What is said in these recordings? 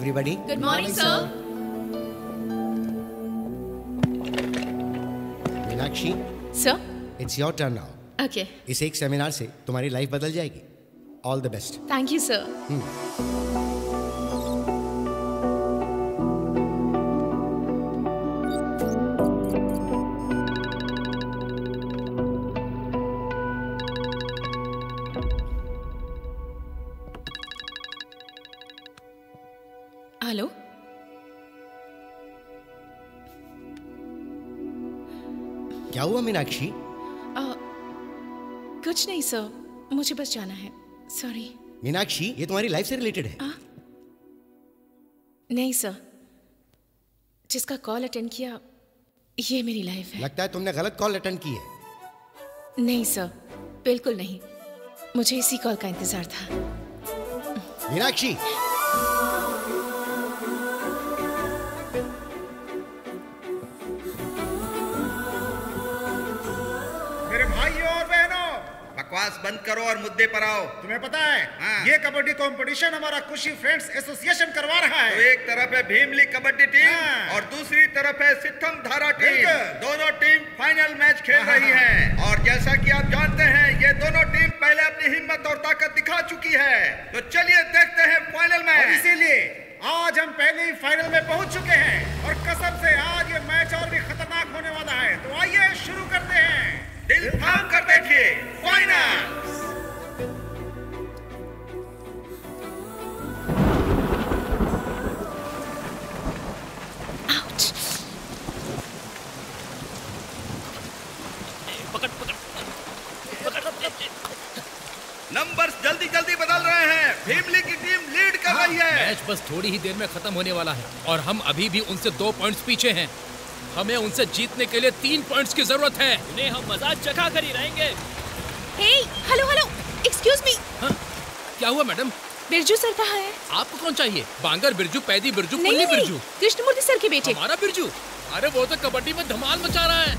Everybody. Good morning, sir. Mīnākṣī. Sir. It's your turn now. Okay. इस एक seminar से तुम्हारी लाइफ बदल जाएगी. All the best. Thank you, sir. Meenakshi? कुछ नहीं सर, मुझे बस जाना है. सॉरी. मीनाक्षी, ये तुम्हारी लाइफ से रिलेटेड है? नहीं सर, जिसका कॉल अटेंड किया ये मेरी लाइफ है. लगता है तुमने गलत कॉल अटेंड की है. नहीं सर, बिल्कुल नहीं. मुझे इसी कॉल का इंतजार था. मीनाक्षी, बंद करो और मुद्दे पर आओ. तुम्हें पता है ये कबड्डी कंपटीशन हमारा खुशी फ्रेंड्स एसोसिएशन करवा रहा है. तो एक तरफ है भीमली कबड्डी टीम और दूसरी तरफ है सिद्धम धारा टीम. दोनों टीम फाइनल मैच खेल रही है और जैसा कि आप जानते हैं ये दोनों टीम पहले अपनी हिम्मत और ताकत दिखा चुकी है. तो चलिए देखते हैं फाइनल मैच. इसीलिए आज हम पहले ही फाइनल में पहुँच चुके हैं और कसम से आज ये मैच और भी खतरनाक होने वाला है. तो आइए शुरू करते हैं. दिल थाम कर देखिए फाइनल. नंबर्स जल्दी जल्दी बदल रहे हैं. भीमली की टीम लीड कर रही है. मैच बस थोड़ी ही देर में खत्म होने वाला है और हम अभी भी उनसे 2 पॉइंट्स पीछे हैं. हमें उनसे जीतने के लिए 3 पॉइंट्स की जरूरत है. उन्हें हम मजाक चखा कर ही रहेंगे. Hey, hello, hello, excuse me. क्या हुआ मैडम? बिरजू सर कहाँ है? आपको कौन चाहिए? बांगर बिरजू, पैदी बिरजू, पुल्ली बिरजू? कृष्णमूर्ति सर के बेटे. हमारा बिरजू? अरे वो तो कबड्डी में धमाल मचा रहा है.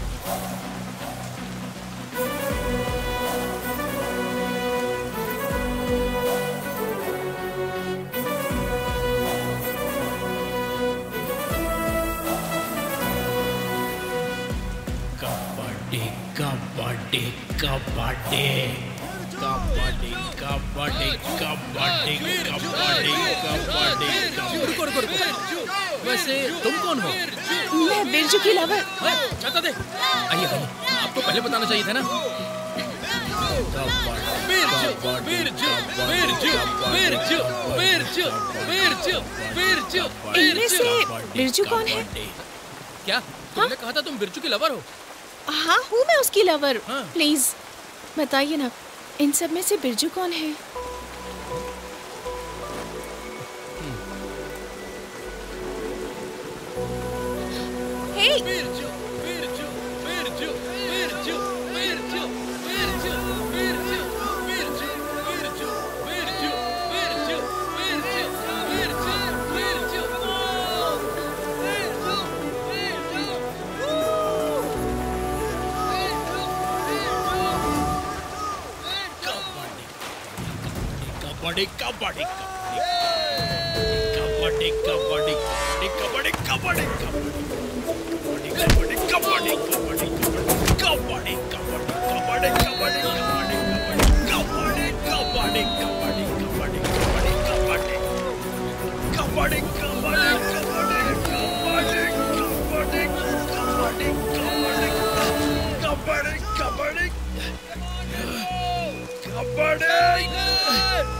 कबड्डी कबड्डी कबड्डी कबड्डी कबड्डी कबड्डी कबड्डी. वैसे तुम कौन हो? मैं बिरजू की लवर। जाता दे। आइए आपको पहले बताना चाहिए था ना। इनमें से बिरजू कौन है? क्या तुमने कहा था तुम बिरजू की लवर हो? हाँ हूँ मैं उसकी लवर। प्लीज बताइए ना इन सब में से बिरजू कौन है? बिरजू, बिरजू, बिरजू, बिरजू, बिरजू, बिरजू, बिरजू, बिरजू, बिरजू, बिरजू, बिरजू, बिरजू, बिरजू, बिरजू, कबड्डी, कबड्डी, कबड्डी, कबड्डी, कबड्डी, कबड्डी, कबड्डी। कबड्डी कबड्डी कबड्डी कबड्डी कबड्डी कबड्डी कबड्डी कबड्डी कबड्डी कबड्डी कबड्डी कबड्डी कबड्डी कबड्डी कबड्डी कबड्डी कबड्डी कबड्डी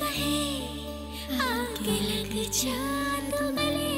कहे आगे लग जा तो गले।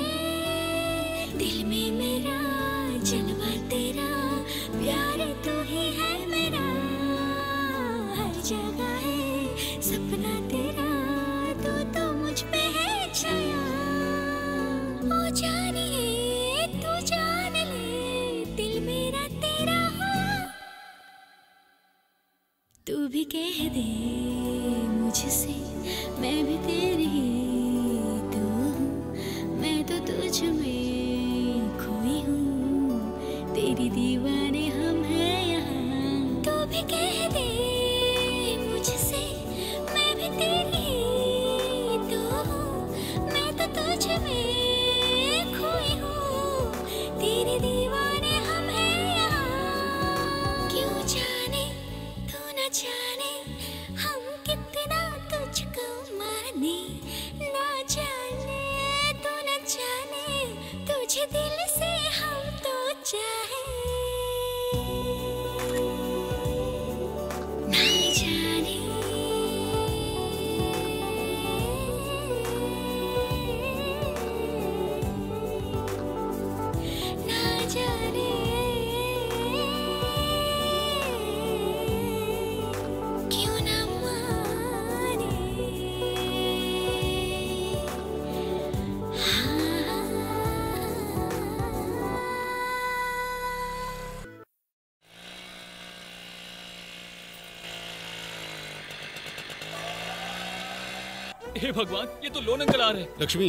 हे भगवान, ये तो लोन अंकल आ रहे हैं। लक्ष्मी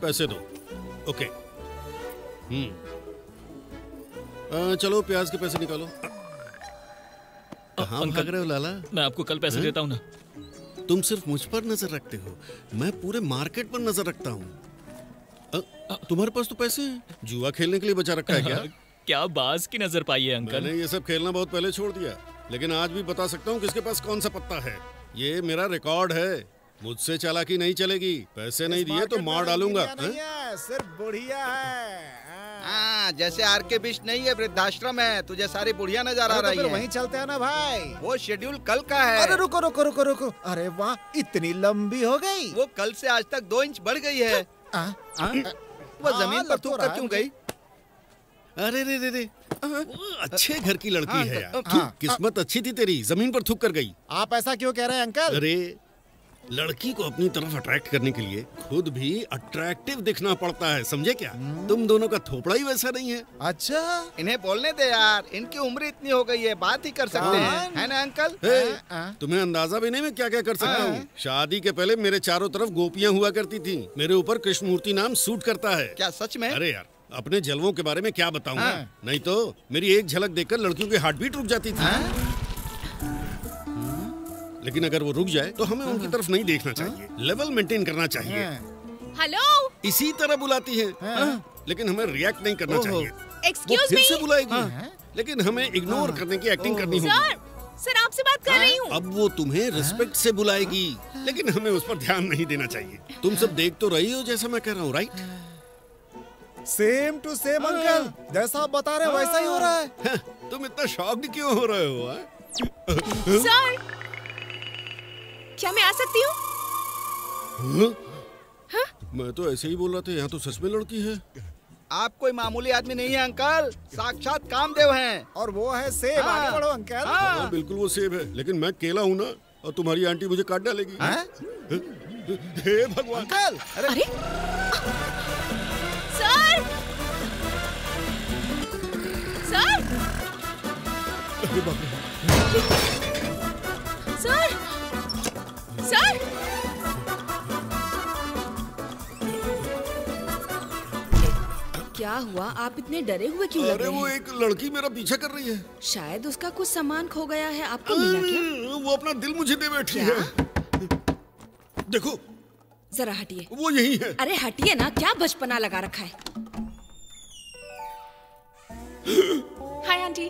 पैसे दो। ओके। चलो प्याज के पैसे निकालो। कहाँ भाग रहे हो लाला? मैं आपको कल पैसे देता हूँ ना। तुम सिर्फ मुझ पर नजर रखते हो, मैं पूरे मार्केट पर नजर रखता हूँ। तुम्हारे पास तो पैसे हैं, जुआ खेलने के लिए बचा रखा है क्या? क्या बाज की नजर पाई है अंकल। मैंने ये सब खेलना बहुत पहले छोड़ दिया, लेकिन आज भी बता सकता हूँ किसके पास कौन सा पत्ता है। ये मेरा रिकॉर्ड है, मुझसे चालाकी नहीं चलेगी। पैसे नहीं दिए तो मार डालूंगा। सिर्फ बुढ़िया है। हाँ, जैसे आर के बीच नहीं है, वृद्धाश्रम है। तुझे सारी बुढ़िया नजर आ रही है। वहीं चलते हैं ना भाई। वो शेड्यूल कल का है। अरे रुको रुको रुको रुको, अरे वाह इतनी लंबी हो गई। वो कल से आज तक 2 इंच बढ़ गई है। वो जमीन पर थूक कर क्यों गयी? अरे रे रे रे, अच्छे घर की लड़की है यार, किस्मत अच्छी थी तेरी, जमीन पर थूक कर गयी। आप ऐसा क्यों कह रहे हैं अंकल? अरे लड़की को अपनी तरफ अट्रैक्ट करने के लिए खुद भी अट्रैक्टिव दिखना पड़ता है, समझे क्या? तुम दोनों का थोपड़ा ही वैसा नहीं है। अच्छा, इन्हें बोलने दे यार, इनकी उम्र इतनी हो गई है, बात ही कर सकते हैं, है ना अंकल? तुम्हें अंदाजा भी नहीं मैं क्या क्या कर सकता हूँ। शादी के पहले मेरे चारों तरफ गोपियाँ हुआ करती थी, मेरे ऊपर कृष्णमूर्ति नाम सूट करता है। क्या सच में? अरे यार अपने जलवों के बारे में क्या बताऊँगा, नहीं तो मेरी एक झलक देख कर लड़कियों की हार्ट बीट रुक जाती थी। लेकिन अगर वो रुक जाए तो हमें उनकी तरफ नहीं देखना चाहिए, लेवल मेंटेन करना चाहिए। हेलो, इसी तरह बुलाती है, लेकिन हमें रिएक्ट नहीं करना चाहिए। एक्सक्यूज मी, फिर से बुलाएगी, लेकिन हमें इग्नोर करने की एक्टिंग करनी होगी। सर आपसे बात कर रही हूँ। अब वो तुम्हें रिस्पेक्ट से बुलाएगी, लेकिन हमें उस पर ध्यान नहीं देना चाहिए। तुम सब देख तो रही हो जैसा मैं कह रहा हूँ, right? Same to same uncle, जैसा आप बता रहे वैसा ही हो रहा है। तुम इतना शॉक्ड क्यों हो रहे हो? क्या मैं आ सकती हूँ? मैं तो ऐसे ही बोल रहा था, यहाँ तो सच में लड़की है। आप कोई मामूली आदमी नहीं है अंकल, साक्षात कामदेव हैं। और वो है सेब। आगे बढ़ो अंकल। हाँ बिल्कुल वो सेब है, लेकिन मैं केला हूँ ना, और तुम्हारी आंटी मुझे काट डालेगी। हे भगवान अंकल, अरे सर सर सर सर, क्या हुआ? आप इतने डरे हुए क्यों लग रहे हैं? वो एक लड़की मेरा पीछा कर रही है। शायद उसका कुछ सामान खो गया है। आपको मिला क्या? वो अपना दिल मुझे दे बैठी है। देखो जरा, हटिए। वो यही है। अरे हटिए ना, क्या बचपना लगा रखा है। हाय आंटी,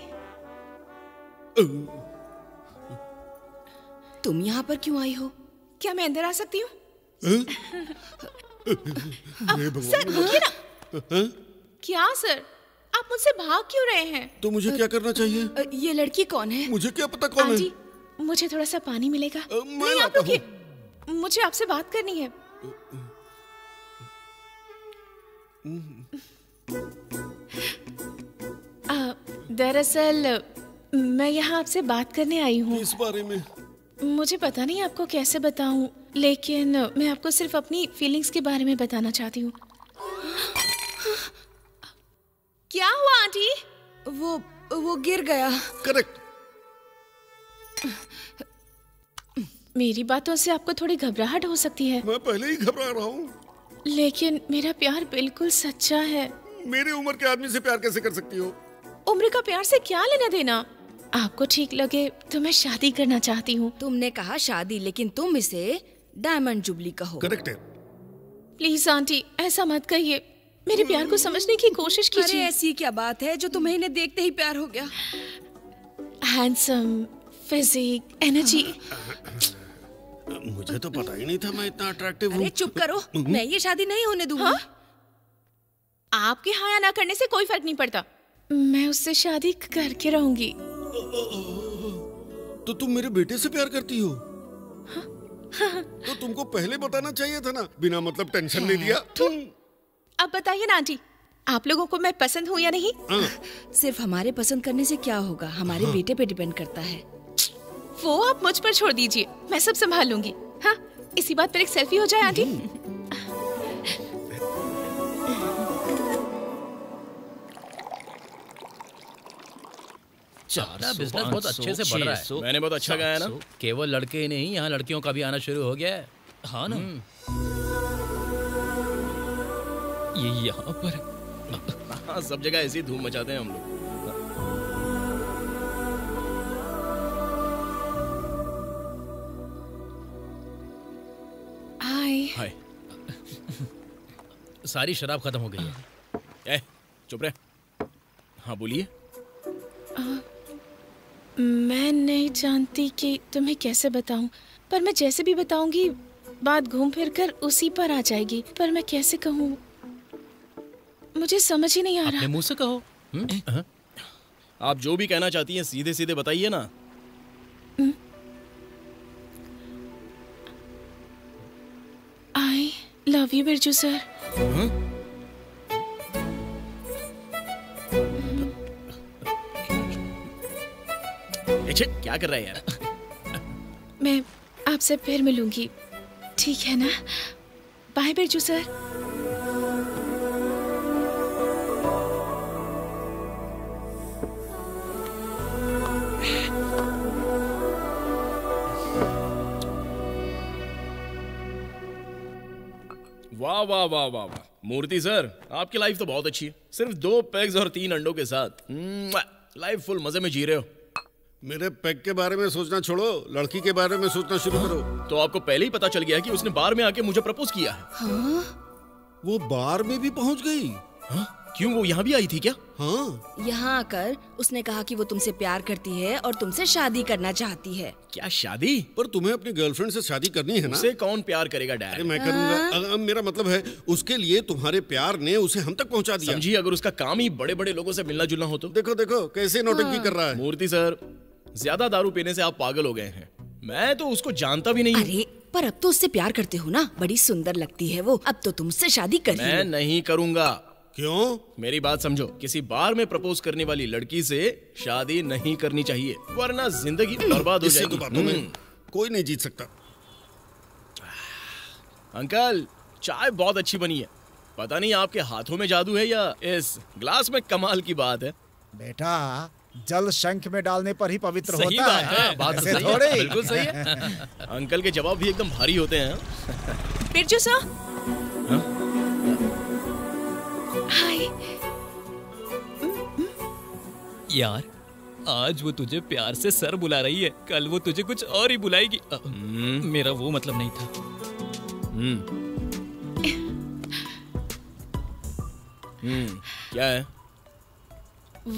तुम यहाँ पर क्यों आई हो? क्या मैं अंदर आ सकती हूँ? सर रुकिए ना। क्या सर, आप मुझसे भाग क्यों रहे हैं? तो मुझे क्या करना चाहिए? ये लड़की कौन है? मुझे क्या पता कौन है? मुझे थोड़ा सा पानी मिलेगा? नहीं आप रुकिए, मुझे आपसे बात करनी है। दरअसल मैं यहाँ आपसे बात करने आई हूँ। इस बारे में मुझे पता नहीं आपको कैसे बताऊं, लेकिन मैं आपको सिर्फ अपनी फीलिंग्स के बारे में बताना चाहती हूँ। क्या हुआ आंटी? वो गिर गया। करेक्ट। मेरी बातों से आपको थोड़ी घबराहट हो सकती है। मैं पहले ही घबरा रहा हूँ। लेकिन मेरा प्यार बिल्कुल सच्चा है। मेरी उम्र के आदमी से प्यार कैसे कर सकती हो? उम्र का प्यार से क्या लेना देना? आपको ठीक लगे तो मैं शादी करना चाहती हूँ। तुमने कहा शादी, लेकिन तुम इसे डायमंड जुबली कहो। करेक्ट है। प्लीज आंटी ऐसा मत कहिए, मेरे प्यार को समझने की कोशिश कीजिए। ऐसी क्या बात है जो तुम्हें इन्हें देखते ही प्यार हो गया? Handsome, physique, energy. मुझे तो पता ही नहीं था मैं इतना अट्रैक्टिव हूँ। चुप करो, मैं ये शादी नहीं होने दूंगी। हाँ? आपके हाँ या ना करने से कोई फर्क नहीं पड़ता, मैं उससे शादी करके रहूंगी। तो तुम मेरे बेटे से प्यार करती हो? हाँ? हाँ? तो तुमको पहले बताना चाहिए था ना, बिना मतलब टेंशन ले दिया। अब बताइए ना आंटी, आप लोगों को मैं पसंद हूँ या नहीं? सिर्फ हमारे पसंद करने से क्या होगा, हमारे बेटे पे डिपेंड करता है। वो आप मुझ पर छोड़ दीजिए, मैं सब संभाल लूंगी। हाँ, इसी बात पर एक सेल्फी हो जाए आंटी। बिजनेस बहुत अच्छे से बढ़ रहा है। मैंने बहुत अच्छा गाया ना। केवल लड़के ही नहीं, यहाँ लड़कियों का भी आना शुरू हो गया है। हाँ ना, ये यहाँ पर हाँ, सब जगह ऐसी धूम मचाते हैं हम लोग। हाय। सारी शराब खत्म हो गई है। ए, चुप रहे। हाँ बोलिए। मैं नहीं जानती कि तुम्हें कैसे बताऊं, पर मैं जैसे भी बताऊंगी बात घूम फिर कर उसी पर आ जाएगी। पर मैं कैसे कहूं, मुझे समझ ही नहीं आ रहा। अपने मुंह से कहो। आप जो भी कहना चाहती हैं सीधे सीधे बताइए ना। I love you Birju sir. क्या कर रहा है यार? मैं आपसे फिर मिलूंगी, ठीक है ना? Bye Birju sir. वाह वाह वाह वाह वाह मूर्ति सर, आपकी लाइफ तो बहुत अच्छी है। सिर्फ 2 पेग्स और 3 अंडों के साथ लाइफ फुल मजे में जी रहे हो। मेरे पैक के बारे में सोचना छोड़ो, लड़की के बारे में सोचना शुरू करो। तो आपको पहले ही पता चल गया कि उसने बार में आके मुझे प्रपोज किया है। हाँ? वो बार में भी पहुंच गई। हाँ? क्यों, वो यहाँ भी आई थी क्या? हाँ? यहाँ आकर उसने कहा कि वो तुमसे प्यार करती है और तुमसे शादी करना चाहती है। क्या शादी? पर तुम्हें अपनी गर्लफ्रेंड से शादी करनी है ना। उसे कौन प्यार करेगा डैड? मैं करूँगा। मेरा मतलब है उसके लिए तुम्हारे प्यार ने उसे हम तक पहुँचा दिया। समझिए, अगर उसका काम ही बड़े बड़े लोगों से मिलना जुलना हो तो। देखो देखो कैसे नौटंकी कर रहा है। मूर्ति सर, ज्यादा दारू पीने से आप पागल हो गए हैं। मैं तो उसको जानता भी नहीं। अरे पर अब तो उससे प्यार करते हो ना, बड़ी सुंदर लगती है वो। अब तो तुमसे शादी कर। मैं नहीं करूंगा। क्यों? मेरी बात समझो, किसी बार में प्रपोज करने वाली लड़की से शादी नहीं करनी चाहिए, वरना जिंदगी बर्बाद हो जाएगी। कोई नहीं जीत सकता। अंकल, चाय बहुत अच्छी बनी है। पता नहीं आपके हाथों में जादू है या इस ग्लास में कमाल की बात है। बेटा, जल शंख में डालने पर ही पवित्र होता है। बात सही है, बिल्कुल सही है। अंकल के जवाब भी एकदम भारी होते हैं। बिरजू सर। हाय यार, आज वो तुझे प्यार से सर बुला रही है, कल वो तुझे कुछ और ही बुलाएगी। मेरा वो मतलब नहीं था। क्या है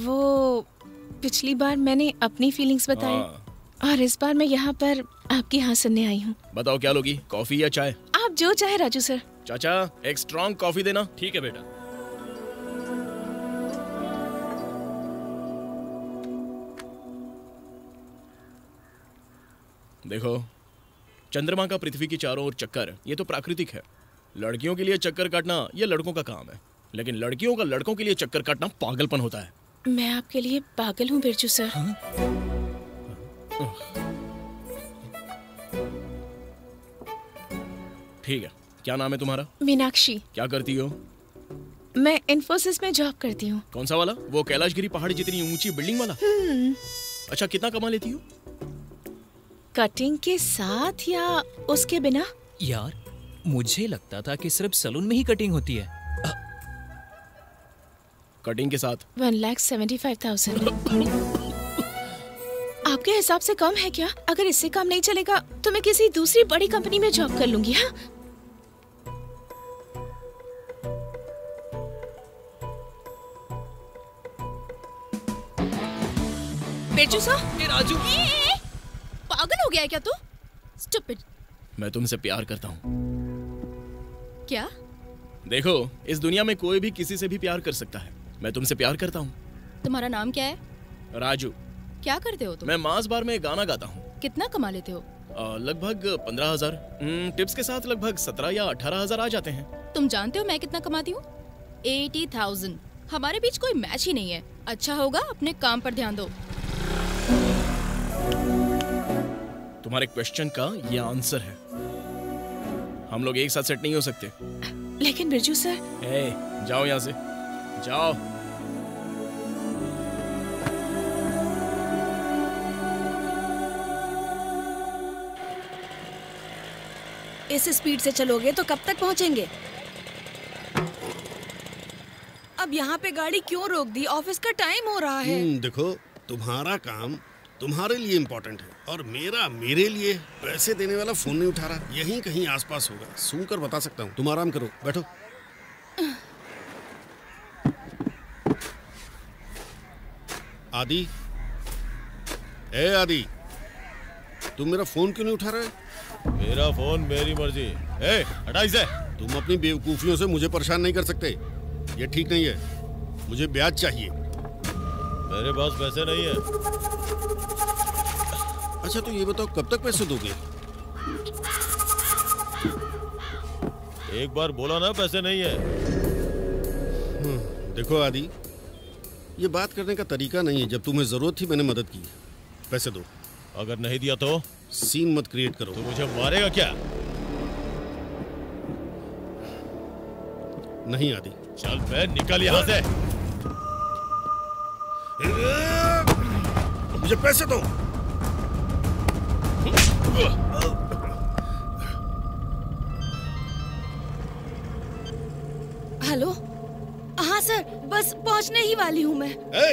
वो? पिछली बार मैंने अपनी फीलिंग्स बताई और इस बार मैं यहाँ पर आपकी हाँ सुनने आई हूँ। बताओ क्या लोगी, कॉफी या चाय? आप जो चाहे राजू सर। चाचा, एक स्ट्रॉन्ग कॉफी देना। ठीक है बेटा। देखो, चंद्रमा का पृथ्वी की चारों ओर चक्कर, ये तो प्राकृतिक है। लड़कियों के लिए चक्कर काटना ये लड़कों का काम है। लेकिन लड़कियों का लड़कों के लिए चक्कर काटना पागलपन होता है। मैं आपके लिए पागल हूँ बिरजू सर। हाँ? ठीक है, क्या नाम है तुम्हारा? मीनाक्षी। क्या करती हो? मैं इन्फोसिस में जॉब करती हूँ। कौन सा वाला? वो कैलाशगिरी पहाड़ी जितनी ऊंची बिल्डिंग वाला? अच्छा, कितना कमा लेती हो? कटिंग के साथ या उसके बिना? यार मुझे लगता था कि सिर्फ सलून में ही कटिंग होती है। कटिंग के साथ 1,75,000। आपके हिसाब से कम है क्या? अगर इससे काम नहीं चलेगा तो मैं किसी दूसरी बड़ी कंपनी में जॉब कर लूंगी। हाँ? बेचू सा? ये राजू पागल हो गया है क्या तू? स्टूपिड। मैं तुमसे प्यार करता हूँ। क्या? देखो, इस दुनिया में कोई भी किसी से भी प्यार कर सकता है। मैं तुमसे प्यार करता हूँ। तुम्हारा नाम क्या है? राजू। क्या करते हो तुम? मैं मास बार में गाना गाता हूँ। कितना कमा लेते हो? लगभग 15,000। टिप्स के साथ लगभग 17,000 या 18,000 आ जाते हैं। तुम जानते हो मैं कितना कमाती हूँ? 80,000। हमारे बीच कोई मैच ही नहीं है। अच्छा होगा अपने काम पर ध्यान दो। तुम्हारे क्वेश्चन का ये आंसर है। हम लोग एक साथ सेट नहीं हो सकते। लेकिन बिरजू सर। ए, जाओ यहाँ से, जाओ। इस स्पीड से चलोगे तो कब तक पहुँचेंगे? अब यहाँ पे गाड़ी क्यों रोक दी? ऑफिस का टाइम हो रहा है। देखो, तुम्हारा काम तुम्हारे लिए इम्पोर्टेंट है और मेरा मेरे लिए। पैसे देने वाला फोन नहीं उठा रहा। यहीं कहीं आसपास होगा, सुन कर बता सकता हूँ। तुम आराम करो, बैठो। आदि, ए आदि, तुम मेरा फोन क्यों नहीं उठा रहे? मेरा फोन मेरी मर्जी। ए, हटा इसे। तुम अपनी बेवकूफियों से मुझे परेशान नहीं कर सकते, ये ठीक नहीं है। मुझे ब्याज चाहिए। मेरे पास पैसे नहीं है। अच्छा तो ये बताओ, कब तक पैसे दोगे? एक बार बोला ना पैसे नहीं है। देखो आदि, ये बात करने का तरीका नहीं है। जब तुम्हें जरूरत थी मैंने मदद की। पैसे दो। अगर नहीं दिया तो? सीन मत क्रिएट करो। तो मुझे मारेगा क्या? नहीं आदि। चल बे, निकल यहाँ से। मुझे पैसे दो। हेलो। हाँ सर, बस पहुंचने ही वाली हूँ मैं। ए,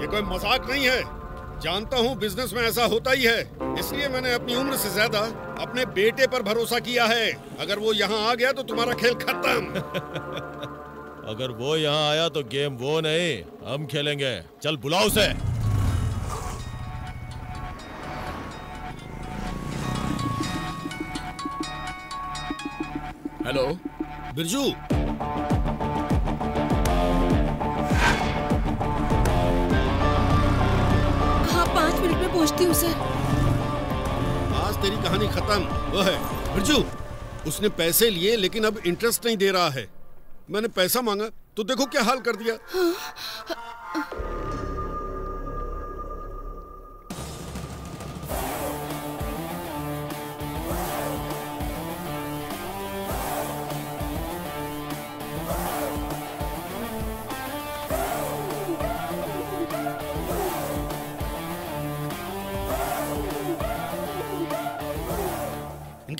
ये कोई मजाक नहीं है। जानता हूँ बिजनेस में ऐसा होता ही है, इसलिए मैंने अपनी उम्र से ज्यादा अपने बेटे पर भरोसा किया है। अगर वो यहाँ आ गया तो तुम्हारा खेल खत्म। अगर वो यहाँ आया तो गेम वो नहीं, हम खेलेंगे। चल बुलाओ उसे। हेलो बिरजू। हाँ, 5 मिनट में पहुंचती हूँ सर। आज तेरी कहानी खत्म। वो है बिरजू, उसने पैसे लिए लेकिन अब इंटरेस्ट नहीं दे रहा है। मैंने पैसा मांगा तो देखो क्या हाल कर दिया।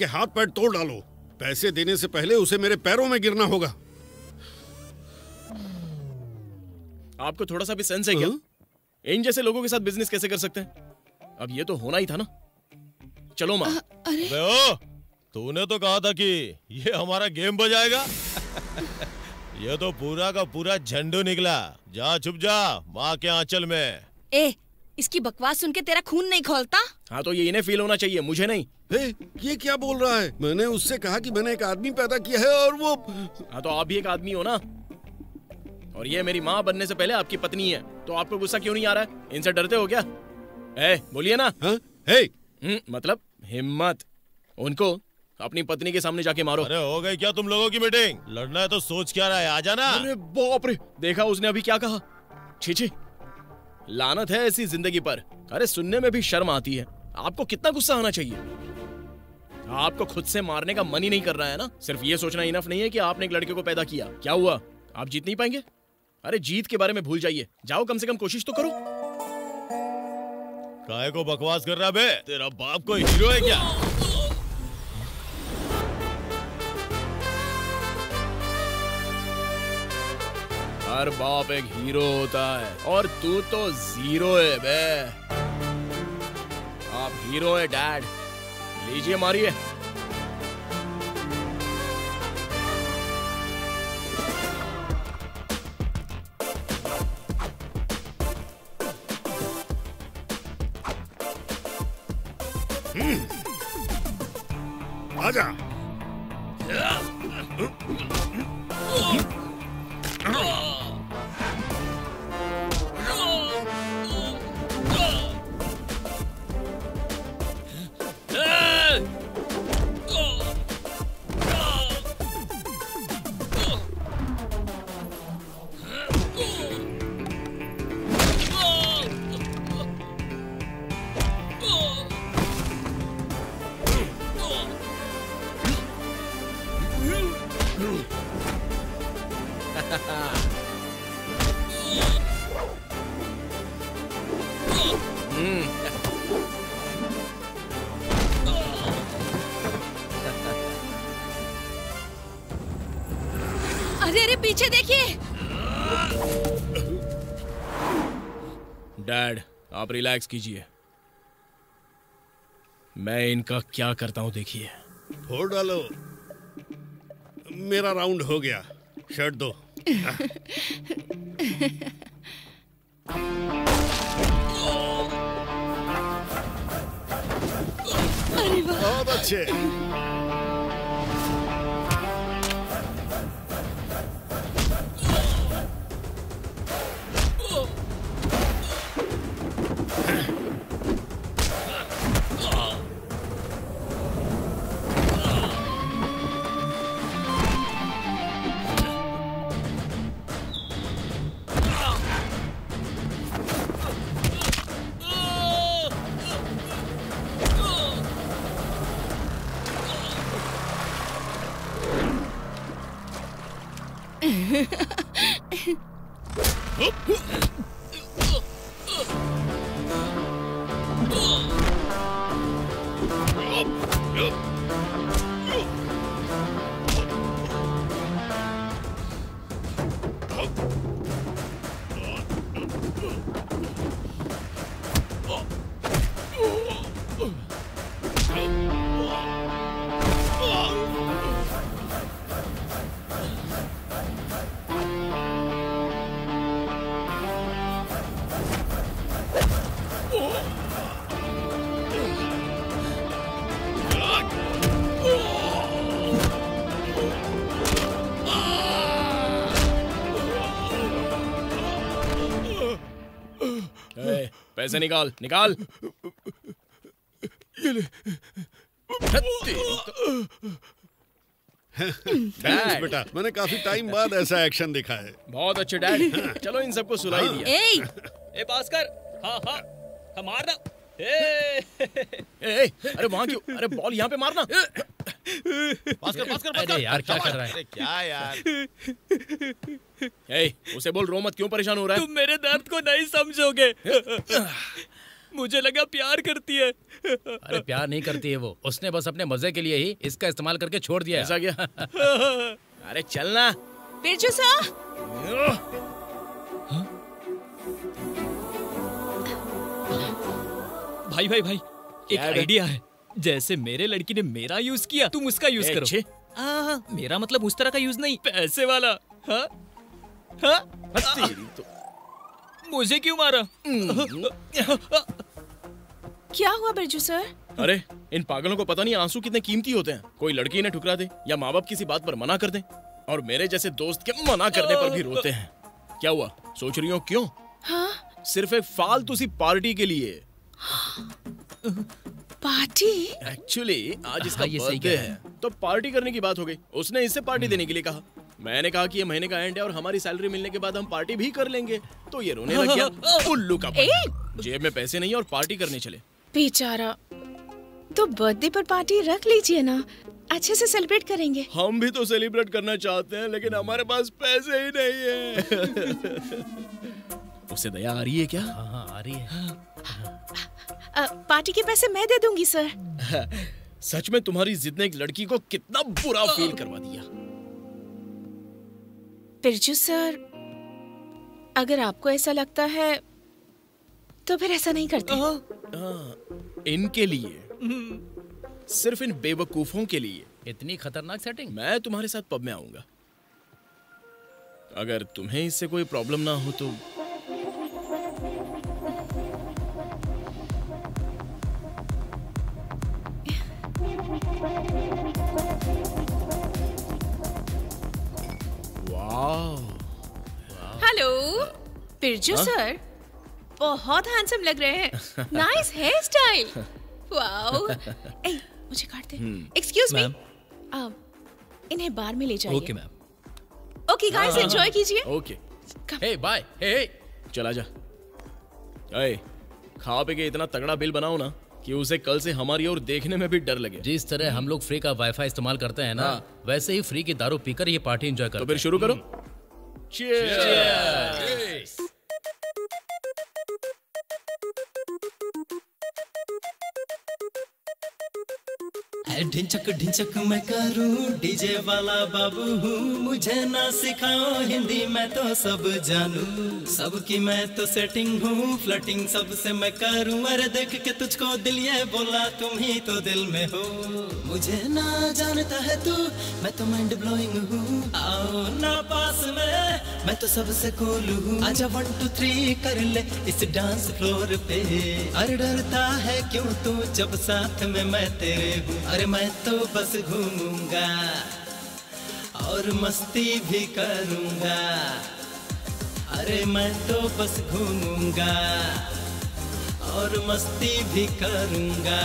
के हाथ पैर तोड़ डालो। पैसे देने से पहले उसे मेरे पैरों में गिरना होगा। आपको थोड़ा सा भी सेंस है क्या? इन जैसे लोगों के साथ बिजनेस कैसे कर सकते हैं? अब ये तो होना ही था ना। चलो माँ। तूने तो कहा था कि ये हमारा गेम बजाएगा। ये तो पूरा का पूरा झंडू निकला। जा, छुप जा माँ के आंचल में। ए, इसकी बकवास सुन के तेरा खून नहीं खौलता? हाँ तो ये इन्हें फील होना चाहिए, मुझे नहीं। ए, ये क्या बोल रहा है? मैंने उससे कहा कि मैंने एक आदमी पैदा किया है और वो। हाँ तो आप भी एक आदमी हो ना, और ये मेरी माँ बनने से पहले आपकी पत्नी है। तो आपको गुस्सा क्यों नहीं आ रहा है? इनसे डरते हो क्या? बोलिए ना। मतलब हिम्मत। उनको अपनी पत्नी के सामने जाके मारो। अरे हो गई क्या तुम लोगों की मीटिंग? लड़ना है तो सोच क्या रहा है, आ जाना। अरे बाप रे, देखा उसने अभी क्या कहा? छी छी, लानत है ऐसी जिंदगी पर। अरे सुनने में भी शर्म आती है। आपको कितना गुस्सा आना चाहिए? आपको खुद से मारने का मन ही नहीं कर रहा है ना। सिर्फ ये सोचना इनफ नहीं है कि आपने एक लड़के को पैदा किया। क्या हुआ, आप जीत नहीं पाएंगे? अरे जीत के बारे में भूल जाइए, जाओ कम से कम कोशिश तो करो। काहे को बकवास कर रहा बे? तेरा बाप कोई हीरो है क्या? हर बाप एक हीरो होता है और तू तो जीरो है बे। आप हीरो है डैड, लीजिए मारिए। आजा। डैड आप रिलैक्स कीजिए, मैं इनका क्या करता हूं देखिए। फोड़ डालो, मेरा राउंड हो गया, शर्ट दो। बहुत अच्छे। पैसे निकाल निकाल। बेटा मैंने काफी टाइम बाद ऐसा एक्शन दिखा है। बहुत अच्छे डैड, चलो इन सबको सुलाई दिया। ए पास कर। हाँ, मारना। अरे वहाँ क्यों? अरे बॉल यहाँ पे मारना। पास कर, पास कर, पास कर। अरे यार क्या कर रहा है? अरे क्या यार? उसे बोल रो मत, क्यों परेशान हो रहा है? तुम मेरे दर्द को नहीं समझोगे। मुझे लगा प्यार करती है। अरे प्यार नहीं करती है वो, उसने बस अपने मजे के लिए ही इसका इस्तेमाल करके छोड़ दिया। ऐसा क्या? अरे चलना। बिरजू सा भाई भाई भाई, एक आइडिया है। जैसे मेरे लड़की ने मेरा यूज किया, तुम उसका यूज करो। मेरा मतलब उस तरह का यूज नहीं, पैसे वाला। हा? हा? तो। मुझे क्यों मारा? क्या हुआ बिरजू सर? अरे इन पागलों को पता नहीं आंसू कितने कीमती होते हैं। कोई लड़की ने ठुकरा दे या माँ बाप किसी बात पर मना कर दे, और मेरे जैसे दोस्त के मना करने पर भी रोते हैं। क्या हुआ, सोच रही हो क्यों? सिर्फ एक फालतू सी पार्टी के लिए। पार्टी? एक्चुअली आज इसका बर्थडे है। तो पार्टी करने की बात हो गई। उसने इससे पार्टी देने के लिए कहा। मैंने कहा कि ये महीने का एंड है और हमारी सैलरी मिलने के बाद हम पार्टी भी कर लेंगे। तो ये रोने लग गया उल्लू का। जेब में पैसे नहीं और पार्टी करने चले। बेचारा। तो बर्थडे पर पार्टी रख लीजिए ना, अच्छे से सेलिब्रेट करेंगे। हम भी तो सेलिब्रेट करना चाहते हैं लेकिन हमारे पास पैसे ही नहीं है। उसे दया आ रही है क्या? हाँ आ रही है। पार्टी के पैसे मैं दे दूंगी सर। सच में तुम्हारी जिद ने एक लड़की को कितना बुरा फील करवा दिया। बिरजू सर, अगर आपको ऐसा लगता है तो फिर ऐसा नहीं करते। इनके लिए, सिर्फ इन बेवकूफों के लिए इतनी खतरनाक सेटिंग। मैं तुम्हारे साथ पब में आऊंगा, अगर तुम्हें इससे कोई प्रॉब्लम ना हो तो। हेलो बिरजू सर, बहुत हैंडसम लग रहे हैं। Nice hair style. वाओ। मुझे काट दे। एक्सक्यूज मी, इन्हें बार में ले जाइए। Okay ma'am. Okay guys, enjoy कीजिए। Okay hey bye. हे चला जा। खा पे के इतना तगड़ा बिल बनाओ ना कि उसे कल से हमारी ओर देखने में भी डर लगे। जिस तरह हम लोग फ्री का वाईफाई इस्तेमाल करते हैं ना, वैसे ही फ्री की दारू पीकर ये पार्टी एंजॉय करते हैं। तो फिर शुरू करो। चीयर्स। ढिंचक ढिंचक मैं करूं, डीजे वाला बाबू हूँ, मुझे ना सिखाओ हिंदी मैं तो सब जानू, सबकी मैं तो सेटिंग हूँ, फ्लर्टिंग सबसे मैं करूं, अरे देख के तुझको दिल ये बोला तुम ही तो दिल में हो, मुझे ना जानता है तू, मैं तो माइंड ब्लोइंग हूँ, आओ ना पास में, मैं तो सबसे कूल हूँ, आजा 1 2 3 कर ले इस डांस फ्लोर पे, अरे डरता है क्यों तू जब साथ में मैं तेरे हूँ, अरे मैं तो बस घूमूंगा और मस्ती भी करूंगा, अरे मैं तो बस घूमूंगा और मस्ती भी करूंगा।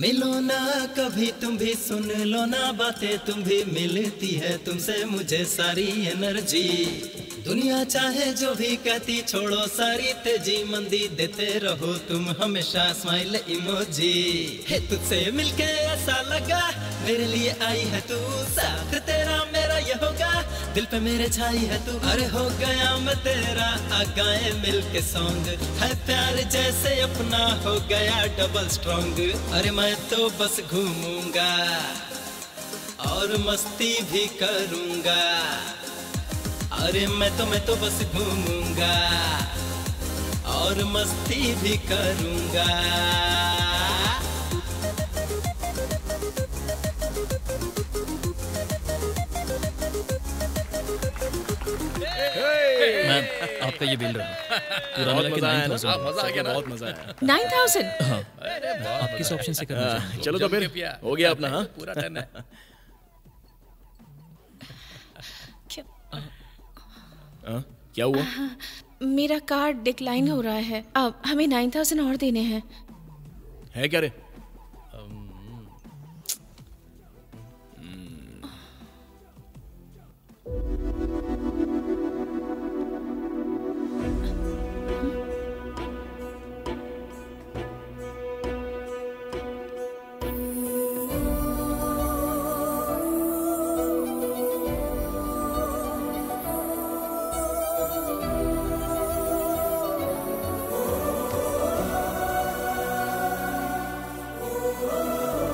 मिलो ना कभी तुम भी, सुन लो ना बातें तुम भी, मिलती है तुमसे मुझे सारी एनर्जी, दुनिया चाहे जो भी कहती, छोड़ो सारी तेजी मंदी, देते रहो तुम हमेशा स्माइल इमोजी, है तुझसे मिलके ऐसा लगा मेरे लिए आई है तू, साथ तेरा मेरा ये होगा, दिल पे मेरे छाई है तू, अरे हो गया मैं तेरा, आ गाए मिलके सॉन्ग, है प्यार जैसे अपना हो गया डबल स्ट्रॉन्ग, अरे मैं तो बस घूमूंगा और मस्ती भी करूंगा, अरे मैं तो बस घूमूंगा और मस्ती भी करूंगा। मैम आपका ये बिल रहा, पूरा मिला के 9000। बहुत मजा आया। 9000 आप किस ऑप्शन से करना चाहते हैं? चलो तो फिर हो गया अपना। हाँ पूरा डन है। क्या हुआ? मेरा कार्ड डिक्लाइन हो रहा है, अब हमें 9000 और देने हैं। है क्या रे?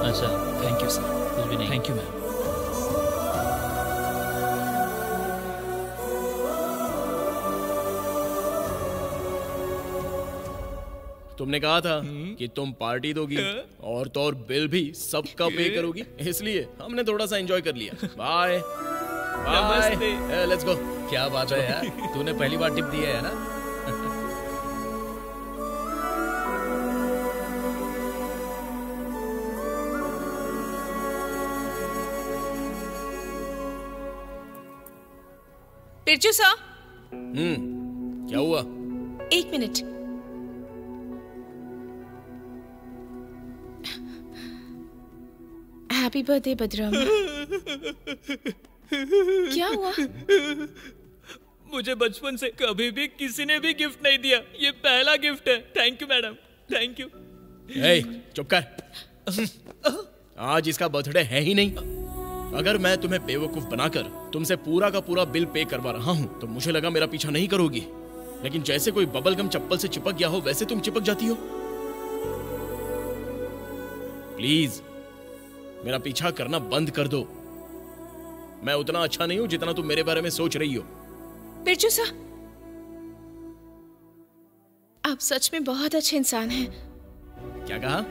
अच्छा थैंक यू सर। कुछ भी नहीं, थैंक यू मैम। तुमने कहा था कि तुम पार्टी दोगी और तो और बिल भी सबका पे करोगी, इसलिए हमने थोड़ा सा एंजॉय कर लिया। Bye bye, let's go. क्या बात है यार, तूने पहली बार टिप दिया है ना। बिरजू सर। क्या हुआ? एक मिनट, हैप्पी बर्थडे बदराम। क्या हुआ? मुझे बचपन से कभी भी किसी ने भी गिफ्ट नहीं दिया, ये पहला गिफ्ट है। Thank you madam, thank you. चुप कर, आज इसका बर्थडे है ही नहीं। अगर मैं तुम्हें बेवकूफ बनाकर तुमसे पूरा का पूरा बिल पे करवा रहा हूँ तो मुझे लगा मेरा पीछा नहीं करोगी, लेकिन जैसे कोई बबलगम चप्पल से चिपक गया हो वैसे तुम चिपक जाती हो। प्लीज मेरा पीछा करना बंद कर दो, मैं उतना अच्छा नहीं हूं जितना तुम मेरे बारे में सोच रही हो। बिरजू सर आप सच में बहुत अच्छे इंसान हैं। क्या कहा?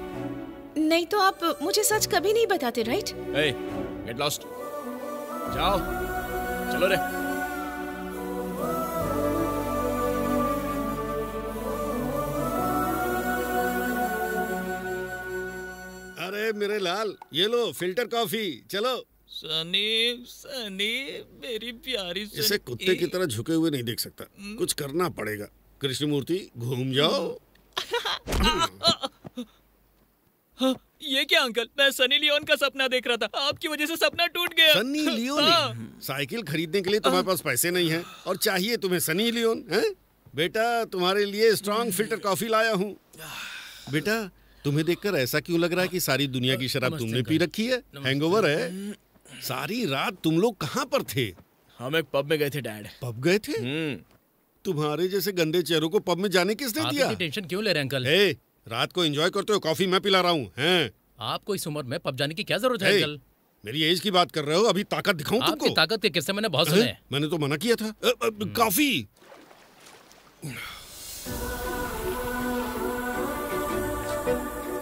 नहीं तो आप मुझे सच कभी नहीं बताते, राइट? Get lost. जाओ, चलो रे। अरे मेरे लाल, ये लो फिल्टर कॉफी। चलो। सनी सनी मेरी प्यारी सनी। इसे कुत्ते की तरह झुके हुए नहीं देख सकता, कुछ करना पड़ेगा। कृष्णमूर्ति घूम जाओ। ये क्या अंकल, मैं सनी लियोन का सपना देख रहा था, आपकी वजह से सपना टूट गया। Sunny Leone? साइकिल खरीदने के लिए तुम्हारे पास पैसे नहीं हैं और चाहिए तुम्हें सनी लियोन? हैं बेटा, तुम्हारे लिए स्ट्रांग फिल्टर कॉफी लाया हूँ। बेटा तुम्हें देखकर ऐसा क्यों लग रहा है कि सारी दुनिया की शराब तुमने पी रखी है, हैंगओवर है? सारी रात तुम लोग कहाँ पर थे? हम एक पब में गए थे डैड। पब गए थे? तुम्हारे जैसे गंदे चेहरों को पब में जाने किसने दिया? टेंशन क्यों ले रहे अंकल, रात को एंजॉय करते हो, कॉफी मैं पिला रहा हूँ। आपको इस उम्र में पब जाने की क्या जरूरत है अंकल? मेरी एज की बात कर रहे हो? अभी ताकत दिखाऊं तुमको? आपकी ताकत के किस्से मैंने बहुत सुने हैं। मैंने तो मना किया था। कॉफी।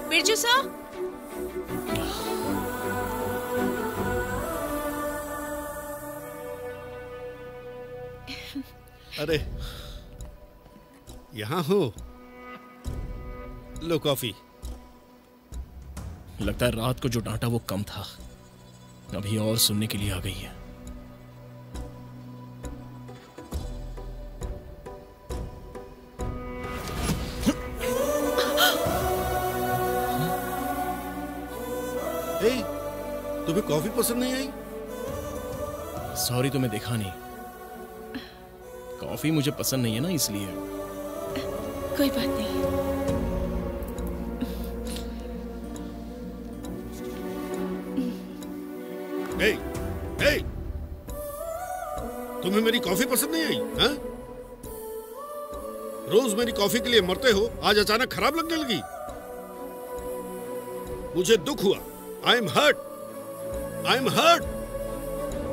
बिरजू सर अरे यहाँ हो, लो कॉफी। लगता है रात को जो डांटा वो कम था, अभी और सुनने के लिए आ गई है। तुम्हें कॉफी पसंद नहीं आई? सॉरी तुम्हें देखा नहीं। कॉफी मुझे पसंद नहीं है ना, इसलिए। कोई बात नहीं। तुम्हें मेरी कॉफी पसंद नहीं आई? रोज मेरी कॉफी के लिए मरते हो, आज अचानक खराब लगने लगी। मुझे दुख हुआ। I am hurt.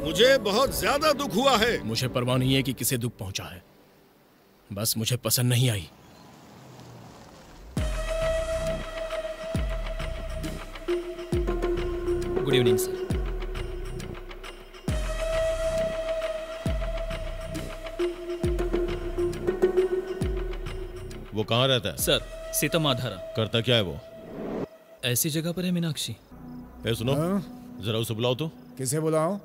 मुझे बहुत ज्यादा दुख हुआ है। मुझे परवाह नहीं है कि किसे दुख पहुंचा है, बस मुझे पसंद नहीं आई। Good evening sir. वो कहाँ रहता है? सर सीतामाधारा। करता क्या है वो? ऐसी जगह पर है मीनाक्षी। सुनो जरा उसे बुलाओ। तो किसे बुलाओ?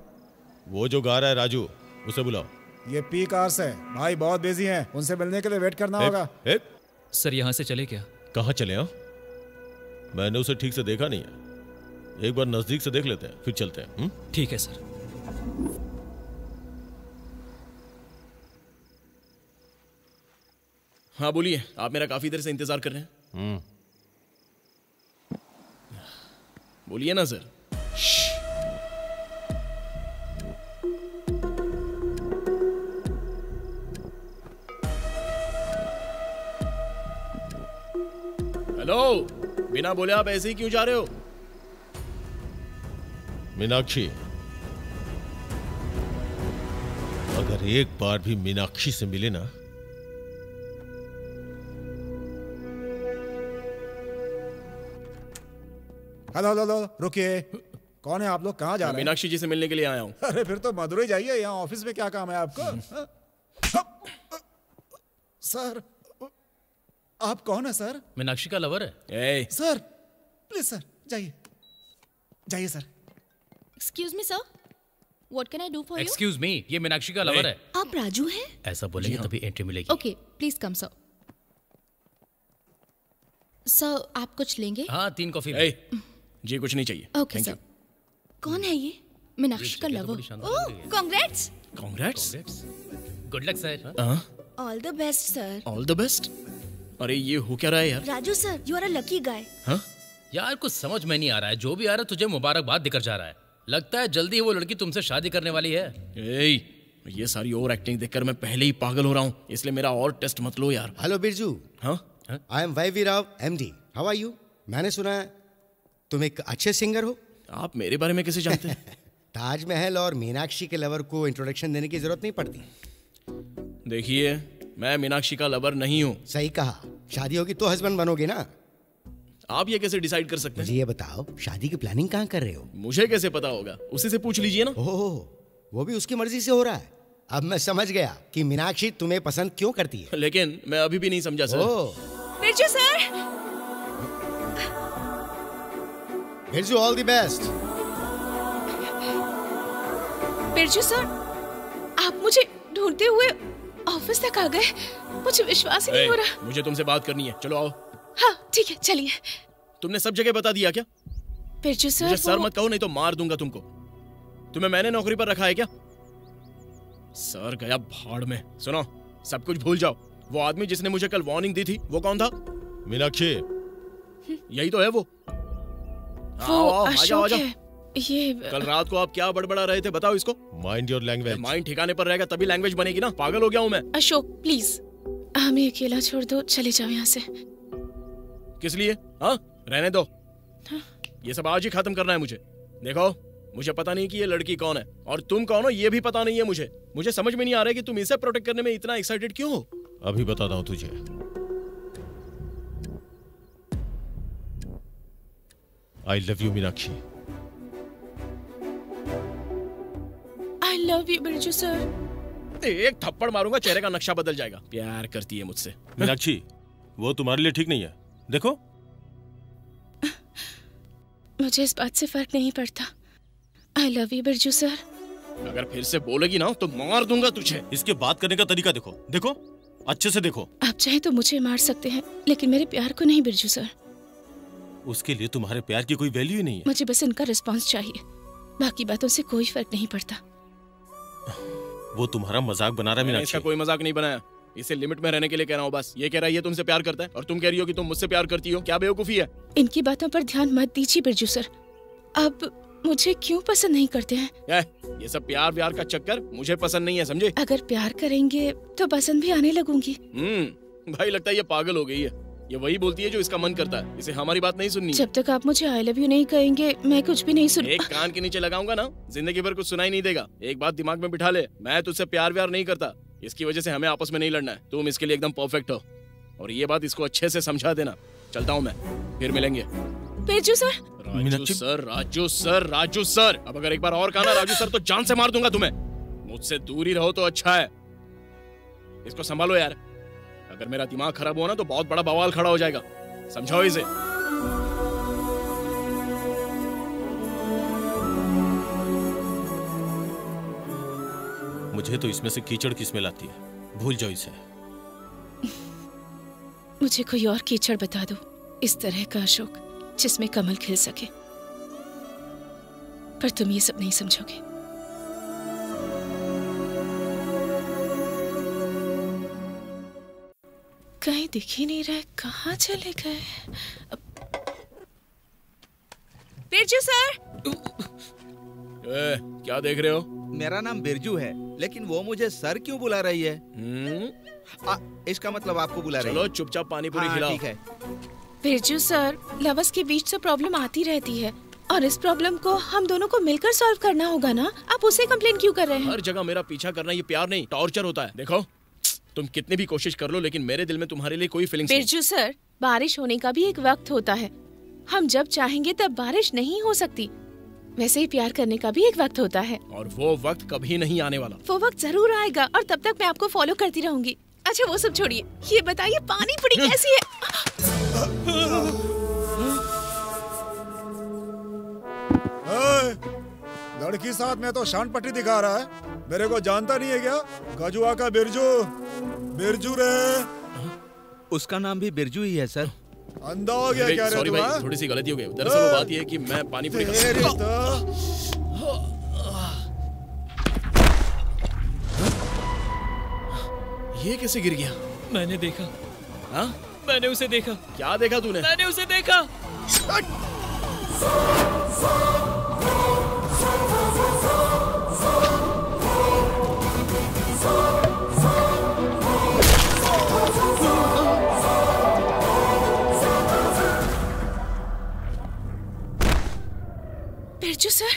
वो जो गा रहा है राजू, उसे बुलाओ। ये पीक आवर्स है भाई, बहुत बिजी हैं, उनसे मिलने के लिए वेट करना होगा। सर यहाँ से चले क्या? कहाँ चले? मैंने उसे ठीक से देखा नहीं है, एक बार नजदीक से देख लेते हैं फिर चलते हैं। ठीक है सर। हाँ बोलिए, आप मेरा काफी देर से इंतजार कर रहे हैं। बोलिए ना सर। हेलो, बिना बोले आप ऐसे ही क्यों जा रहे हो? मीनाक्षी, अगर एक बार भी मीनाक्षी से मिले ना हेलो रुकिए, कौन है आप लोग, कहाँ जा रहे हैं? मीनाक्षी जी से मिलने के लिए आया हूँ। अरे फिर तो मदुरई जाइए, यहाँ ऑफिस में क्या काम है आपको? सर आप कौन है सर? मीनाक्षी का लवर है सर। प्लीज सर जाइए जाइए sir. Excuse me sir, what can I do for you? Excuse me, ये मीनाक्षी का लवर है। आप राजू हैं? ऐसा बोलेंगे तभी एंट्री मिलेगी। Okay please come sir. Sir आप कुछ लेंगे? हाँ 3 कॉफी। जी कुछ नहीं चाहिए। Okay sir. कौन है ये? मीनाक्षी का lover. Oh congrats. Congrats, good luck sir. All the best sir. All the best. अरे ये हो क्या रहा है यार? Raju sir you are a lucky guy. यार कुछ समझ में नहीं आ रहा है, जो भी आ रहा है तुझे मुबारकबाद देकर जा रहा है। लगता है जल्दी ही वो लड़की तुमसे शादी करने वाली है। ये सारी ओवर एक्टिंग देखकर मैं पहले ही पागल हो रहा हूँ, इसलिए मेरा और टेस्ट मत लो यार। हेलो बिरजू। हाँ I am Y V Rao MD, how are you? मैंने सुना है तुम एक अच्छे सिंगर हो। आप मेरे बारे में कैसे जानते हैं? ताजमहल और मीनाक्षी के लवर को इंट्रोडक्शन देने की जरूरत नहीं पड़ती। देखिए मैं मीनाक्षी का लवर नहीं हूँ। सही कहा, शादी होगी तो हस्बैंड बनोगे ना। आप ये कैसे डिसाइड कर सकते हैं? ये बताओ शादी की प्लानिंग कहाँ कर रहे हो? मुझे कैसे पता होगा, उसी से पूछ लीजिए ना। वो भी उसकी मर्जी से हो रहा है। अब मैं समझ गया कि मीनाक्षी तुम्हें पसंद क्यों करती है। लेकिन मैं अभी भी नहीं समझा sir. Birju sir. Birju all the best. Birju sir आप मुझे ढूंढते हुए ऑफिस तक आ गए, मुझे विश्वास ही नहीं हो रहा। मुझे तुमसे बात करनी है, चलो आओ। हाँ ठीक है चलिए। तुमने सब जगह बता दिया क्या? बिरजू सर मुझे सर मत कहो, नहीं तो मार दूंगा तुमको। तुम्हें मैंने नौकरी पर रखा है क्या? सर गया भाड़ में। सुनो सब कुछ भूल जाओ, वो आदमी जिसने मुझे कल वार्निंग दी थी वो कौन था? मीनाक्षी। यही तो है वो अशोक आजा। ये कल रात को आप क्या बड़बड़ा रहे थे बताओ इसको। Mind your language. माइंड ठिकाने पर रहेगा तभी लैंग्वेज बनेगी ना। पागल हो गया हूँ मैं। अशोक प्लीज हमें अकेला छोड़ दो, चले जाओ यहाँ से। किस लिए? हाँ रहने दो। हाँ। ये सब आज ही खत्म करना है मुझे। देखो मुझे पता नहीं कि ये लड़की कौन है और तुम कौन हो ये भी पता नहीं है मुझे। मुझे समझ में नहीं आ रहा है कि तुम इसे प्रोटेक्ट करने में इतना एक्साइटेड क्यों हो। अभी बताता हूँ तुझे। I love you Meenakshi. I love you Birju sir. एक थप्पड़ मारूंगा चेहरे का नक्शा बदल जाएगा। प्यार करती है मुझसे। मीनाक्षी वो तुम्हारे लिए ठीक नहीं है। देखो मुझे इस बात से फर्क नहीं पड़ता। I love you Birju sir. अगर फिर से बोलेगी ना तो मार दूंगा तुझे। इसके बात करने का तरीका देखो, देखो अच्छे से देखो। आप चाहे तो मुझे मार सकते हैं लेकिन मेरे प्यार को नहीं बिरजू सर। उसके लिए तुम्हारे प्यार की कोई वैल्यू ही नहीं है। मुझे बस इनका रिस्पॉन्स चाहिए, बाकी बातों से कोई फर्क नहीं पड़ता। वो तुम्हारा मजाक बना रहा है मीनाक्षी। इसका कोई मजाक नहीं बनाया, इसे लिमिट में रहने के लिए कह रहा हूँ बस। ये कह रहा है ये तुमसे प्यार करता है और तुम कह रही हो कि तुम मुझसे प्यार करती हो। क्या बेवकूफी है। इनकी बातों पर ध्यान मत दीजिए बिरजू सर। अब मुझे क्यों पसंद नहीं करते हैं? ये सब प्यार व्यार का चक्कर मुझे पसंद नहीं है समझे। अगर प्यार करेंगे तो पसंद भी आने लगूंगी। भाई लगता है ये पागल हो गई है। ये वही बोलती है जो इसका मन करता है, इसे हमारी बात नहीं सुननी। जब तक आप मुझे आई लव यू नहीं कहेंगे मैं कुछ भी नहीं सुन। एक कान के नीचे लगाऊंगा ना जिंदगी भर कुछ सुनाई नहीं देगा। एक बात दिमाग में बिठा ले, मैं तुझसे प्यार व्यार नहीं करता, इसकी वजह से हमें आपस में नहीं लड़ना है। तुम इसके लिए एकदम परफेक्ट हो और ये बात इसको अच्छे से समझा देना। चलता हूँ मैं, फिर मिलेंगे। Birju sir. Raju sir Raju sir Raju sir. अब अगर एक बार और कहा ना राजू सर तो जान से मार दूंगा तुम्हें। मुझसे दूरी रहो तो अच्छा है। इसको संभालो यार, अगर मेरा दिमाग खराब हुआ ना तो बहुत बड़ा बवाल खड़ा हो जाएगा। समझाओ इसे। मुझे तो इसमें से कीचड़ की स्मेल आती है, भूल जाओ इसे। मुझे कोई और कीचड़ बता दो इस तरह का अशोक जिसमें कमल खिल सके, पर तुम ये सब नहीं समझोगे। कहीं दिख ही नहीं रहा, कहाँ चले गए? बिरजू सर। क्या देख रहे हो? मेरा नाम बिरजू है लेकिन वो मुझे सर क्यों बुला रही है? इसका मतलब आपको बुला रही है। चलो चुपचाप पानी पूरी खिलाओ। ठीक है बिरजू सर, लवस के बीच से प्रॉब्लम आती रहती है, और इस प्रॉब्लम को हम दोनों को मिलकर सॉल्व करना होगा ना। आप उसे कंप्लेन क्यों कर रहे हैं? हर जगह मेरा पीछा करना ये प्यार नहीं टॉर्चर होता है। देखो तुम कितनी भी कोशिश कर लो लेकिन मेरे दिल में तुम्हारे लिए कोई फीलिंग्स नहीं। बिरजू सर, बारिश होने का भी एक वक्त होता है, हम जब चाहेंगे तब बारिश नहीं हो सकती, वैसे ही प्यार करने का भी एक वक्त होता है और वो वक्त कभी नहीं आने वाला। वो वक्त जरूर आएगा और तब तक मैं आपको फॉलो करती रहूंगी। अच्छा वो सब छोड़िए, ये बताइए पानी पूरी कैसी है? लड़की साथ में तो शान पट्टी दिखा रहा है, मेरे को जानता नहीं है क्या? गजुआ का बिरजू, बिरजू रे। उसका नाम भी बिरजू ही है सर। अंधा हो गया क्या? सॉरी भाई, थोड़ी सी गलती हो गई। दरअसल वो बात ये है कि मैं पानी पूरी तो। ये कैसे गिर गया? मैंने देखा। हाँ मैंने उसे देखा। क्या देखा तूने? मैंने उसे देखा। बिरजू सर,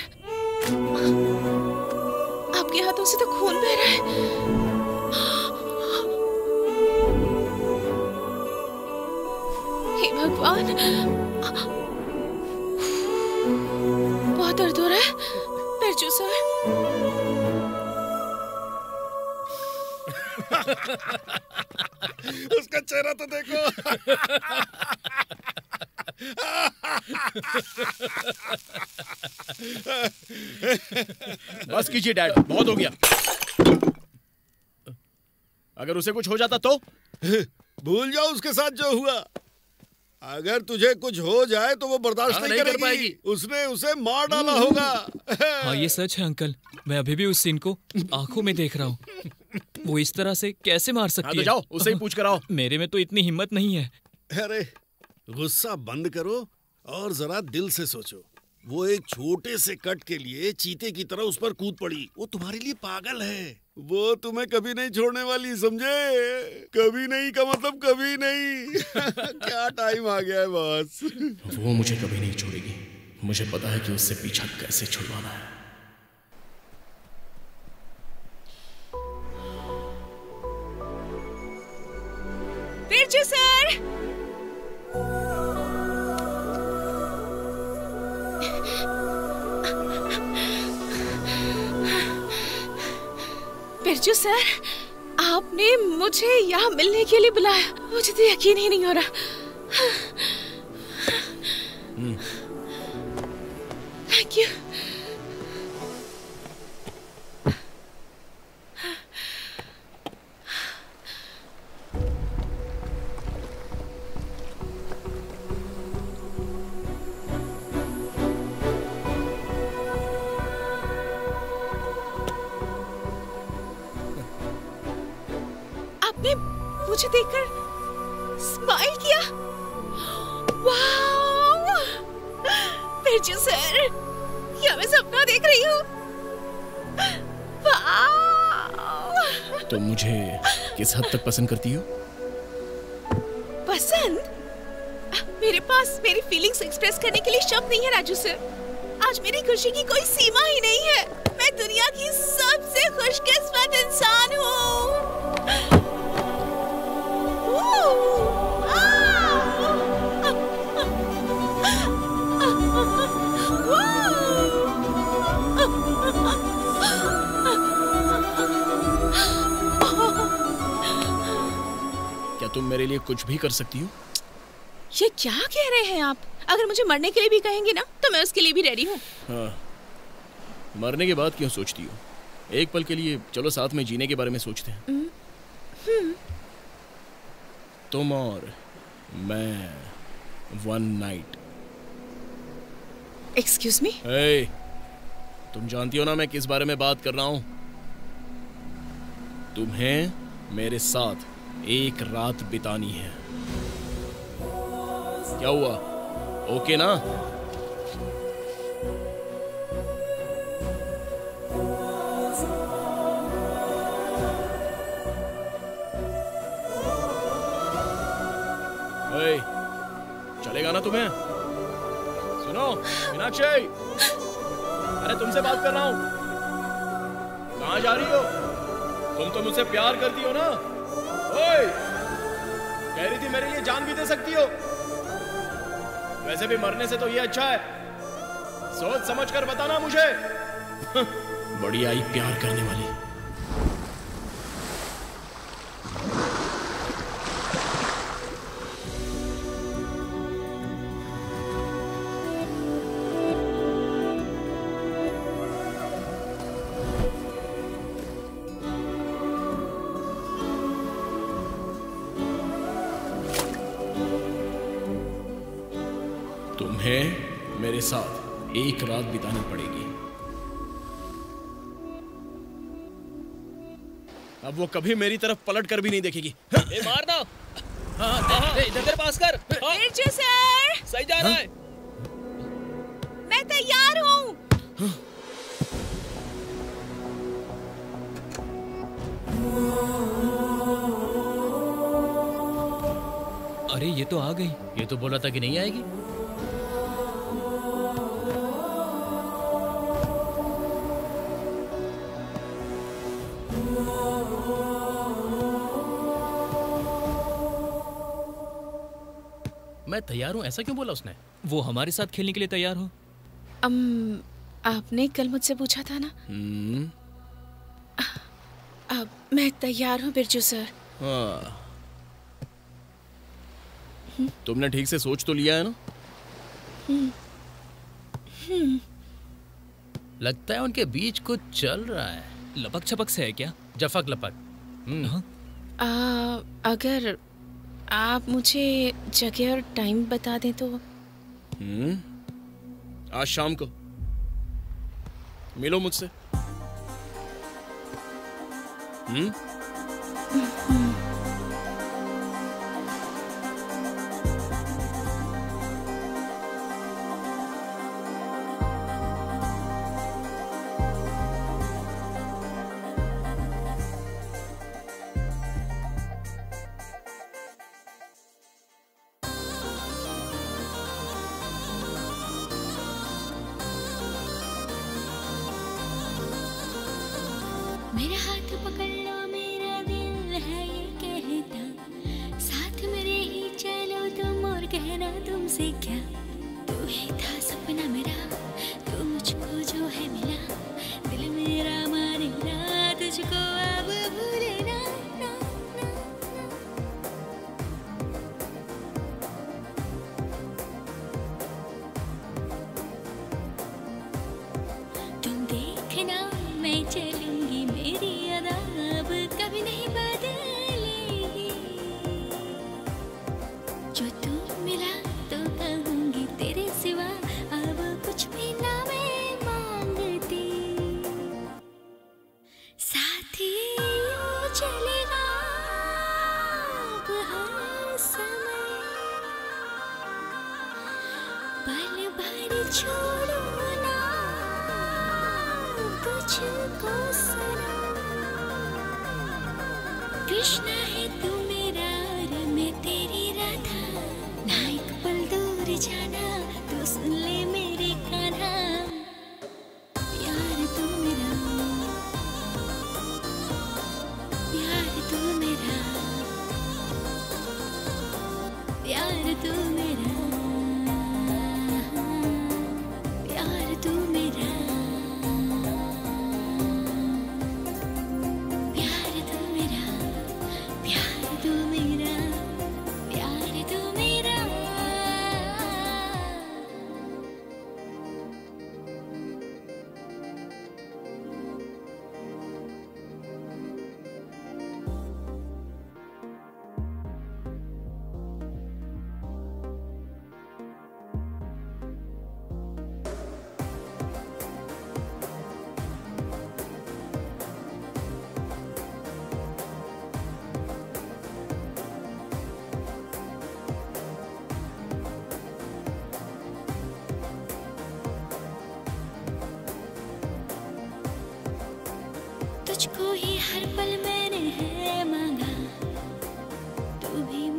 आपके हाथों से तो खून बह रहा है। हे भगवान, बहुत दर्द हो रहा है बिरजू सर। उसका चेहरा तो देखो। बस कीजिए डैड, बहुत हो गया। अगर उसे कुछ हो जाता तो? भूल जाओ उसके साथ जो हुआ। अगर तुझे कुछ हो जाए तो वो बर्दाश्त नहीं कर पाएगी। उसने उसे मार डाला होगा। हाँ ये सच है अंकल, मैं अभी भी उस सीन को आंखों में देख रहा हूँ। वो इस तरह से कैसे मार सकती है? तो जाओ उसे ही पूछ कर आओ। मेरे में तो इतनी हिम्मत नहीं है। अरे गुस्सा बंद करो और जरा दिल से सोचो। वो एक छोटे से कट के लिए चीते की तरह उस पर कूद पड़ी। वो तुम्हारे लिए पागल है, वो तुम्हें कभी नहीं छोड़ने वाली, समझे? कभी नहीं का मतलब कभी नहीं। क्या टाइम आ गया है बॉस। वो मुझे कभी नहीं छोड़ेगी, मुझे पता है कि उससे पीछा कैसे छुड़वाना है। बिरजू सर, बिरजू सर, आपने मुझे यहाँ मिलने के लिए बुलाया, मुझे तो यकीन ही नहीं हो रहा। Thank you. मुझे देखकर स्माइल किया। वाओ बिरजू सर, क्या मैं सपना देख रही हूँ? तो मुझे किस हद तक पसंद करती हो? पसंद? मेरे पास मेरी फीलिंग्स एक्सप्रेस करने के लिए शब्द नहीं है राजू सर। आज मेरी खुशी की कोई सीमा ही नहीं है। मैं दुनिया की सबसे खुशकिस्मत इंसान हूँ। क्या तुम मेरे लिए कुछ भी कर सकती हो? ये क्या कह रहे हैं आप? अगर मुझे मरने के लिए भी कहेंगे ना तो मैं उसके लिए भी रेडी हूँ। हाँ, मरने के बाद क्यों सोचती हो? एक पल के लिए चलो साथ में जीने के बारे में सोचते हैं। तुम और मैं one night. Excuse me? Hey, तुम जानती हो ना मैं किस बारे में बात कर रहा हूं? तुम्हें मेरे साथ एक रात बितानी है। क्या हुआ, ओके ना? चलेगा ना तुम्हें? सुनो मीनाक्षी, अरे तुमसे बात कर रहा हूँ। कहाँ जा रही हो? तुम तो मुझसे प्यार करती हो ना? ओए, कह रही थी मेरे लिए जान भी दे सकती हो। वैसे भी मरने से तो ये अच्छा है। सोच समझ कर बताना मुझे। बड़ी आई प्यार करने वाली। तुम्हें मेरे साथ एक रात बितानी पड़ेगी। अब वो कभी मेरी तरफ पलट कर भी नहीं देखेगी। ए, मार दो। इधर पास कर। बिरजू सर। सही जा रहा है। मैं तैयार हूँ। अरे ये तो आ गई। ये तो बोला था कि नहीं आएगी। मैं तैयार हूँ ऐसा क्यों बोला उसने? वो हमारे साथ खेलने के लिए तैयार हो। आपने कल मुझसे पूछा था ना। अब मैं तैयार हूँ बिरजू सर। हाँ। तुमने ठीक से सोच तो लिया है ना? लगता है उनके बीच कुछ चल रहा है। लपक छपक से है क्या? जफक लपक। अगर आप मुझे जगह और टाइम बता दें तो। आज शाम को मिलो मुझसे।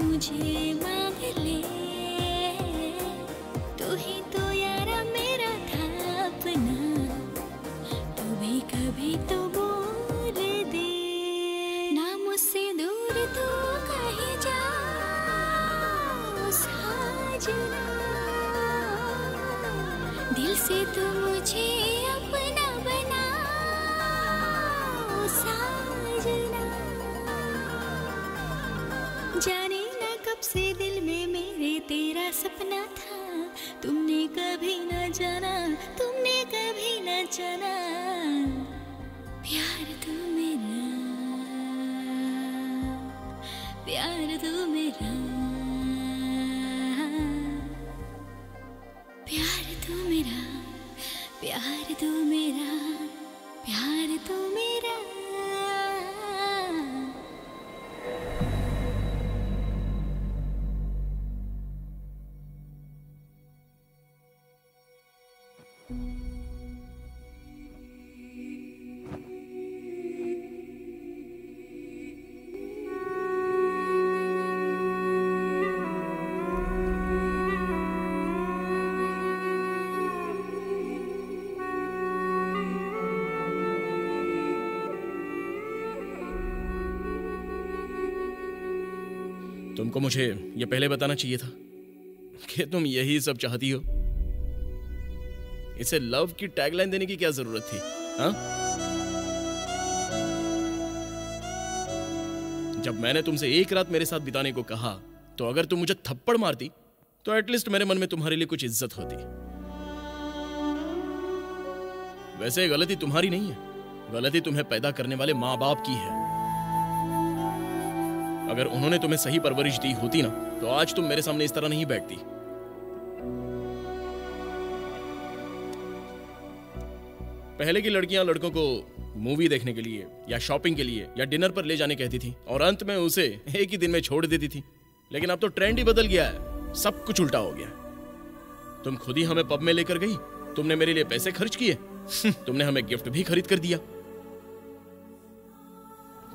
मुझे मांग ले तू ही तो यारा। तुमको मुझे ये पहले बताना चाहिए था कि तुम यही सब चाहती हो। इसे लव की टैगलाइन देने की क्या जरूरत थी? हा? जब मैंने तुमसे एक रात मेरे साथ बिताने को कहा तो अगर तुम मुझे थप्पड़ मारती तो एटलीस्ट मेरे मन में तुम्हारे लिए कुछ इज्जत होती। वैसे गलती तुम्हारी नहीं है, गलती तुम्हें पैदा करने वाले माँ बाप की है। अगर उन्होंने तुम्हें सही परवरिश दी होती ना तो आज तुम मेरे सामने इस तरह नहीं बैठती। पहले की लड़कियां लड़कों को मूवी देखने के लिए या शॉपिंग के लिए या डिनर पर ले जाने कहती थी और अंत में उसे एक ही दिन में छोड़ देती थी। लेकिन अब तो ट्रेंड ही बदल गया है, सब कुछ उल्टा हो गया। तुम खुद ही हमें पब में लेकर गई, तुमने मेरे लिए पैसे खर्च किए, तुमने हमें गिफ्ट भी खरीद कर दिया।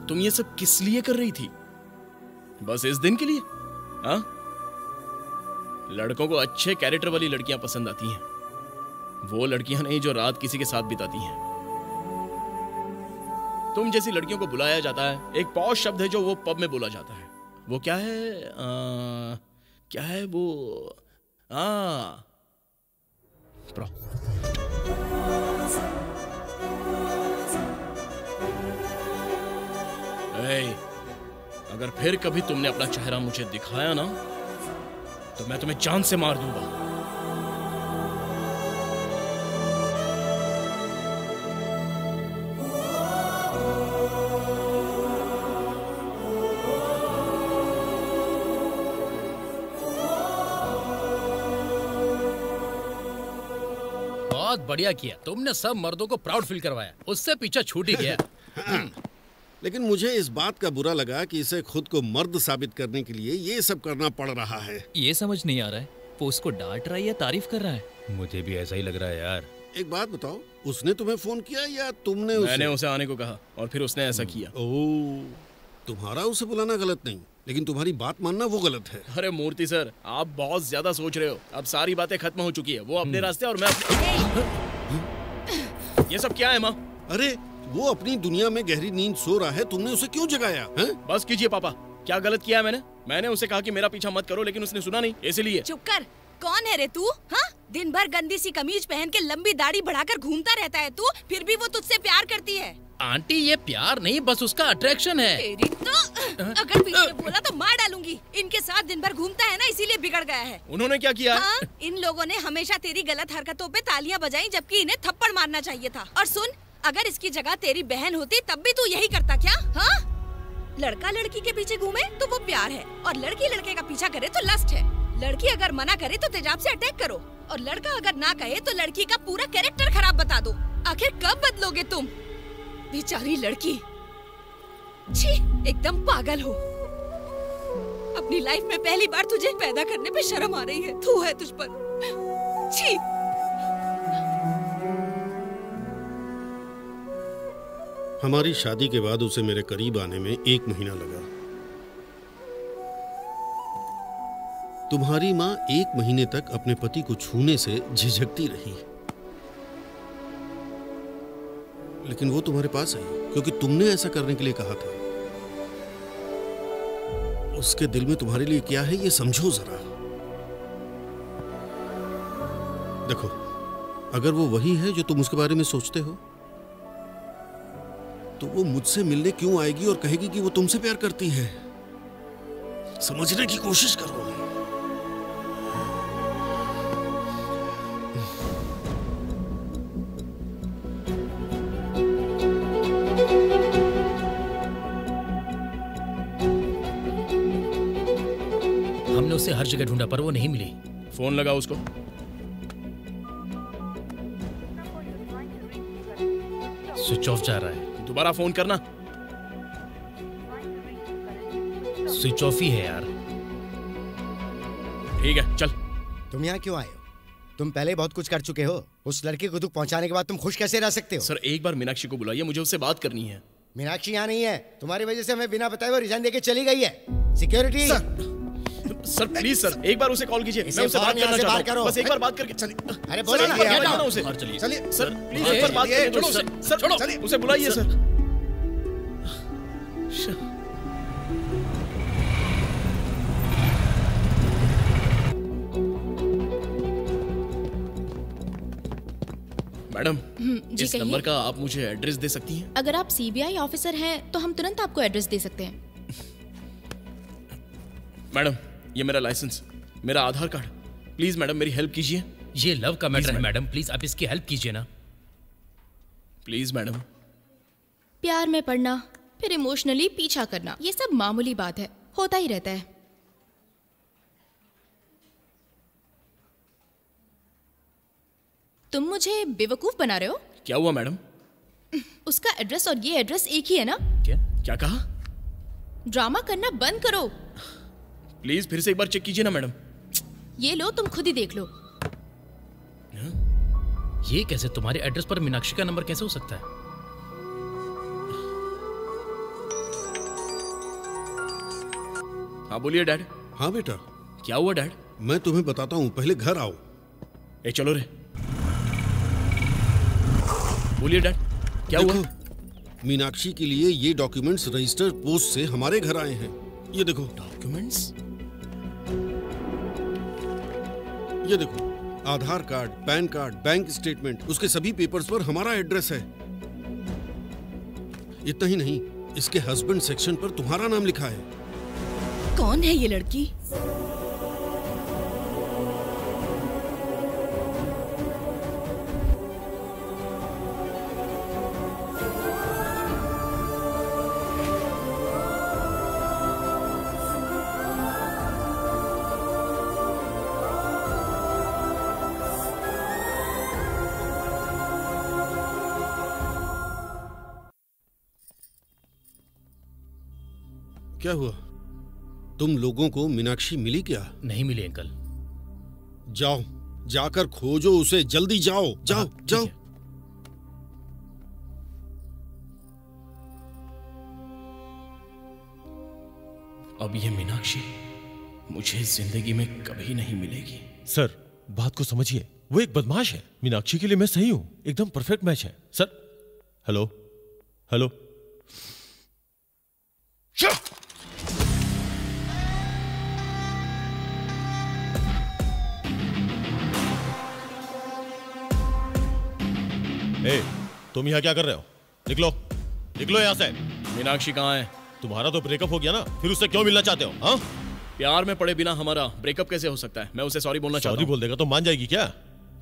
तुम ये सब किस लिए कर रही थी? बस इस दिन के लिए? हाँ, लड़कों को अच्छे कैरेक्टर वाली लड़कियां पसंद आती हैं, वो लड़कियां नहीं जो रात किसी के साथ बिताती हैं। तुम जैसी लड़कियों को बुलाया जाता है, एक पॉश शब्द है जो वो पब में बोला जाता है, वो क्या है? क्या है वो? अगर फिर कभी तुमने अपना चेहरा मुझे दिखाया ना तो मैं तुम्हें जान से मार दूंगा। बहुत बढ़िया किया तुमने, सब मर्दों को प्राउड फील करवाया, उससे पीछा छूट ही गया। लेकिन मुझे इस बात का बुरा लगा कि इसे खुद को मर्द साबित करने के लिए ये सब करना पड़ रहा है। ये समझ नहीं आ रहा है वो उसको डांट रहा है या तारीफ कर रहा है। मुझे भी ऐसा ही लग रहा है यार। एक बात बताओ, उसने तुम्हें फोन किया या तुमने उसे? मैंने उसे आने को कहा और फिर उसने ऐसा किया। ओह, तुम्हारा उसे बुलाना गलत नहीं, लेकिन तुम्हारी बात मानना वो गलत है। अरे मूर्ति सर, आप बहुत ज्यादा सोच रहे हो। अब सारी बातें खत्म हो चुकी है, वो अपने रास्ते और मैं। ये सब क्या है माँ? अरे वो अपनी दुनिया में गहरी नींद सो रहा है, तुमने उसे क्यों जगाया है? बस कीजिए पापा, क्या गलत किया है मैंने उसे कहा कि मेरा पीछा मत करो, लेकिन उसने सुना नहीं, इसलिए। चुप कर, कौन है रे तू? हाँ, दिन भर गंदी सी कमीज पहन के लंबी दाढ़ी बढ़ाकर घूमता रहता है तू, फिर भी वो तुझसे प्यार करती है। आंटी ये प्यार नहीं, बस उसका अट्रैक्शन है। तेरी तो, अगर बीच में बोला तो मार डालूंगी। इनके साथ दिन भर घूमता है ना, इसीलिए बिगड़ गया है। उन्होंने क्या किया? हाँ, इन लोगों ने हमेशा तेरी गलत हरकतों पे तालियां बजाई, जबकि इन्हें थप्पड़ मारना चाहिए था। और सुन, अगर इसकी जगह तेरी बहन होती तब भी तू यही करता क्या? हाँ, लड़का लड़की के पीछे घूमे तो वो प्यार है, और लड़की लड़के का पीछा करे तो लस्ट है। लड़की अगर मना करे तो तेजाब से अटैक करो, और लड़का अगर ना कहे तो लड़की का पूरा कैरेक्टर खराब बता दो। आखिर कब बदलोगे तुम? बेचारी लड़की, छी, एकदम पागल हो। अपनी लाइफ में पहली बार तुझे पैदा करने पे शर्म आ रही है, थू है तुझ पर, छी। हमारी शादी के बाद उसे मेरे करीब आने में 1 महीना लगा। तुम्हारी माँ 1 महीने तक अपने पति को छूने से झिझकती रही, लेकिन वो तुम्हारे पास आई क्योंकि तुमने ऐसा करने के लिए कहा था। उसके दिल में तुम्हारे लिए क्या है ये समझो जरा। देखो, अगर वो वही है जो तुम उसके बारे में सोचते हो, तो वो मुझसे मिलने क्यों आएगी और कहेगी कि वो तुमसे प्यार करती है? समझने की कोशिश करो। हमने उसे हर जगह ढूंढा पर वो नहीं मिली। फोन लगा उसको। स्विच ऑफ जा रहा है। दोबारा फोन करना। स्विच ऑफ ही है यार। ठीक है चल। तुम यहाँ क्यों आए हो? तुम पहले बहुत कुछ कर चुके हो। उस लड़के को दुख पहुंचाने के बाद तुम खुश कैसे रह सकते हो? सर एक बार मीनाक्षी को बुलाइए, मुझे उससे बात करनी है। मीनाक्षी यहाँ नहीं है। तुम्हारी वजह से हमें बिना बताए वो रिजाइन देके चली गई है। सिक्योरिटी सर प्लीज सर एक बार उसे कॉल कीजिए। मैं उससे बात करना चाहता हूं। बस एक बार बात करके चलिए। अरे बोलो ना, क्या करना उसे? चलिए सर प्लीज एक बार बात करिए। छोड़ो उसे सर, चलिए उसे बुलाइए सर। मैडम इस नंबर का आप मुझे एड्रेस दे सकती हैं? अगर आप सीबीआई ऑफिसर हैं तो हम तुरंत आपको एड्रेस दे सकते हैं। मैडम ये मेरा लाइसेंस, मेरा आधार कार्ड, प्लीज मैडम मेरी हेल्प कीजिए। ये लव का मैटर है मैडम, प्लीज आप इसकी हेल्प कीजिए ना। Please madam. प्यार में पड़ना फिर इमोशनली पीछा करना, ये सब मामूली बात है, होता ही रहता है। तुम मुझे बेवकूफ बना रहे हो। क्या हुआ मैडम? उसका एड्रेस और ये एड्रेस एक ही है ना? क्या क्या कहा? ड्रामा करना बंद करो। प्लीज फिर से एक बार चेक कीजिए ना मैडम। ये लो तुम खुद ही देख लो। हा? ये कैसे? तुम्हारे एड्रेस पर मीनाक्षी का नंबर कैसे हो सकता है? हाँ बोलिए डैड। हाँ बेटा। क्या हुआ डैड? मैं तुम्हें बताता हूँ, पहले घर आओ। ए चलो रे। बोलिए डैड क्या हुआ? मीनाक्षी के लिए ये डॉक्यूमेंट्स रजिस्टर पोस्ट से हमारे घर आए हैं। ये देखो डॉक्यूमेंट्स, ये देखो Aadhaar card, PAN card, bank statement, उसके सभी पेपर्स पर हमारा एड्रेस है। इतना ही नहीं, इसके हस्बैंड सेक्शन पर तुम्हारा नाम लिखा है। कौन है ये लड़की? क्या हुआ? तुम लोगों को मीनाक्षी मिली क्या? नहीं मिली अंकल। जाओ, जाकर खोजो उसे, जल्दी जाओ, जाओ जाओ। अब ये मीनाक्षी मुझे जिंदगी में कभी नहीं मिलेगी। सर बात को समझिए, वो एक बदमाश है। मीनाक्षी के लिए मैं सही हूं, एकदम परफेक्ट मैच है सर। Hello hello. ए, तुम यहाँ क्या कर रहे हो? निकलो निकलो यहाँ से। मीनाक्षी कहाँ है? तुम्हारा तो ब्रेकअप हो गया ना, फिर उससे क्यों मिलना चाहते हो? हाँ प्यार में पड़े बिना हमारा ब्रेकअप कैसे हो सकता है? मैं उसे सॉरी बोलना चाहता हूँ। बोल देगा तो मान जाएगी क्या?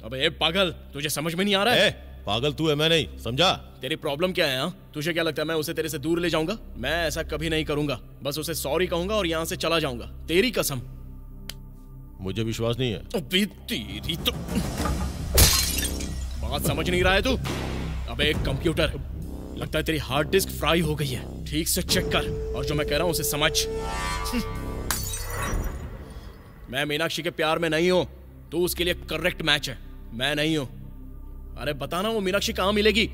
अबे पागल तुझे समझ में नहीं आ रहा है? पागल तू है मैं नहीं, समझा? तेरी प्रॉब्लम क्या है? तुझे क्या लगता है मैं उसे तेरे से दूर ले जाऊंगा? मैं ऐसा कभी नहीं करूंगा। बस उसे सॉरी कहूंगा और यहाँ से चला जाऊंगा, तेरी कसम। मुझे विश्वास नहीं है। तेरी तो बात समझ नहीं रहा है तू। अबे एक कंप्यूटर, लगता है तेरी हार्ड डिस्क फ्राई हो गई है। ठीक से चेक कर और जो मैं कह रहा हूँ उसे समझ। मैं मीनाक्षी के प्यार में नहीं हूँ, तू उसके लिए करेक्ट मैच है, मैं नहीं हूँ। अरे बताना वो मीनाक्षी कहाँ मिलेगी?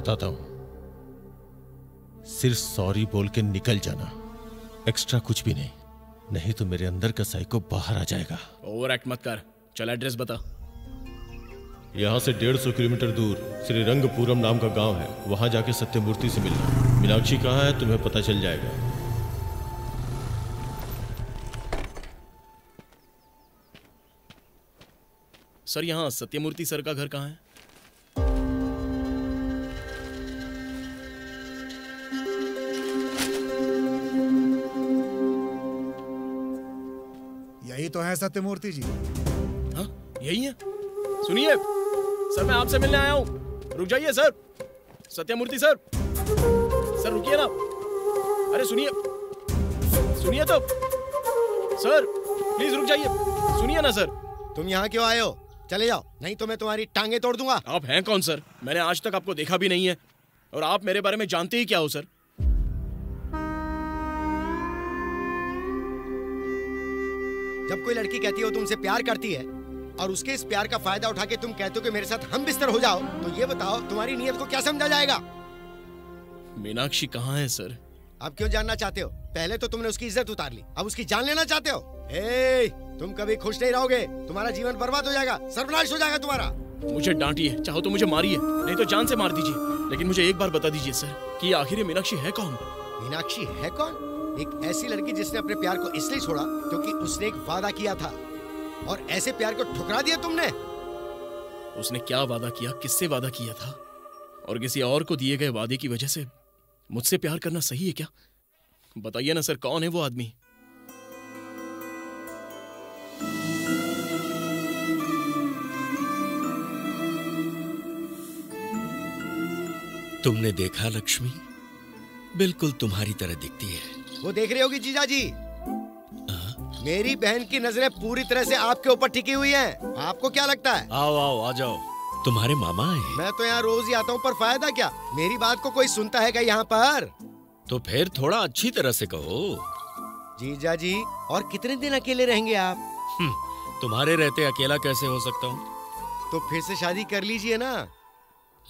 बताता हूँ, सिर्फ सॉरी बोल के निकल जाना, एक्स्ट्रा कुछ भी नहीं, नहीं तो मेरे अंदर का साइको बाहर आ जाएगा। ओवर एक्ट मत कर, चल एड्रेस बता। यहाँ से 150 किलोमीटर दूर श्री रंगपुरम नाम का गांव है, वहां जाके सत्य मूर्ति से मिलना। मीनाक्षी कहाँ है तुम्हें पता चल जाएगा। सर यहाँ सत्यमूर्ति सर का घर कहाँ है? यही तो है सत्यमूर्ति जी। हाँ यही है। सुनिए सर, मैं आपसे मिलने आया हूँ। रुक जाइए सर। सत्यमूर्ति सर, सर रुकिए ना। अरे सुनिए, सुनिए तो सर, प्लीज रुक जाइए, सुनिए ना सर। तुम यहाँ क्यों आए हो? चले जाओ, नहीं तो मैं तुम्हारी टांगे तोड़ दूंगा। आप हैं कौन सर? मैंने आज तक आपको देखा भी नहीं है, और आप मेरे बारे में जानते ही क्या हो सर? जब कोई लड़की कहती हो तुमसे प्यार करती है, और उसके इस प्यार का फायदा उठा के तुम कहते हो कि मेरे साथ हम बिस्तर हो जाओ, तो ये बताओ तुम्हारी नीयत को क्या समझा जाएगा? मीनाक्षी कहाँ है सर? अब क्यों जानना चाहते हो? पहले तो तुमने उसकी इज्जत उतार ली, अब उसकी जान लेना चाहते हो? ए, तुम कभी खुश नहीं रहोगे, तुम्हारा जीवन बर्बाद हो जाएगा, सर्वनाश हो जाएगा तुम्हारा। मुझे डांटिए, चाहो तो मुझे मारिए, नहीं तो जान से मार दीजिए, लेकिन मुझे एक बार बता दीजिए सर कि आखिर मीनाक्षी है कौन? मीनाक्षी है कौन? एक ऐसी लड़की जिसने अपने प्यार को इसलिए छोड़ा क्योंकि उसने एक वादा किया था, और ऐसे प्यार को ठुकरा दिया तुमने। उसने क्या वादा किया, किससे वादा किया था, और किसी और को दिए गए वादे की वजह से मुझसे प्यार करना सही है क्या? बताइए ना सर, कौन है वो आदमी? तुमने देखा लक्ष्मी, बिल्कुल तुम्हारी तरह दिखती है। वो देख रही होगी जीजा जी, मेरी बहन की नजरें पूरी तरह से आपके ऊपर टिकी हुई हैं। आपको क्या लगता है? आओ आओ, आ जाओ। तुम्हारे मामा है? मैं तो यहाँ रोज ही आता हूँ, पर फायदा क्या? मेरी बात को कोई सुनता है क्या यहाँ पर? तो फिर थोड़ा अच्छी तरह से कहो। जीजा जी, और कितने दिन अकेले रहेंगे आप? तुम्हारे रहते अकेला कैसे हो सकता हूँ? तो फिर से शादी कर लीजिए ना।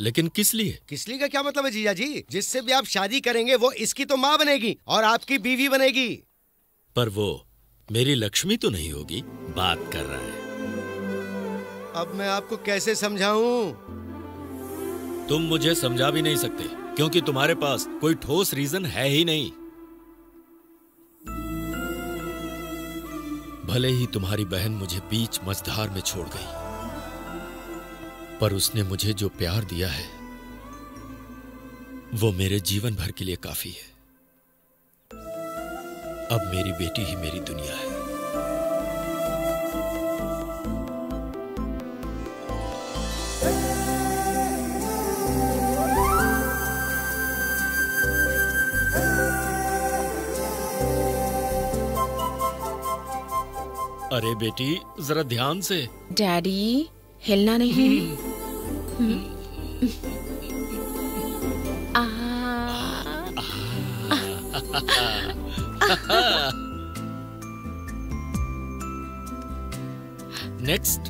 लेकिन किस लिए? किस लिए का क्या मतलब है जीजा जी? जिससे भी आप शादी करेंगे वो इसकी तो माँ बनेगी और आपकी बीवी बनेगी। पर वो मेरी लक्ष्मी तो नहीं होगी। बात कर रहा है। अब मैं आपको कैसे समझाऊं? तुम मुझे समझा भी नहीं सकते क्योंकि तुम्हारे पास कोई ठोस रीजन है ही नहीं। भले ही तुम्हारी बहन मुझे बीच मझधार में छोड़ गई, पर उसने मुझे जो प्यार दिया है वो मेरे जीवन भर के लिए काफी है। अब मेरी बेटी ही मेरी दुनिया है। अरे बेटी, जरा ध्यान से। डैडी, हिलना नहीं। नेक्स्ट।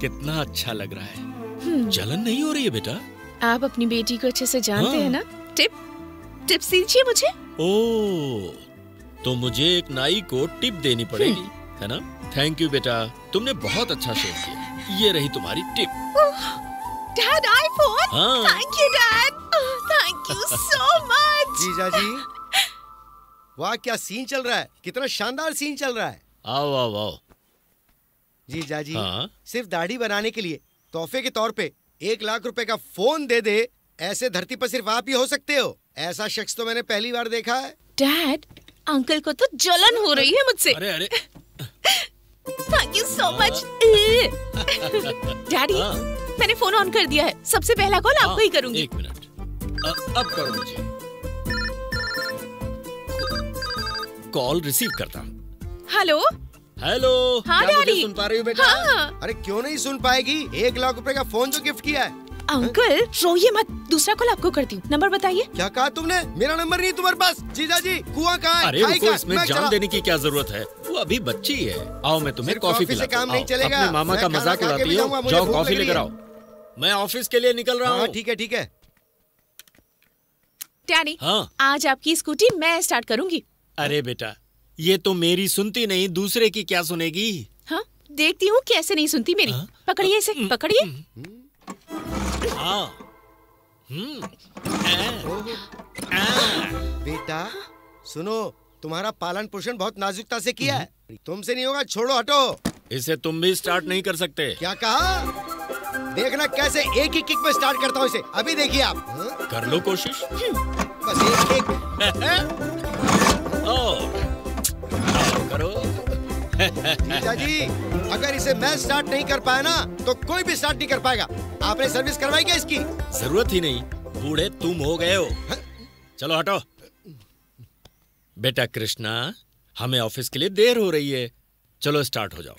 कितना अच्छा लग रहा है। जलन नहीं हो रही है बेटा? आप अपनी बेटी को अच्छे से जानते हैं ना। टिप्स दीजिए मुझे। ओ, तो मुझे एक नाई को टिप देनी पड़ेगी, है ना? थैंक यू बेटा, तुमने बहुत अच्छा शोध किया। ये रही तुम्हारी टिप। Dad, iPhone. हाँ। Thank you dad, thank you so much. जीजा जी, वाह क्या सीन चल रहा है, कितना शानदार सीन चल रहा है। आओ आओ आओ। जीजा जी, हाँ? सिर्फ दाढ़ी बनाने के लिए तोहफे के तौर पे 1 लाख रुपए का फोन दे दे, ऐसे धरती पर सिर्फ आप ही हो सकते हो। ऐसा शख्स तो मैंने पहली बार देखा है। डैड, अंकल को तो जलन हो रही है मुझसे। अरे अरे, thank you so much. Daddy, मैंने फोन ऑन कर दिया है, सबसे पहला कॉल आपको ही करूंगी। 1 मिनट, अब करो मुझे। कॉल रिसीव करता। Hello hello. हाँ डैडी, सुन पा रही हो बेटा? हाँ। अरे क्यों नहीं सुन पाएगी, 1 लाख रुपए का फोन जो गिफ्ट किया है। अंकल रोइए मत, दूसरा कॉल आपको करती हूँ। नंबर बताइए। क्या कहा तुमने? मेरा नंबर नहीं तुम्हारे पास। जीजा जी, कुआं कहाँ है? अरे उसको इसमें जान देने की क्या जरूरत है, वो अभी बच्ची है। आओ, मैं तुम्हें कॉफी पिलाता हूँ। अपने मामा का मजाक उड़ाती हो, जाओ कॉफी लेकर आओ। मैं ऑफिस के लिए निकल रहा हूँ। ठीक है ठीक है। डैडी, आज आपकी स्कूटी मैं स्टार्ट करूँगी। अरे बेटा, ये तो मेरी सुनती नहीं, दूसरे की क्या सुनेगी? हाँ, देखती हूँ कैसे नहीं सुनती मेरी। पकड़िए इसे, पकड़िए। बेटा सुनो, तुम्हारा पालन पोषण बहुत नाजुकता से किया है। तुमसे नहीं होगा, छोड़ो हटो। इसे तुम भी स्टार्ट नहीं कर सकते। क्या कहा? देखना कैसे एक ही किक में स्टार्ट करता हूँ इसे। अभी देखिए आप। हा? कर लो कोशिश। बस एक एक। आओ करो। जीजा जी, अगर इसे मैं स्टार्ट नहीं कर पाया ना तो कोई भी स्टार्ट नहीं कर पाएगा। आपने सर्विस करवाई क्या इसकी? जरूरत ही नहीं, बूढ़े तुम हो गए हो। हा? चलो हटो। बेटा कृष्णा, हमें ऑफिस के लिए देर हो रही है, चलो स्टार्ट हो जाओ।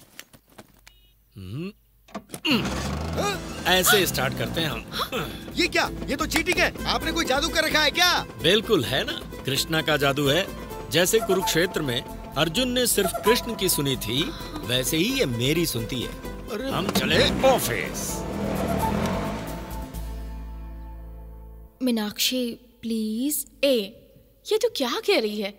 ऐसे स्टार्ट करते हैं हम। ये क्या? ये तो चीटिंग है। आपने कोई जादू कर रखा है क्या? बिल्कुल है ना, कृष्णा का जादू है। जैसे कुरुक्षेत्र में अर्जुन ने सिर्फ कृष्ण की सुनी थी, वैसे ही ये मेरी सुनती है। हम चले ऑफिस। मीनाक्षी प्लीज। ए, ये तो क्या कह रही है?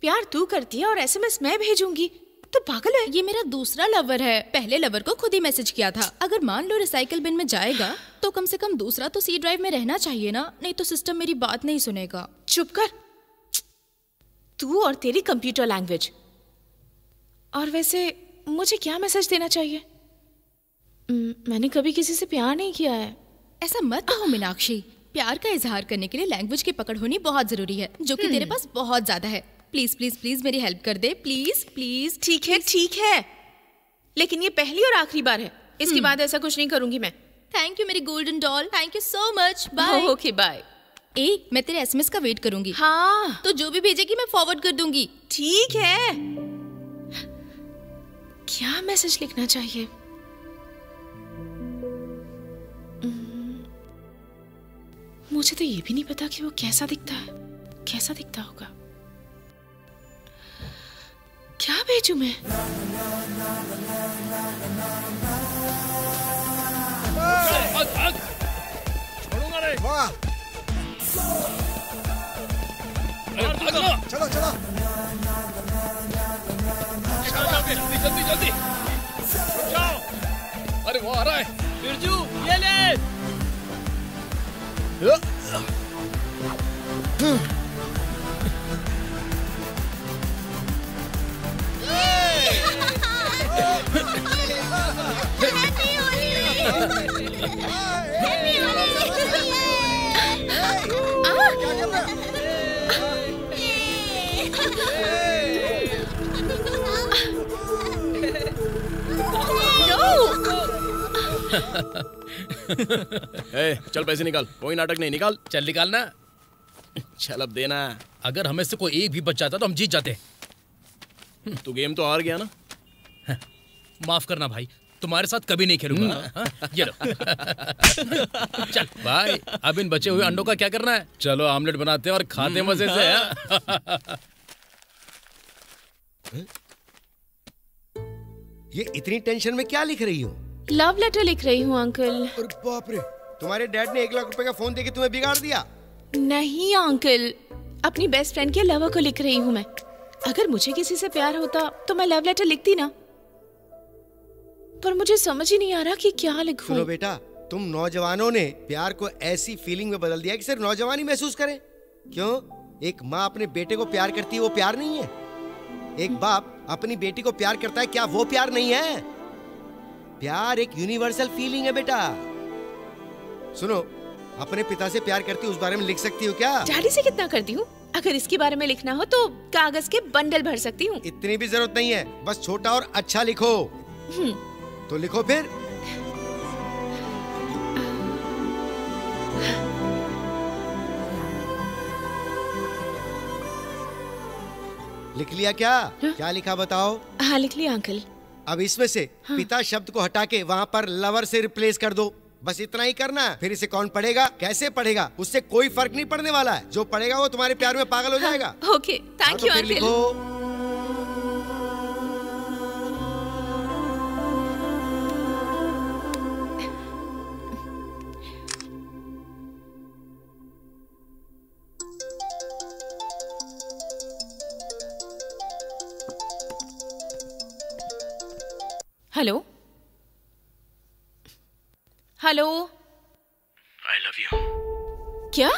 प्यार तू करती है और एसएमएस मैं भेजूंगी? तो पागल है, ये मेरा दूसरा लवर है। पहले लवर को खुद ही मैसेज किया था। अगर मान लो रिसाइकल बिन में जाएगा तो कम से कम दूसरा तो सी ड्राइव में रहना चाहिए ना, नहीं तो सिस्टम मेरी बात नहीं सुनेगा। चुप कर। तू और तेरी कंप्यूटर लैंग्वेज। और वैसे मुझे क्या मैसेज देना चाहिए? मैंने कभी किसी से प्यार नहीं किया है। ऐसा मत कहो मीनाक्षी, प्यार का इजहार करने के लिए लैंग्वेज की पकड़ होनी बहुत जरूरी है, जो कि तेरे पास बहुत ज्यादा है। प्लीज प्लीज प्लीज मेरी हेल्प कर दे, प्लीज प्लीज। ठीक है ठीक है, लेकिन ये पहली और आखिरी बार है, इसके बाद ऐसा कुछ नहीं करूंगी मैं। थैंक यू मेरी golden doll, thank you so much, bye. Okay bye. ए, मैं तेरे एसएमएस का वेट करूंगी। हाँ, तो जो भी भेजेगी मैं फॉरवर्ड कर दूंगी। ठीक है। क्या मैसेज लिखना चाहिए? मुझे तो ये भी नहीं पता कि वो कैसा दिखता है, कैसा दिखता होगा। क्या भेजू मैं? छोड़ूंगा नहीं। वाह, चलो चलो जल्दी जल्दी जल्दी। अरे वो आ रहा है। बिरजू ये ले। चल पैसे निकाल। कोई नाटक नहीं, निकाल। चल निकालना। चल अब देना। अगर हमें से कोई एक भी बच जाता तो हम जीत जाते। तू गेम तो हार गया ना। माफ करना भाई, तुम्हारे साथ कभी नहीं खेलूंगा। ये लो। चल भाई, अब इन बचे हुए अंडों का क्या करना है? चलो आमलेट बनाते हैं और खाते मजे से। ये इतनी टेंशन में क्या लिख रही हो? लव लेटर लिख रही हूँ अंकल। बाप रे, तुम्हारे डैड ने 1 लाख रुपए का फोन देके तुम्हें बिगाड़ दिया? नहीं अंकल, अपनी बेस्ट फ्रेंड के लवर को लिख रही हूँ मैं। अगर मुझे किसी से प्यार होता तो मैं लव लेटर लिखती ना, पर मुझे समझ ही नहीं आ रहा कि क्या लिखूं। सुनो बेटा, तुम नौजवानों ने प्यार को ऐसी फीलिंग में बदल दिया कि सिर्फ नौजवान ही महसूस करें। क्यों? एक माँ अपने बेटे को प्यार करती है, वो प्यार नहीं है? एक बाप अपनी बेटी को प्यार करता है, क्या वो प्यार नहीं है? प्यार एक यूनिवर्सल फीलिंग है बेटा। सुनो, अपने पिता से प्यार करती हूँ उस बारे में लिख सकती हूँ क्या? डैडी से कितना करती हूँ। अगर इसके बारे में लिखना हो तो कागज के बंडल भर सकती हूँ। इतनी भी जरूरत नहीं है, बस छोटा और अच्छा लिखो। तो लिखो फिर। लिख लिया क्या? हा? क्या लिखा बताओ? हाँ लिख लिया अंकल। अब इसमें से हाँ? पिता शब्द को हटा के वहाँ पर लवर से रिप्लेस कर दो, बस इतना ही करना। फिर इसे कौन पढ़ेगा, कैसे पढ़ेगा, उससे कोई फर्क नहीं पड़ने वाला है। जो पढ़ेगा वो तुम्हारे प्यार में पागल हो जाएगा। Okay thank you uncle. लिखो। Hello hello. I love you. क्या?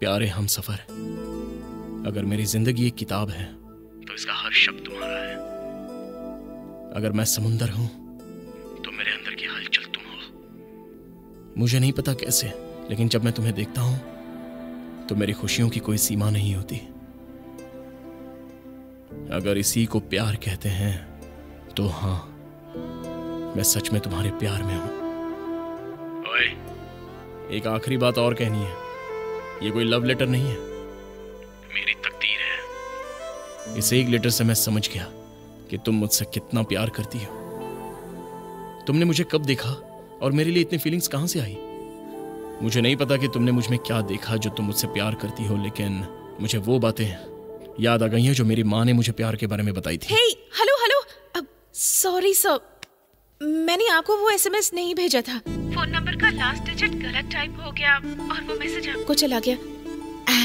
प्यारे हमसफर, अगर मेरी जिंदगी एक किताब है तो इसका हर शब्द तुम्हारा है। अगर मैं समुंदर हूं तो मेरे अंदर की हलचल तुम हो। मुझे नहीं पता कैसे, लेकिन जब मैं तुम्हें देखता हूं तो मेरी खुशियों की कोई सीमा नहीं होती। अगर इसी को प्यार कहते हैं तो हां, मैं सच में तुम्हारे प्यार में हूं। ओए, एक आखिरी बात और कहनी है। ये कोई लव लेटर नहीं है, मेरी तकदीर है। इस एक लेटर से मैं समझ गया कि तुम मुझसे कितना प्यार करती हो। तुमने मुझे कब देखा और मेरे लिए इतनी फीलिंग्स कहां से आई? मुझे नहीं पता कि तुमने मुझ में क्या देखा जो तुम मुझसे प्यार करती हो, लेकिन मुझे वो बातें याद आ गई हैं जो मेरी माँ ने मुझे प्यार के बारे में बताई थी। Hey, hello, hello. Sorry, sir. मैंने आपको वो एसएमएस नहीं भेजा था। फोन नंबर का लास्ट डिजिट गलत टाइप हो गया और वो मैसेज आपको चला गया।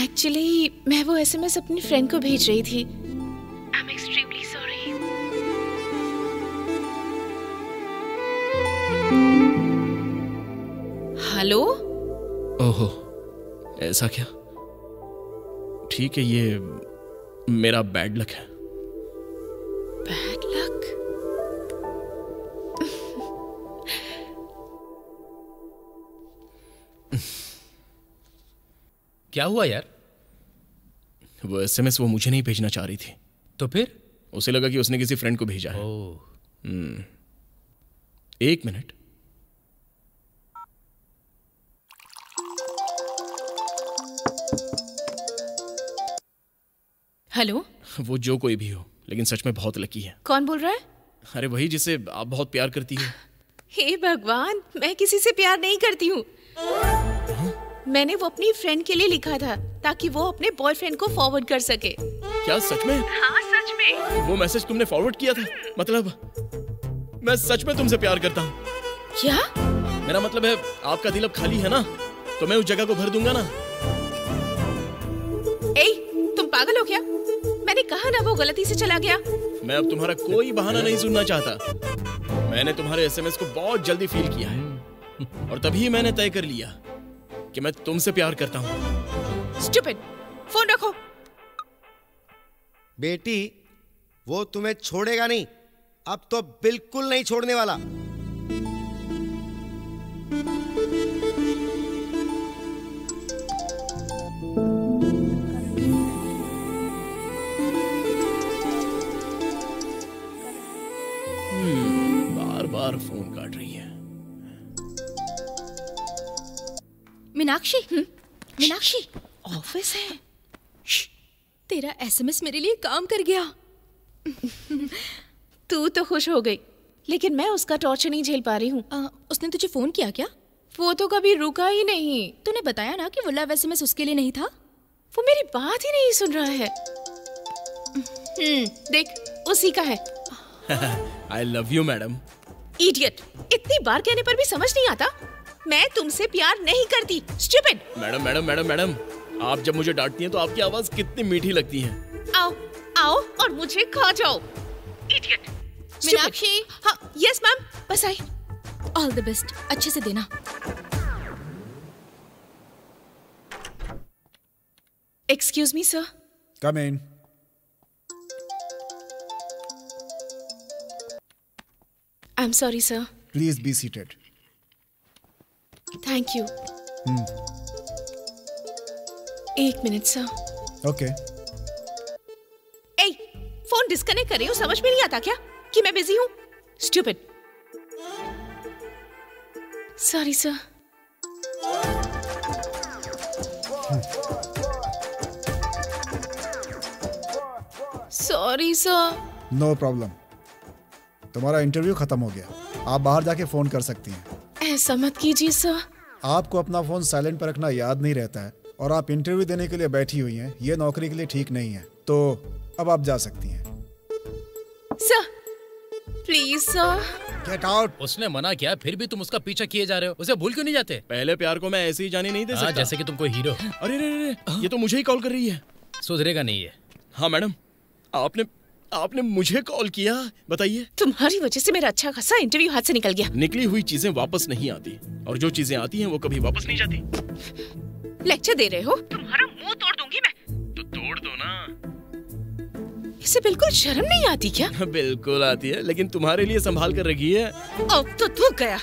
एक्चुअली मैं वो एसएमएस अपनी फ्रेंड को भेज रही थी। I am extremely sorry. Hello. ओहो, ऐसा क्या? ठीक है, ये मेरा बैड लक है। Bad luck? क्या हुआ यार? वो एसएमएस वो मुझे नहीं भेजना चाह रही थी। तो फिर? उसे लगा कि उसने किसी फ्रेंड को भेजा है। एक मिनट। हेलो। वो जो कोई भी हो, लेकिन सच में बहुत लकी है। कौन बोल रहा है? अरे वही जिसे आप बहुत प्यार करती हो। हे भगवान, मैं किसी से प्यार नहीं करती हूँ। मैंने वो अपनी फ्रेंड के लिए लिखा था ताकि वो अपने बॉयफ्रेंड को फॉरवर्ड कर सके। क्या सच में? हाँ सच में। वो मैसेज तुमने फॉरवर्ड किया था? मतलब मैं सच में तुमसे प्यार करता हूँ। क्या? मेरा मतलब है आपका दिल अब खाली है ना, तो मैं उस जगह को भर दूंगा ना। ए, तुम पागल हो क्या? मैंने कहा ना वो गलती से चला गया। मैं अब तुम्हारा कोई बहाना नहीं सुनना चाहता। मैंने तुम्हारे एसएमएस को बहुत जल्दी फील किया है और तभी मैंने तय कर लिया कि मैं तुमसे प्यार करता हूं। स्टूपिड, फोन रखो। बेटी, वो तुम्हें छोड़ेगा नहीं, अब तो बिल्कुल नहीं छोड़ने वाला। बार बार फोन काट रही है। मीनाक्षी, मीनाक्षी, ऑफिस है। तेरा एसएमएस मेरे लिए काम कर गया। तू तो खुश हो गई, लेकिन मैं उसका टॉर्चर नहीं झेल पा रही हूँ। उसने तुझे फोन किया क्या? वो तो कभी रुका ही नहीं। तूने बताया ना कि वो लव एसएमएस उसके लिए नहीं था। वो मेरी बात ही नहीं सुन रहा है। देख, उसी का है। I love you madam. Idiot, इतनी बार कहने पर भी समझ नहीं आता। मैं तुमसे प्यार नहीं करती। Stupid. Madam madam madam madam, आप जब मुझे डांटती हैं तो आपकी आवाज कितनी मीठी लगती है। आओ आओ और मुझे खा जाओ। इडियट। मीनाक्षी। हाँ, यस मैम। बस आई। ऑल द बेस्ट, अच्छे से देना। Excuse me sir. Come in. I am sorry sir. Please be seated. Thank you. एक मिनट सर। ओके। ए, फोन डिस्कनेक्ट कर रही हूँ। समझ में नहीं आता क्या कि मैं बिजी हूँ? Stupid. Sorry sir. Sorry sir. No problem. तुम्हारा इंटरव्यू खत्म हो गया, आप बाहर जाके फोन कर सकती हैं। ऐसा मत कीजिए सर। आपको अपना फोन साइलेंट पर रखना याद नहीं रहता है और आप इंटरव्यू देने के लिए बैठी हुई हैं। ये नौकरी के लिए ठीक नहीं है, तो अब आप जा सकती हैं। Sir, please sir. Get out. उसने मना किया फिर भी तुम उसका पीछा किए जा रहे हो। उसे भूल क्यों नहीं जाते? पहले प्यार को मैं ऐसे ही जाने नहीं दे सकता। जैसे कि तुम कोई हीरो। अरे रे रे, ये तो मुझे ही कॉल कर रही है। सुधरेगा नहीं है। हाँ मैडम, आपने मुझे कॉल किया? बताइए। तुम्हारी वजह से मेरा अच्छा खासा इंटरव्यू हाथ से निकल गया। निकली हुई चीजें वापस नहीं आती और जो चीजें आती हैं वो कभी वापस नहीं जाती। लेक्चर दे रहे हो? तुम्हारा मुंह तोड़ दूंगी मैं। तो तोड़ दो ना। इसे बिल्कुल शर्म नहीं आती क्या? बिल्कुल आती है, लेकिन तुम्हारे लिए संभाल कर रखी है। अब तो थूक गया।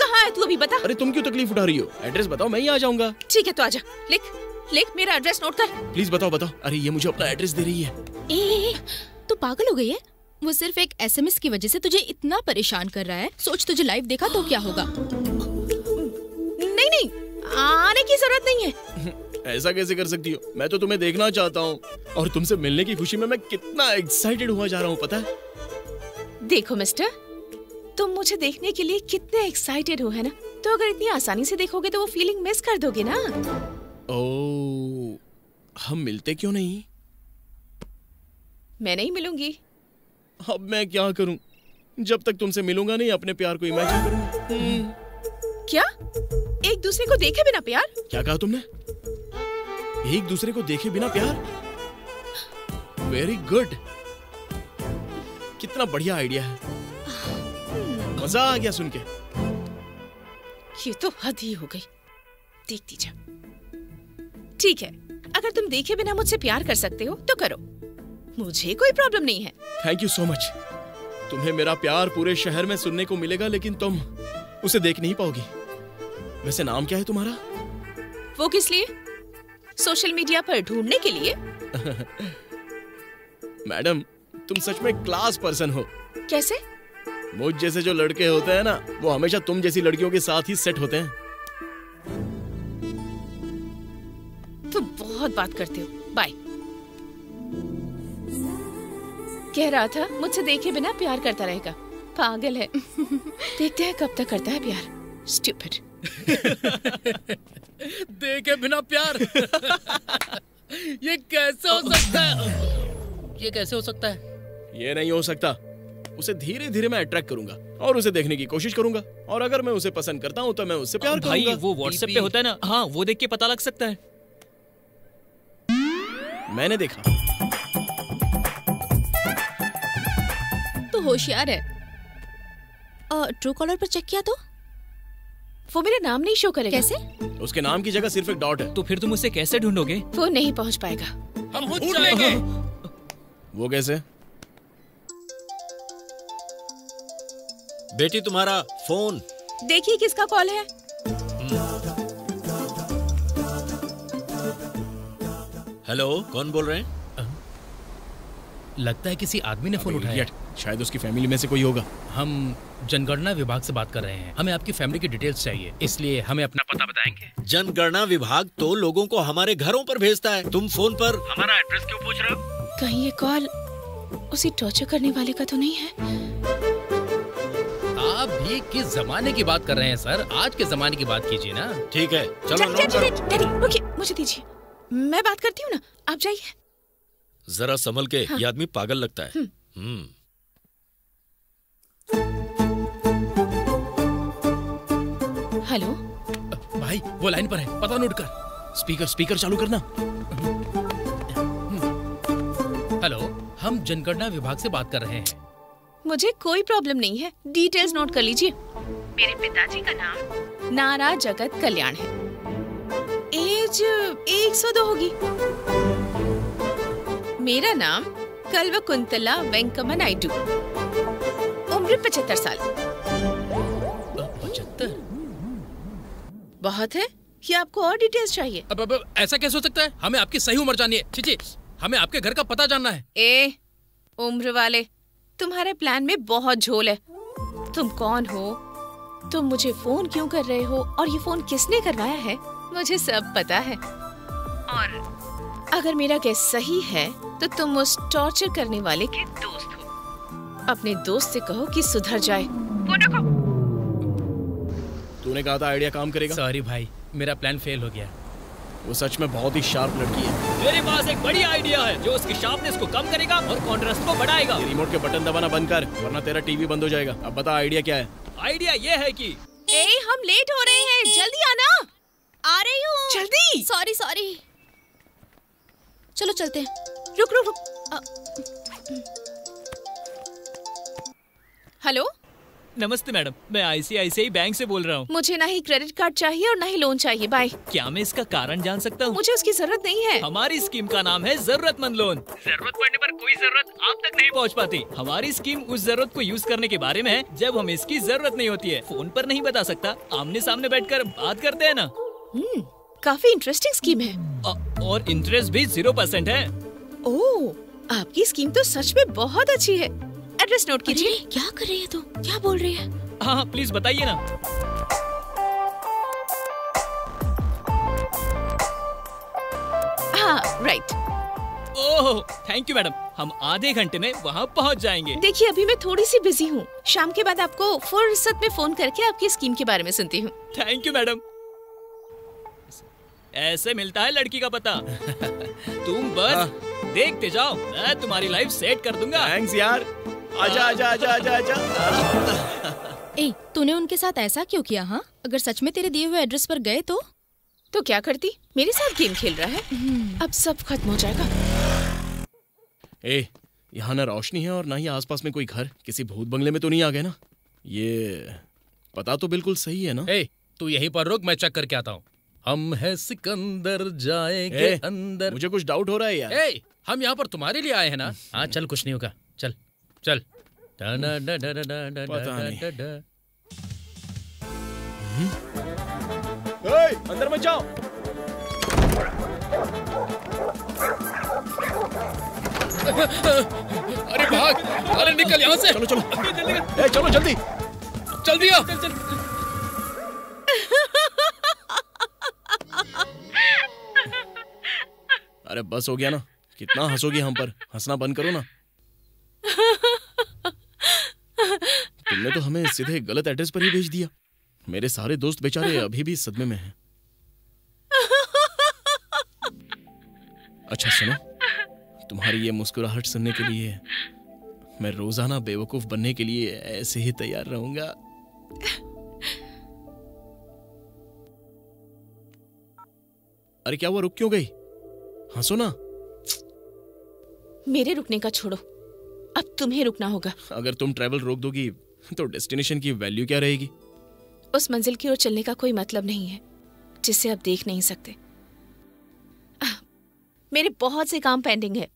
कहाँ है तू अभी बता? अरे तुम क्यों तकलीफ उठा रही हो? एड्रेस बताओ, मैं ही आ जाऊंगा। ठीक है तो आजा, लिख मेरा एड्रेस नोट कर। प्लीज बताओ। अरे ये मुझे अपना एड्रेस दे रही है। तू पागल हो गई है? वो सिर्फ एक SMS की वजह से तुझे इतना परेशान कर रहा है। सोच, तुझे लाइव देखा तो क्या होगा। नहीं नहीं, आने की जरूरत नहीं है। ऐसा कैसे कर सकती हो? मैं तो तुम्हें देखना चाहता हूँ, और तुमसे मिलने की खुशी में मैं कितना एक्साइटेड हुआ जा रहा हूँ, पता है? देखो मिस्टर, तुम मुझे देखने के लिए कितने एक्साइटेड हो, है ना? तो अगर इतनी आसानी से देखोगे तो वो फीलिंग मिस कर दोगे ना। ओ, हम मिलते क्यों नहीं? मैं नहीं मिलूंगी। अब मैं क्या करूं? जब तक तुमसे मिलूंगा नहीं, अपने प्यार को इमेजिन करूंगा। क्या? एक दूसरे को देखे बिना प्यार? क्या कहा तुमने? एक दूसरे को देखे बिना प्यार? Very good. कितना बढ़िया आइडिया है। मजा आ गया सुन के। ये तो हद ही हो गई। देखती जा। ठीक है, अगर तुम देखे बिना मुझसे प्यार कर सकते हो तो करो, मुझे कोई प्रॉब्लम नहीं है। Thank you so much. तुम्हें मेरा प्यार पूरे शहर में सुनने को मिलेगा, लेकिन तुम उसे देख नहीं पाओगी। वैसे नाम क्या है तुम्हारा? वो किस लिए? सोशल मीडिया पर ढूंढने के लिए। मैडम, तुम सच में क्लास पर्सन हो। कैसे? मुझ जैसे जो लड़के होते हैं ना, वो हमेशा तुम जैसी लड़कियों के साथ ही सेट होते हैं। तुम बहुत बात करते हो। बाय। कह रहा था मुझसे देखे बिना प्यार करता रहेगा। पागल है। देखते हैं कब तक करता है प्यार। स्टूपिड। देखे बिना प्यार। ये कैसे हो सकता है? ये नहीं हो सकता। उसे धीरे धीरे मैं अट्रैक्ट करूंगा और उसे देखने की कोशिश करूंगा, और अगर मैं उसे पसंद करता हूँ तो मैं उससे प्यार करूंगा। भाई, वो व्हाट्सएप पे होता है ना, हाँ, वो देख के पता लग सकता है। मैंने देखा। होशियार है। ट्रू कॉलर पर चेक किया तो वो मेरा नाम नहीं शो करेगा। कैसे? उसके नाम की जगह सिर्फ एक डॉट है। तो फिर तुम उसे कैसे ढूंढोगे? वो नहीं पहुंच पाएगा। हम पहुंच जाएंगे। वो कैसे? बेटी, तुम्हारा फोन देखिए, किसका कॉल है। हेलो, कौन बोल रहे हैं? लगता है किसी आदमी ने फोन उठाया। शायद उसकी फैमिली में से कोई होगा। हम जनगणना विभाग से बात कर रहे हैं। हमें आपकी फैमिली की डिटेल्स चाहिए, इसलिए हमें अपना पता बताएंगे। जनगणना विभाग तो लोगों को हमारे घरों पर भेजता है। तुम फोन पर हमारा एड्रेस क्यों पूछ रहे हो? कहीं ये कॉल उसी टॉर्चर करने वाले का तो नहीं है? आप भी किस जमाने की बात कर रहे हैं सर? आज के जमाने की बात कीजिए ना। ठीक है, चलो मुझे दीजिए, मैं बात करती हूँ ना। आप जाइए। जरा संभल के, ये आदमी पागल लगता है। हेलो भाई, वो लाइन पर है, पता नोट कर। स्पीकर चालू करना। हेलो, हम जनगणना विभाग से बात कर रहे हैं। मुझे कोई प्रॉब्लम नहीं है, डिटेल्स नोट कर लीजिए। मेरे पिताजी का नाम नारा जगत कल्याण है। एज 102 होगी। मेरा नाम कल्व कुंतला वेंकम्मा नायडू। उम्र 75 साल। 75 बहुत है? क्या आपको और डिटेल्स चाहिए? अब ऐसा कैसे हो सकता है? हमें आपकी सही उम्र जाननी है। चीची, हमें आपके घर का पता जानना है। उम्र वाले, तुम्हारे प्लान में बहुत झोल है। तुम कौन हो? तुम मुझे फोन क्यों कर रहे हो? और ये फोन किसने करवाया है? मुझे सब पता है। और अगर मेरा गैस सही है तो तुम उस टॉर्चर करने वाले के दोस्त हो। अपने दोस्त से कहो कि सुधर जाए। तूने कहा था आइडिया काम करेगा। सॉरी भाई, मेरा प्लान फेल हो गया। वो सच में बहुत ही शार्प लड़की है। मेरे पास एक बड़ी आइडिया है जो उसकी शार्पनेस को कम करेगा और कॉन्ट्रास्ट को बढ़ाएगा। रिमोट के बटन दबाना बंद कर, वरना तेरा टीवी बंद हो जाएगा। अब बता आइडिया क्या है? आइडिया ये है कि हम लेट हो रहे हैं, जल्दी आना। आ रही हूँ, जल्दी। सॉरी। चलो चलते हैं। रुक। हेलो, नमस्ते मैडम, मैं ICICI बैंक से बोल रहा हूँ। मुझे ना ही क्रेडिट कार्ड चाहिए और ना ही लोन चाहिए। बाय। क्या मैं इसका कारण जान सकता हूँ? मुझे उसकी जरूरत नहीं है। हमारी स्कीम का नाम है जरूरतमंद लोन। जरूरत पड़ने पर कोई जरूरत आप तक नहीं पहुँच पाती। हमारी स्कीम उस जरूरत को यूज करने के बारे में है जब हमें इसकी जरूरत नहीं होती है। फोन पर नहीं बता सकता, आमने सामने बैठकर बात करते हैं ना। काफी इंटरेस्टिंग स्कीम है और इंटरेस्ट भी 0% है। ओह, आपकी स्कीम तो सच में बहुत अच्छी है। एड्रेस नोट कीजिए। क्या कर रही है तुम? क्या बोल रही है? हाँ प्लीज बताइए ना। हाँ right. Oh thank you madam, हम आधे घंटे में वहाँ पहुँच जाएंगे। देखिए अभी मैं थोड़ी सी बिजी हूँ, शाम के बाद आपको फुर्सत में फोन करके आपकी स्कीम के बारे में सुनती हूँ। Thank you madam. ऐसे मिलता है लड़की का पता। तुम बस देखते जाओ, मैं तुम्हारी लाइफ सेट कर दूंगा। थैंक्स यार। आजा आजा आजा आजा आजा। ए, तूने उनके साथ ऐसा क्यों किया? हाँ, अगर सच में तेरे दिए हुए एड्रेस पर गए तो क्या करती? मेरे साथ गेम खेल रहा है, अब सब खत्म हो जाएगा। ए, यहाँ ना रोशनी है और ना ही आसपास में कोई घर। किसी भूत बंगले में तो नहीं आ गए ना? ये पता तो बिल्कुल सही है ना। ए, तू यहीं पर रुक, मैं चेक करके आता हूँ। हम है सिकंदर जाएंगे अंदर। मुझे कुछ डाउट हो रहा है यार। ए, हम यहाँ पर तुम्हारे लिए आए हैं ना। हाँ चल, कुछ नहीं होगा, चल चल। अंदर मत जाओ। अरे भाग, अरे निकल यहाँ से। चलो चलो चलो जल्दी जल्दी आओ। अरे बस हो गया ना, कितना हंसोगी हम पर? हंसना बंद करो ना। तुमने तो हमें सीधे गलत एड्रेस पर ही भेज दिया। मेरे सारे दोस्त बेचारे अभी भी सदमे में हैं। अच्छा सुनो, तुम्हारी ये मुस्कुराहट सुनने के लिए मैं रोजाना बेवकूफ बनने के लिए ऐसे ही तैयार रहूंगा। अरे क्या हुआ, रुक क्यों गई? हंसो ना। मेरे रुकने का छोड़ो, अब तुम्हें रुकना होगा। अगर तुम ट्रैवल रोक दोगी तो डेस्टिनेशन की वैल्यू क्या रहेगी? उस मंजिल की ओर चलने का कोई मतलब नहीं है जिसे आप देख नहीं सकते। मेरे बहुत से काम पेंडिंग है।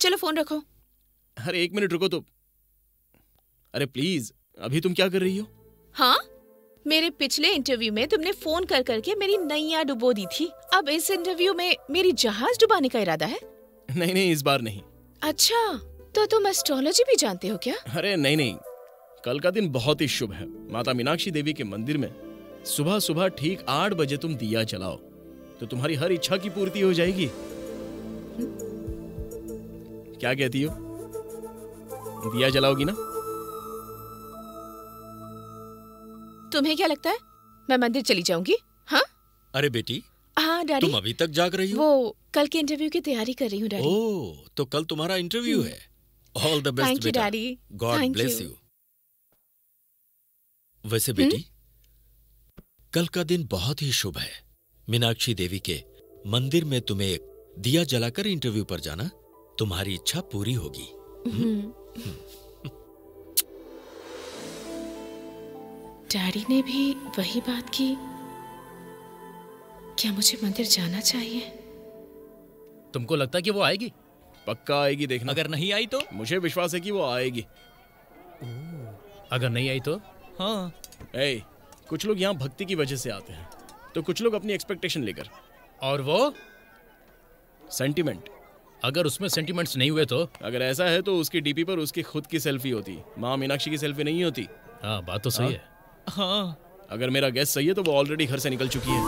चलो फोन रखो। अरे एक मिनट रुको तो। अरे प्लीज, अभी तुम क्या कर रही हो? हाँ, मेरे पिछले इंटरव्यू में तुमने फोन कर करके मेरी नैया डुबो दी थी। अब इस इंटरव्यू में मेरी जहाज डुबाने का इरादा है? नहीं नहीं, इस बार नहीं। अच्छा, तो तुम एस्ट्रोलॉजी भी जानते हो क्या? अरे नहीं नहीं, कल का दिन बहुत ही शुभ है। माता मीनाक्षी देवी के मंदिर में सुबह सुबह ठीक 8 बजे तुम दिया जलाओ तो तुम्हारी हर इच्छा की पूर्ति हो जाएगी। क्या कहती हो, दिया जलाओगी ना? तुम्हें क्या लगता है मैं मंदिर चली जाऊंगी? हाँ। अरे बेटी। हाँ डैडी। तुम अभी तक जाग रही हो? वो कल के इंटरव्यू की तैयारी कर रही हूँ डैडी। ओह, तो कल तुम्हारा इंटरव्यू है। All the best. Thank you daddy. God bless you. वैसे बेटी, कल का दिन बहुत ही शुभ है। मीनाक्षी देवी के मंदिर में तुम्हें दिया जलाकर इंटरव्यू पर जाना, तुम्हारी इच्छा पूरी होगी। डैडी ने भी वही बात की। क्या मुझे मंदिर जाना चाहिए? तुमको लगता है कि वो आएगी? पक्का आएगी, देखना। अगर नहीं आई तो? मुझे विश्वास है कि वो आएगी। अगर नहीं आई तो? हाँ। ए, कुछ लोग यहाँ भक्ति की वजह से आते हैं तो कुछ लोग अपनी एक्सपेक्टेशन लेकर। और वो सेंटिमेंट। अगर उसमें सेंटिमेंट्स नहीं हुए तो? अगर ऐसा है तो उसकी डीपी पर उसकी खुद की सेल्फी होती, माँ मीनाक्षी की सेल्फी नहीं होती। हाँ बात तो सही है। हाँ, अगर मेरा गेस सही है तो वो ऑलरेडी घर से निकल चुकी है।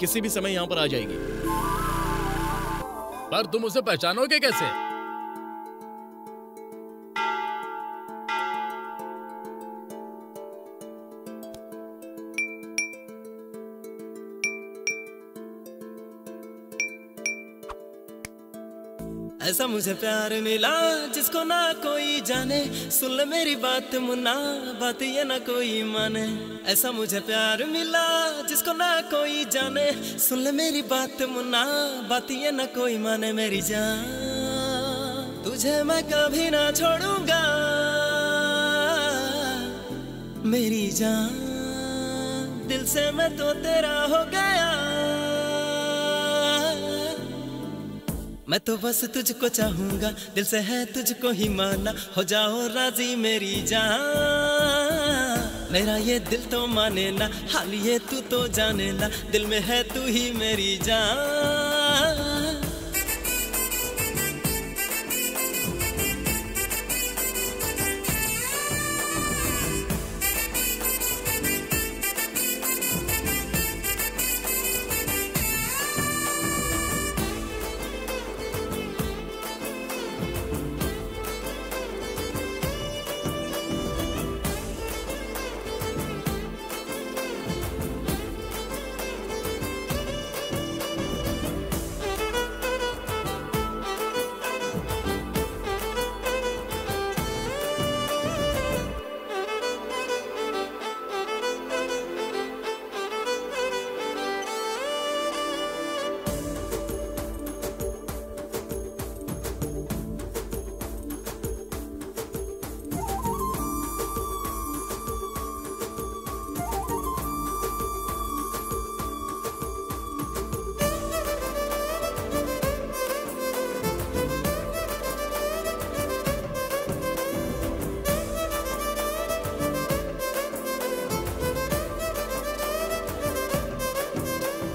किसी भी समय यहाँ पर आ जाएगी। पर तुम उसे पहचानोगे कैसे? ऐसा मुझे प्यार मिला जिसको ना कोई जाने। सुन ले मेरी बात मुन्ना, बात ये ना कोई माने। ऐसा मुझे प्यार मिला जिसको ना कोई जाने। सुन ले मेरी बात मुन्ना, बात ये ना कोई माने। मेरी जान तुझे मैं कभी ना छोड़ूंगा। जान, दिल से मैं तो तेरा हो गया, मैं तो बस तुझको चाहूंगा, दिल से है तुझको ही माना, हो जाओ राजी मेरी जान। मेरा ये दिल तो माने ना, हाल ये तू तो जाने ना, दिल में है तू ही मेरी जान।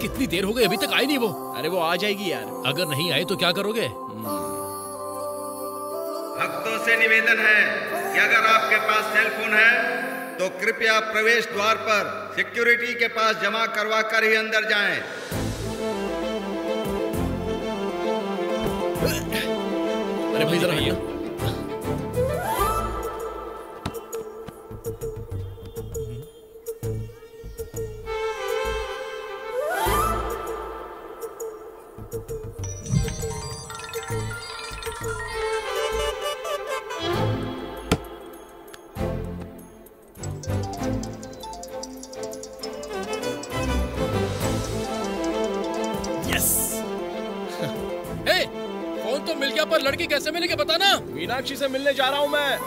इतनी देर हो गई, अभी तक आई नहीं वो। अरे वो आ जाएगी यार। अगर नहीं आए तो क्या करोगे? भक्तों से निवेदन है कि अगर आपके पास सेलफोन है तो कृपया प्रवेश द्वार पर सिक्योरिटी के पास जमा करवा कर ही अंदर जाएं। अरे प्लीज आइए। कैसे मिलेगी बताना। मीनाक्षी से मिलने जा रहा हूं मैं।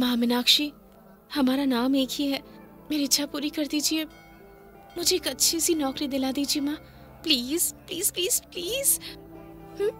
मां मीनाक्षी, हमारा नाम एक ही है, मेरी इच्छा पूरी कर दीजिए, मुझे एक अच्छी सी नौकरी दिला दीजिए मां, please please please please, please.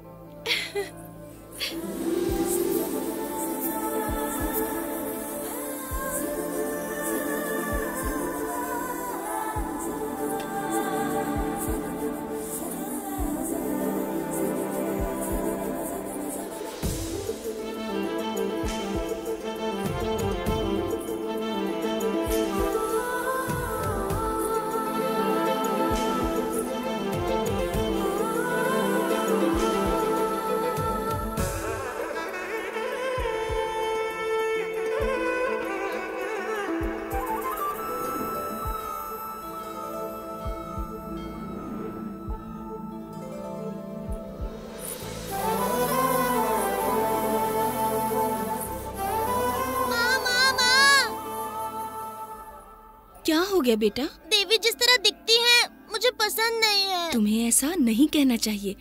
गया बेटा, देवी जिस तरह दिखती है मुझे पसंद नहीं है। तुम्हें ऐसा नहीं कहना चाहिए,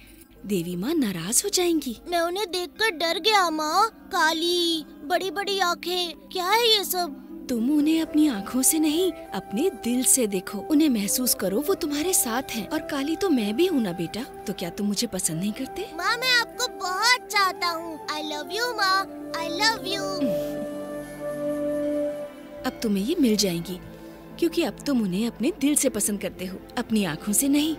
देवी माँ नाराज हो जाएंगी। मैं उन्हें देखकर डर गया माँ, काली बड़ी बड़ी आंखें, क्या है ये सब। तुम उन्हें अपनी आँखों से नहीं, अपने दिल से देखो, उन्हें महसूस करो, वो तुम्हारे साथ हैं। और काली तो मैं भी हूँ ना बेटा, तो क्या तुम मुझे पसंद नहीं करते? माँ मैं आपको बहुत चाहता हूँ, आई लव यू माँ, आई लव यू। अब तुम्हें ये मिल जाएंगी क्योंकि अब तुम उन्हें अपने दिल से पसंद करते हो, अपनी आंखों से नहीं।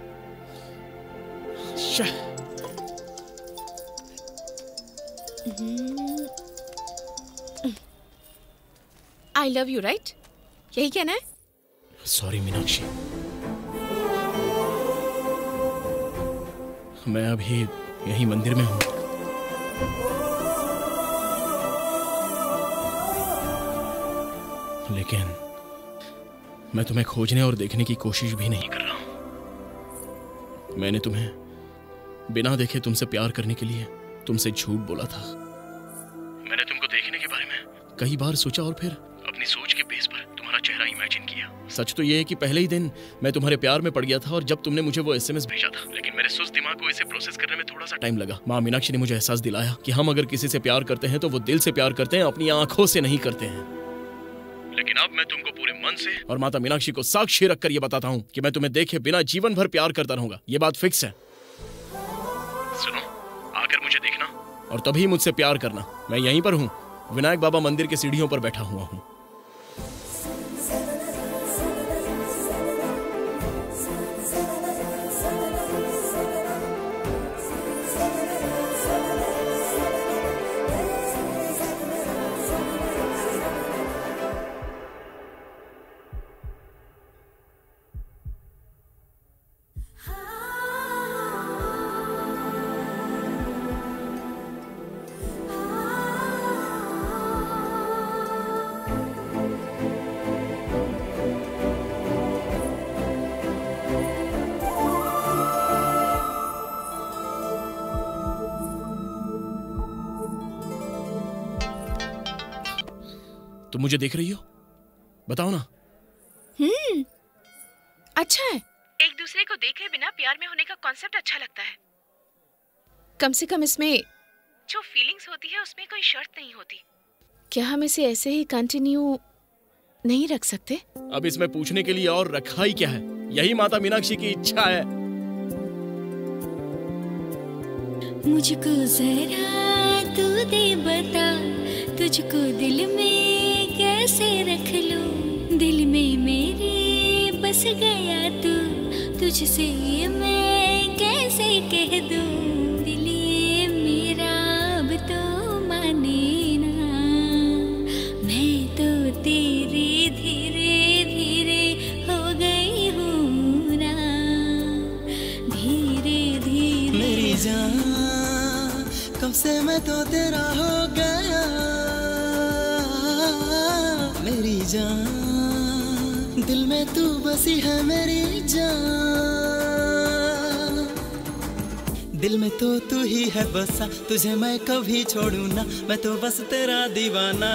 आई लव यू राइट, यही कहना है? सॉरी मीनाक्षी, मैं अभी यही मंदिर में हूँ। लेकिन मैं तुम्हें खोजने और देखने की कोशिश भी नहीं कर रहा हूं। मैंने तुम्हें बिना देखे तुमसे प्यार करने के लिए तुमसे झूठ बोला था। मैंने तुमको देखने के बारे में कई बार सोचा और फिर अपनी सोच के बेस पर तुम्हारा चेहरा इमेजिन किया। गया। सच तो ये है कि पहले ही दिन मैं तुम्हारे प्यार में पड़ गया था और जब तुमने मुझे वो एसएमएस भेजा था, लेकिन मेरे सुस्त दिमाग को इसे प्रोसेस करने में थोड़ा सा टाइम लगा। माँ मीनाक्षी ने मुझे एहसास दिलाया कि हम अगर किसी से प्यार करते हैं तो वो दिल से प्यार करते हैं, अपनी आंखों से नहीं करते हैं। लेकिन अब मैं तुमको पूरे मन से और माता मीनाक्षी को साक्षी रखकर ये बताता हूँ कि मैं तुम्हें देखे बिना जीवन भर प्यार करता रहूंगा, ये बात फिक्स है। सुनो, आकर मुझे देखना और तभी मुझसे प्यार करना। मैं यहीं पर हूँ, विनायक बाबा मंदिर के सीढ़ियों पर बैठा हुआ हूँ। मुझे देख रही हो, बताओ ना। अच्छा है। एक दूसरे को देखे बिना प्यार में होने का कॉन्सेप्ट अच्छा लगता है। कम से कम इसमें जो फीलिंग्स होती है उसमें कोई शर्त नहीं होती। क्या हम इसे ऐसे ही कंटिन्यू नहीं रख सकते? अब इसमें पूछने के लिए और रखा ही क्या है, यही माता मीनाक्षी की इच्छा है। मुझको जरा तू दे बता, तुझको दिल में कैसे रख लूं, दिल में मेरे बस गया तू, तुझसे ये मैं कैसे कह दूं, दिल ये मेरा अब तो माने ना, मैं तो तेरे धीरे धीरे हो गई हूँ ना, धीरे धीरे मेरी जान, कब से मैं तो तेरा हो गया मेरी जान, दिल में तू बसी है मेरी जान, दिल में तो तू ही है बसा, तुझे मैं कभी छोड़ू ना, मैं तो बस तेरा दीवाना।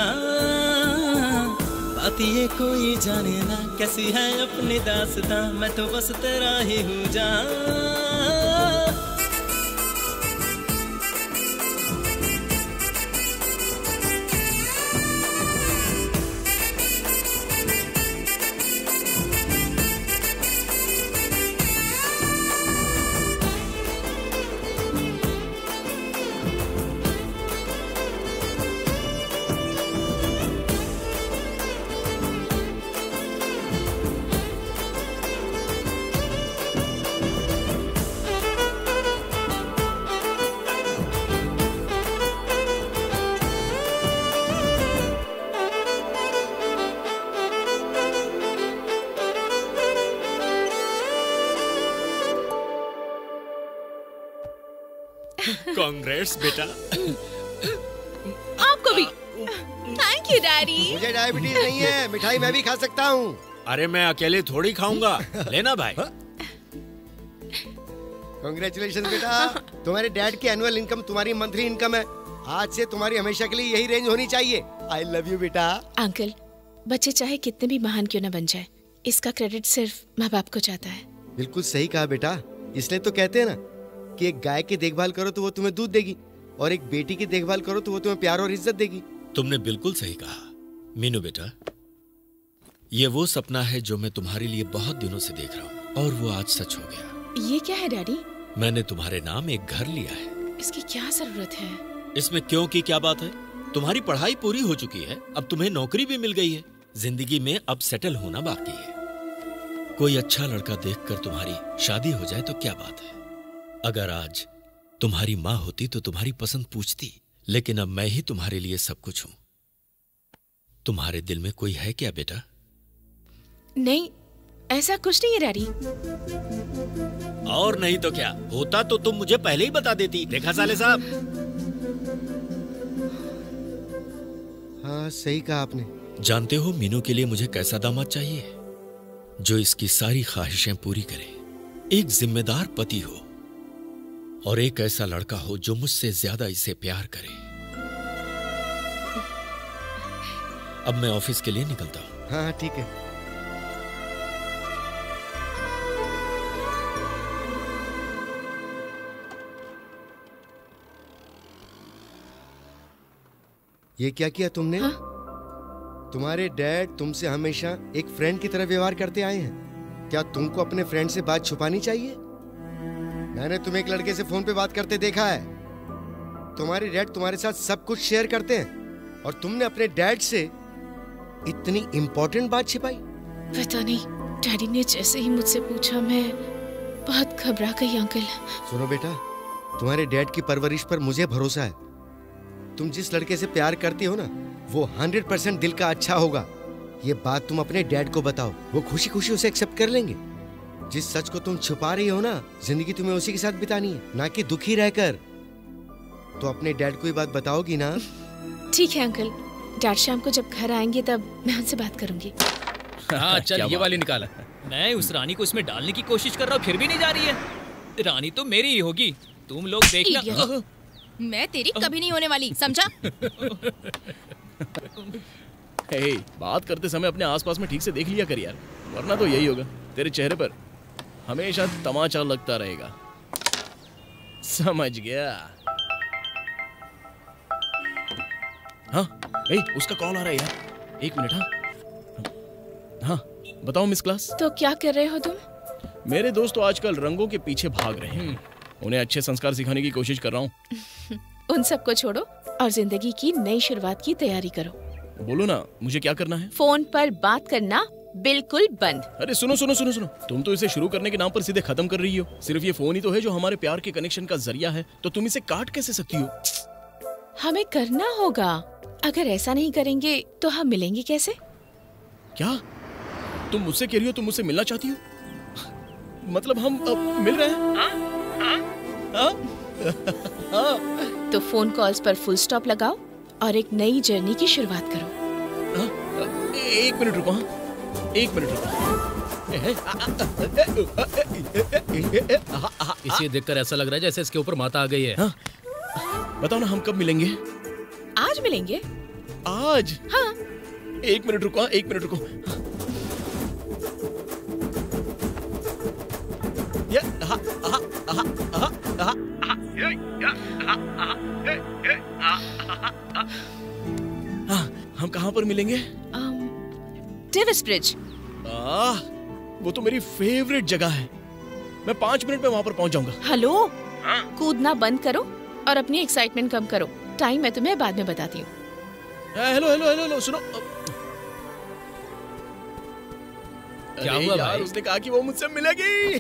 बात ये कोई जाने ना कैसी है अपनी दास्तां, मैं तो बस तेरा ही हूँ जान। कांग्रेस बेटा, आपको भी थैंक यू डैडी। मुझे डायबिटीज नहीं है, मिठाई मैं भी खा सकता हूँ। अरे मैं अकेले थोड़ी खाऊंगा, लेना भाई। कांग्रेचुलेशन बेटा, तुम्हारे डैड की एनुअल इनकम तुम्हारी मंथली इनकम है। आज से तुम्हारी हमेशा के लिए यही रेंज होनी चाहिए। आई लव यू बेटा। अंकल, बच्चे चाहे कितने भी महान क्यों न बन जाए, इसका क्रेडिट सिर्फ माँ बाप को जाता है। बिल्कुल सही कहा बेटा, इसलिए तो कहते है ना कि एक गाय की देखभाल करो तो वो तुम्हें दूध देगी और एक बेटी की देखभाल करो तो वो तुम्हें प्यार और इज्जत देगी। तुमने बिल्कुल सही कहा मीनू बेटा, ये वो सपना है जो मैं तुम्हारे लिए बहुत दिनों से देख रहा हूँ और वो आज सच हो गया। ये क्या है डैडी? मैंने तुम्हारे नाम एक घर लिया है। इसकी क्या जरूरत है? इसमें क्यों की क्या बात है, तुम्हारी पढ़ाई पूरी हो चुकी है, अब तुम्हें नौकरी भी मिल गई है, जिंदगी में अब सेटल होना बाकी है। कोई अच्छा लड़का देख कर तुम्हारी शादी हो जाए तो क्या बात है। अगर आज तुम्हारी माँ होती तो तुम्हारी पसंद पूछती, लेकिन अब मैं ही तुम्हारे लिए सब कुछ हूँ। तुम्हारे दिल में कोई है क्या बेटा? नहीं, ऐसा कुछ नहीं है डैडी। और नहीं तो क्या, होता तो तुम मुझे पहले ही बता देती। देखा साले साहब। हाँ सही कहा आपने। जानते हो मीनू के लिए मुझे कैसा दामाद चाहिए, जो इसकी सारी ख्वाहिशें पूरी करे, एक जिम्मेदार पति हो और एक ऐसा लड़का हो जो मुझसे ज्यादा इसे प्यार करे। अब मैं ऑफिस के लिए निकलता हूँ। हाँ ठीक है। ये क्या किया तुमने? हाँ? तुम्हारे डैड तुमसे हमेशा एक फ्रेंड की तरह व्यवहार करते आए हैं। क्या तुमको अपने फ्रेंड से बात छुपानी चाहिए? मैंने तुम्हें एक लड़के से फोन पे बात करते देखा है। तुम्हारे डैड तुम्हारे साथ सब कुछ शेयर करते हैं और तुमने अपने डैड से इतनी इम्पोर्टेंट बात छिपाई। पता नहीं, डैडी ने जैसे ही मुझसे पूछा मैं बहुत घबरा गई। अंकल सुनो बेटा, तुम्हारे डैड की परवरिश पर मुझे भरोसा है। तुम जिस लड़के से प्यार करती हो ना, वो 100% दिल का अच्छा होगा। ये बात तुम अपने डैड को बताओ, वो खुशी खुशी उसे एक्सेप्ट कर लेंगे। जिस सच को तुम छुपा रही हो ना, जिंदगी तुम्हें उसी के साथ बितानी है, ना कि दुखी रहकर। तो अपने डैड को ये बात बताओगी ना? ठीक है अंकल, डैड शाम को जब घर आएंगे तब मैं उनसे बात करूंगी। हाँ चल, ये वाली निकाला। मैं उस रानी को इसमें डालने की कोशिश कर रहा हूँ, फिर भी नहीं जा रही है। रानी तो मेरी ही होगी, तुम लोग देखना। मैं तेरी कभी नहीं होने वाली, समझा? बात करते समय अपने आसपास में ठीक से देख लिया कर यार, वरना तो यही होगा। तेरे चेहरे पर हमेशा तमाचा लगता रहेगा। समझ गया। हाँ, उसका कॉल आ रहा है यार, एक मिनट। हाँ हाँ, बताओ मिस क्लास। तो क्या कर रहे हो तुम? मेरे दोस्त आजकल रंगों के पीछे भाग रहे हैं, उन्हें अच्छे संस्कार सिखाने की कोशिश कर रहा हूँ। उन सबको छोड़ो और जिंदगी की नई शुरुआत की तैयारी करो। बोलो ना, मुझे क्या करना है? फोन पर बात करना बिल्कुल बंद। अरे सुनो सुनो सुनो सुनो, तुम तो इसे शुरू करने के नाम पर सीधे खत्म कर रही हो। सिर्फ ये फोन ही तो है जो हमारे प्यार के कनेक्शन का जरिया है, तो तुम इसे काट कैसे सकती हो? हमें करना होगा, अगर ऐसा नहीं करेंगे तो हम मिलेंगे कैसे? क्या तुम मुझसे कह रही हो तुम मुझसे मिलना चाहती हो? मतलब हम अब मिल रहे हैं? आ? आ? आ? आ? तो फोन कॉल्स पर फुल स्टॉप लगाओ और एक नई जर्नी की शुरुआत करो। एक मिनट रुको, एक मिनट रुको। इसे देखकर ऐसा लग रहा है जैसे इसके ऊपर माता आ गई है। हाँ? बताओ ना, हम कब मिलेंगे? आज मिलेंगे। आज? हाँ। एक मिनट रुको, एक मिनट रुको। हम कहाँ पर मिलेंगे? Davis bridge. वो तो मेरी फेवरेट जगह है, मैं 5 मिनट में वहाँ पर पहुँच जाऊंगा। हेलो, कूदना बंद करो और अपनी एक्साइटमेंट कम करो। टाइम मैं तुम्हें बाद में बताती हूँ। हेलो हेलो हेलो हेलो, सुनो। क्या हुआ भाई? उसने कहा कि वो मुझसे मिलेगी।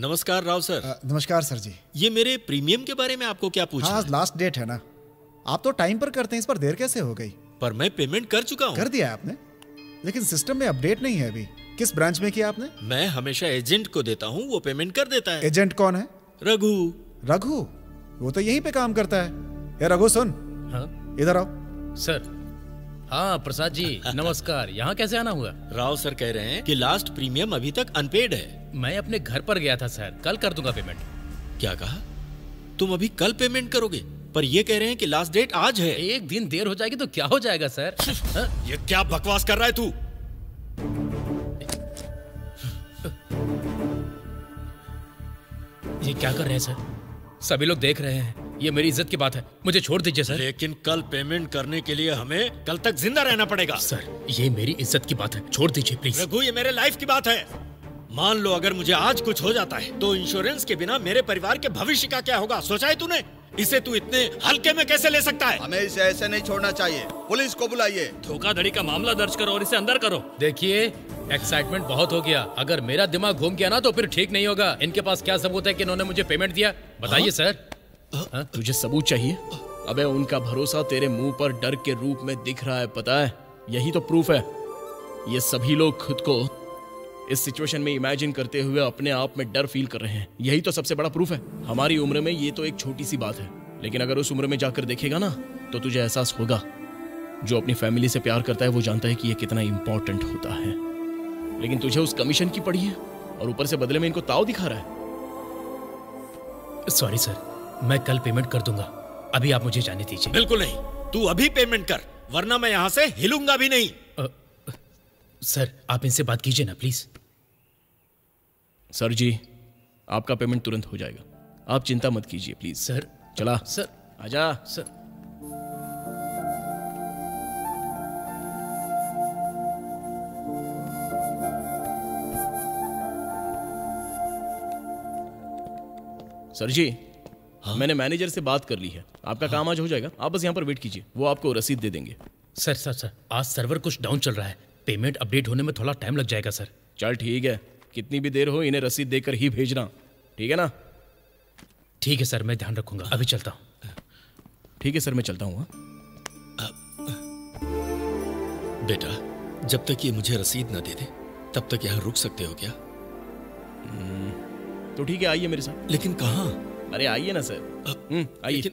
नमस्कार राव सर। नमस्कार सर जी। ये मेरे प्रीमियम के बारे में आपको क्या पूछना? हाँ, लास्ट डेट है ना, आप तो टाइम पर करते हैं, इस पर देर कैसे हो गई? पर मैं पेमेंट कर चुका हूँ। कर दिया है आपने, लेकिन सिस्टम में अपडेट नहीं है अभी। किस ब्रांच में किया आपने? मैं हमेशा एजेंट को देता हूँ, वो पेमेंट कर देता है। एजेंट कौन है? रघु। रघु? वो तो यहीं पे काम करता है। ये रघु सुन। हाँ? इधर आओ। सर। हाँ प्रसाद जी नमस्कार। यहाँ कैसे आना हुआ? राव सर कह रहे हैं कि लास्ट प्रीमियम अभी तक अनपेड है। मैं अपने घर पर गया था सर, कल कर दूंगा पेमेंट। क्या कहा? तुम अभी कल पेमेंट करोगे? पर ये कह रहे हैं कि लास्ट डेट आज है। एक दिन देर हो जाएगी तो क्या हो जाएगा सर? ये क्या बकवास कर रहा है तू? ये क्या कर रहे हैं सर? सभी लोग देख रहे हैं, ये मेरी इज्जत की बात है, मुझे छोड़ दीजिए सर। लेकिन कल पेमेंट करने के लिए हमें कल तक जिंदा रहना पड़ेगा। सर ये मेरी इज्जत की बात है, छोड़ दीजिए प्लीज। रघु ये मेरे लाइफ की बात है। मान लो अगर मुझे आज कुछ हो जाता है तो इंश्योरेंस के बिना मेरे परिवार के भविष्य का क्या होगा, सोचा है तूने? इसे तू इतने हल्के में कैसे ले सकता है? हमें इसे ऐसे नहीं छोड़ना चाहिए, पुलिस को बुलाइए। धोखाधड़ी का मामला दर्ज करो और इसे अंदर करो। देखिए एक्साइटमेंट बहुत हो गया, अगर मेरा दिमाग घूम गया ना तो फिर ठीक नहीं होगा। इनके पास क्या सबूत है कि इन्होंने मुझे पेमेंट दिया? बताइए सर। हाँ? तुझे सबूत चाहिए? अबे उनका भरोसा तेरे मुंह पर डर के रूप में दिख रहा है, पता है? यही तो प्रूफ है। ये सभी लोग खुद को इस सिचुएशन में इमेजिन करते हुए अपने आप में डर फील कर रहे हैं, यही तो सबसे बड़ा प्रूफ है। हमारी उम्र में ये तो एक छोटी सी बात है, लेकिन अगर उस उम्र में जाकर देखेगा ना तो तुझे एहसास होगा। जो अपनी फैमिली से प्यार करता है वो जानता है कि ये कितना इम्पोर्टेंट होता है, लेकिन तुझे उस कमीशन की पड़ी है और ऊपर से बदले में इनको ताव दिखा रहा है। सॉरी सर, मैं कल पेमेंट कर दूंगा। अभी आप मुझे जाने दीजिए। बिल्कुल नहीं, तू अभी पेमेंट कर वरना मैं यहाँ से हिलूंगा भी नहीं। सर आप इनसे बात कीजिए ना प्लीज। सर जी आपका पेमेंट तुरंत हो जाएगा, आप चिंता मत कीजिए प्लीज। सर चला। सर आजा। सर सर जी हाँ? मैंने मैनेजर से बात कर ली है, आपका काम आज हो जाएगा। आप बस यहाँ पर वेट कीजिए, वो आपको रसीद दे देंगे। सर सर सर आज सर्वर कुछ डाउन चल रहा है, पेमेंट अपडेट होने में थोड़ा टाइम लग जाएगा सर। चल ठीक है, कितनी भी देर हो इन्हें रसीद देकर ही भेजना, ठीक है ना? ठीक है सर मैं ध्यान रखूंगा, अभी चलता हूँ। ठीक है सर मैं चलता हूँ। बेटा जब तक ये मुझे रसीद ना दे दे तब तक यहाँ रुक सकते हो क्या? तो ठीक है आइए मेरे साथ। लेकिन कहाँ? अरे आइए ना सर, आइए।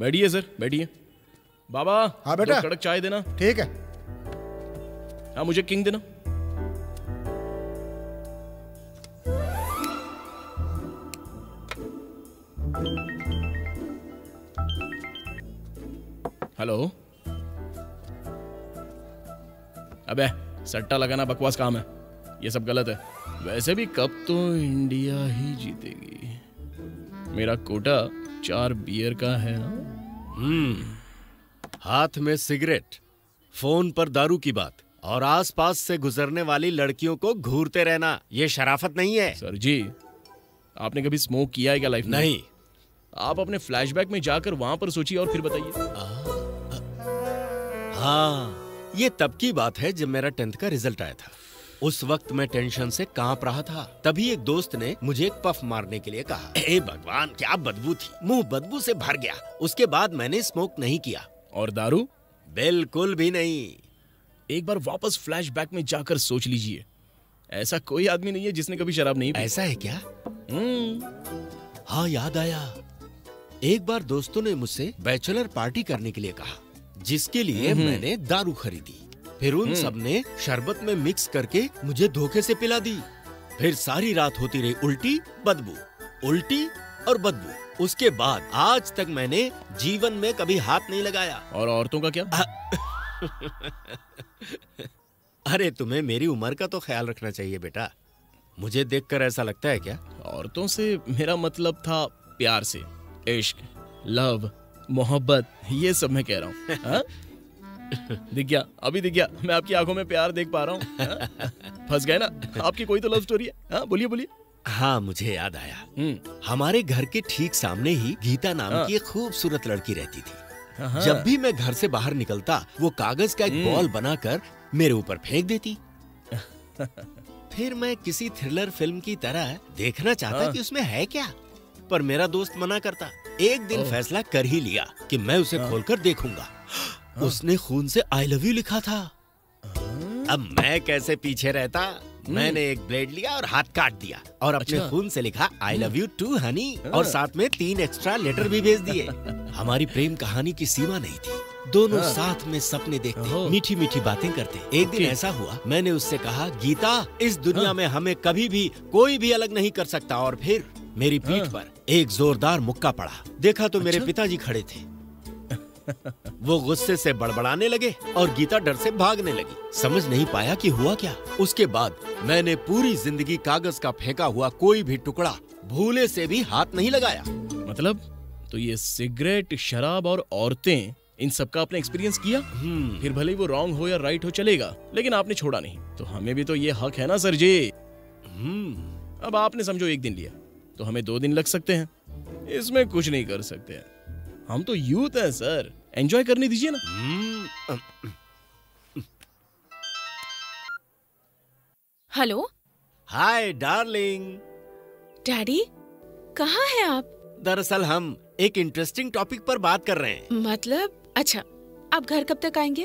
बैठिए सर बैठिए। बाबा हाँ बेटा, कड़क चाय देना। ठीक है। हाँ मुझे किंग देना। हेलो, अबे सट्टा लगाना बकवास काम है, ये सब गलत है। वैसे भी कब तो इंडिया ही जीतेगी, मेरा कोटा 4 बियर का है ना। हाथ में सिगरेट, फोन पर दारू की बात और आसपास से गुजरने वाली लड़कियों को घूरते रहना, ये शराफत नहीं है। सर जी आपने कभी स्मोक किया है क्या लाइफ में? नहीं। आप अपने फ्लैशबैक में जाकर वहां पर सोचिए और फिर बताइए। हाँ ये तब की बात है जब मेरा 10th का रिजल्ट आया था। उस वक्त मैं टेंशन से कांप रहा था, तभी एक दोस्त ने मुझे एक पफ मारने के लिए कहा। ए भगवान क्या बदबू थी, मुंह बदबू से भर गया। उसके बाद मैंने स्मोक नहीं किया। और दारू? बिल्कुल भी नहीं। एक बार वापस फ्लैशबैक में जाकर सोच लीजिए, ऐसा कोई आदमी नहीं है जिसने कभी शराब नहीं पी। ऐसा है क्या? हाँ याद आया, एक बार दोस्तों ने मुझसे बैचलर पार्टी करने के लिए कहा, जिसके लिए मैंने दारू खरीदी। फिर उन सब ने शरबत में मिक्स करके मुझे धोखे से पिला दी। फिर सारी रात होती रही उल्टी बदबू, उल्टी और बदबू। उसके बाद आज तक मैंने जीवन में कभी हाथ नहीं लगाया। और औरतों का क्या? अरे तुम्हें मेरी उम्र का तो ख्याल रखना चाहिए बेटा। मुझे देखकर ऐसा लगता है क्या? औरतों से मेरा मतलब था प्यार से, इश्क, लव, मोहब्बत, ये सब मैं कह रहा हूँ। दिख गया, अभी दिख गया, मैं आपकी आंखों में प्यार देख पा रहा हूँ। फंस गए ना, आपकी कोई तो लव स्टोरी है। बोलिए बोलिए। हाँ मुझे याद आया, हमारे घर के ठीक सामने ही गीता नाम की एक खूबसूरत लड़की रहती थी। जब भी मैं घर से बाहर निकलता वो कागज का एक बॉल बनाकर मेरे ऊपर फेंक देती। फिर मैं किसी थ्रिलर फिल्म की तरह देखना चाहता कि उसमें है क्या, पर मेरा दोस्त मना करता। एक दिन फैसला कर ही लिया कि मैं उसे खोलकर देखूंगा। उसने खून से आई लव यू लिखा था। अब मैं कैसे पीछे रहता, मैंने एक ब्लेड लिया और हाथ काट दिया और अपने खून से लिखा I love you too honey, और साथ में 3 एक्स्ट्रा लेटर भी भेज दिए। हमारी प्रेम कहानी की सीमा नहीं थी, दोनों साथ में सपने देखते, मीठी मीठी बातें करते। एक दिन ऐसा हुआ, मैंने उससे कहा गीता इस दुनिया में हमें कभी भी कोई भी अलग नहीं कर सकता। और फिर मेरी पीठ पर एक जोरदार मुक्का पड़ा, देखा तो मेरे पिताजी खड़े थे। वो गुस्से से बड़बड़ाने लगे और गीता डर से भागने लगी। समझ नहीं पाया कि हुआ क्या। उसके बाद मैंने पूरी जिंदगी कागज का फेंका हुआ कोई भी टुकड़ा भूले से भी हाथ नहीं लगाया। मतलब तो ये सिगरेट, शराब और औरतें, इन सबका आपने एक्सपीरियंस किया। फिर भले वो रॉन्ग हो या राइट हो चलेगा, लेकिन आपने छोड़ा नहीं। तो हमें भी तो ये हक है ना सर जी। अब आपने समझो एक दिन लिया तो हमें 2 दिन लग सकते हैं, इसमें कुछ नहीं कर सकते। हम तो यूथ हैं सर, एंजॉय करने दीजिए ना। हेलो। Hi darling. डैडी कहाँ हैं आप? दरअसल हम एक इंटरेस्टिंग टॉपिक पर बात कर रहे हैं। मतलब? अच्छा आप घर कब तक आएंगे?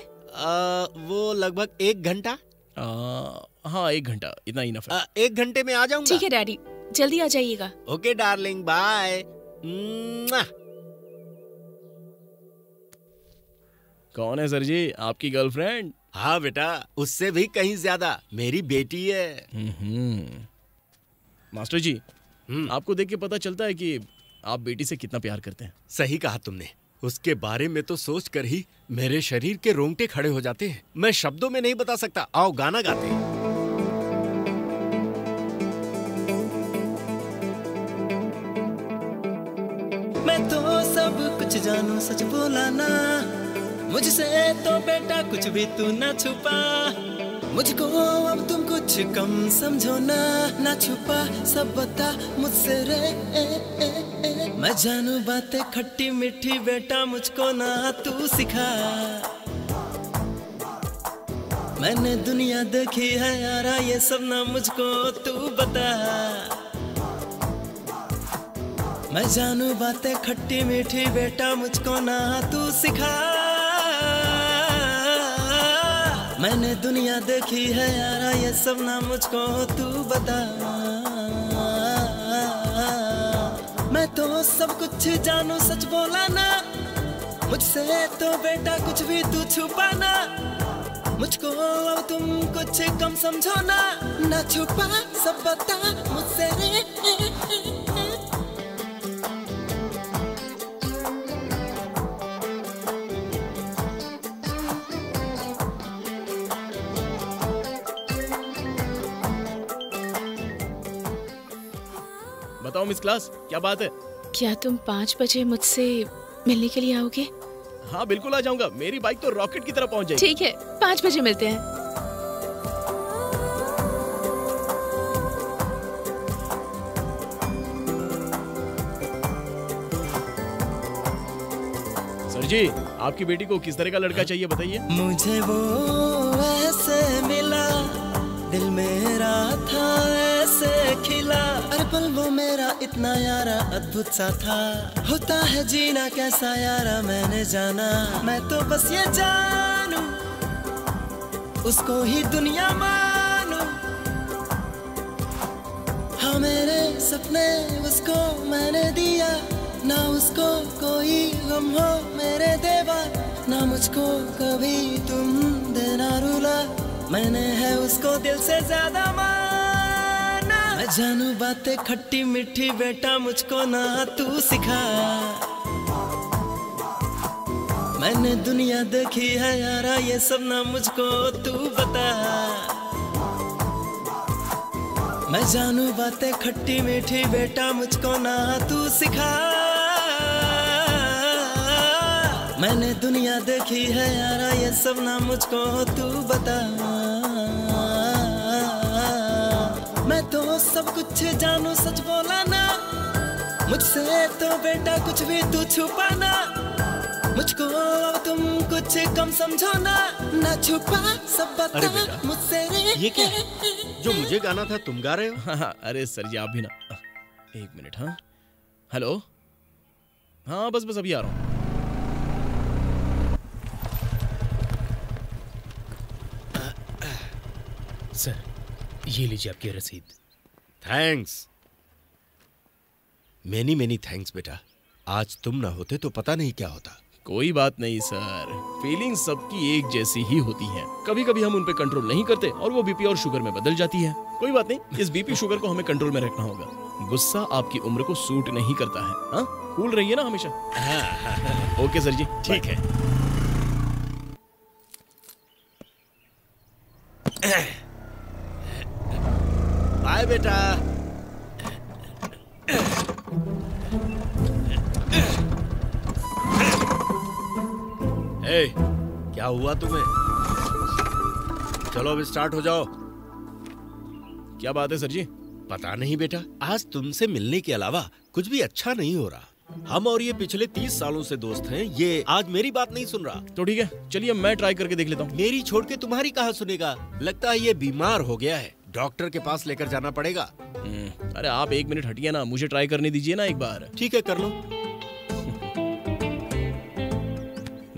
वो लगभग 1 घंटा। हाँ 1 घंटा, इतना ही नफा। 1 घंटे में आ जाऊंगा। ठीक है डैडी जल्दी आ जाइएगा। Okay darling bye. कौन है सर जी आपकी गर्लफ्रेंड? हाँ बेटा, उससे भी कहीं ज्यादा मेरी बेटी है। मास्टर जी, आपको देख के पता चलता है कि आप बेटी से कितना प्यार करते हैं। सही कहा तुमने, उसके बारे में तो सोच कर ही मेरे शरीर के रोंगटे खड़े हो जाते हैं। मैं शब्दों में नहीं बता सकता। आओ गाना गाते हैं। मैं तो सब कुछ जानू, सच बोला ना, मुझसे तो बेटा कुछ भी तू ना छुपा। मुझको अब तुम कुछ कम समझो ना, ना छुपा सब बता मुझसे रे। मैं जानू बातें खट्टी मीठी, बेटा मुझको ना तू सिखा। मैंने दुनिया देखी है यारा, ये सब ना मुझको तू बता। मैं जानू बातें खट्टी मीठी, बेटा मुझको ना तू सिखा। मैंने दुनिया देखी है यारा, ये सब ना मुझको तू बता। मैं तो सब कुछ जानू, सच बोला ना, मुझसे तो बेटा कुछ भी तू छुपा ना। मुझको तुम कुछ कम समझो ना, ना छुपा सब बता मुझसे रे। बताओ मिस क्लास, क्या बात है? क्या तुम 5 बजे मुझसे मिलने के लिए आओगे? हाँ बिल्कुल आ जाऊंगा, मेरी बाइक तो रॉकेट की तरह पहुंच जाएगी। ठीक है, 5 बजे मिलते हैं। सर जी, आपकी बेटी को किस तरह का लड़का चाहिए बताइए। मुझे वो ऐसे मिला, दिल मेरा था ऐसे खिला। हर पल वो मेरा इतना यारा, अद्भुत सा था। होता है जीना कैसा यारा, मैंने जाना। मैं तो बस ये जानू, उसको ही दुनिया मानू। हाँ मेरे सपने उसको मैंने दिया, ना उसको कोई गम हो मेरे देवा। ना मुझको कभी तुम देना रुला, मैंने है उसको दिल से ज्यादा माना। मैं जानू बातें खट्टी मीठी, बेटा मुझको ना तू सिखा। मैंने दुनिया देखी है यारा, ये सब ना मुझको तू बता। मैं जानू बातें खट्टी मीठी, बेटा मुझको ना तू सिखा। मैंने दुनिया देखी है यारा, ये सब ना मुझको तू बता। मैं तो सब कुछ जानू, सच बोला ना, मुझसे तो बेटा कुछ भी तू छुपा ना। मुझको तुम कुछ कम समझो ना, ना छुपा सब बता मुझसे रे। ये क्या है? जो मुझे गाना था तुम गा रहे हो? हाँ, अरे सर जी आप भी ना, 1 मिनट। हाँ हेलो, हाँ बस बस अभी आ रहा हूँ। सर ये लीजिए आपकी रसीद। थैंक्स, मेनी मेनी थैंक्स बेटा। आज तुम ना होते तो पता नहीं क्या होता। कोई बात नहीं सर, फीलिंग्स सबकी एक जैसी ही होती हैं। कभी कभी हम उन पे कंट्रोल नहीं करते और वो बीपी और शुगर में बदल जाती है। कोई बात नहीं, इस बीपी शुगर को हमें कंट्रोल में रखना होगा। गुस्सा आपकी उम्र को सूट नहीं करता है। कूल रहिए ना हमेशा। ओके सर जी, ठीक है। बाय बेटा। ए, क्या हुआ तुम्हें? चलो अब स्टार्ट हो जाओ। क्या बात है सर जी? पता नहीं बेटा, आज तुमसे मिलने के अलावा कुछ भी अच्छा नहीं हो रहा। हम और ये पिछले 30 सालों से दोस्त हैं, ये आज मेरी बात नहीं सुन रहा। तो ठीक है, चलिए मैं ट्राई करके देख लेता हूँ। मेरी छोड़ के तुम्हारी कहाँ सुनेगा। लगता है ये बीमार हो गया है, डॉक्टर के पास लेकर जाना पड़ेगा। अरे आप 1 मिनट हटिए ना, मुझे ट्राई करने दीजिए ना एक बार। ठीक है कर लो।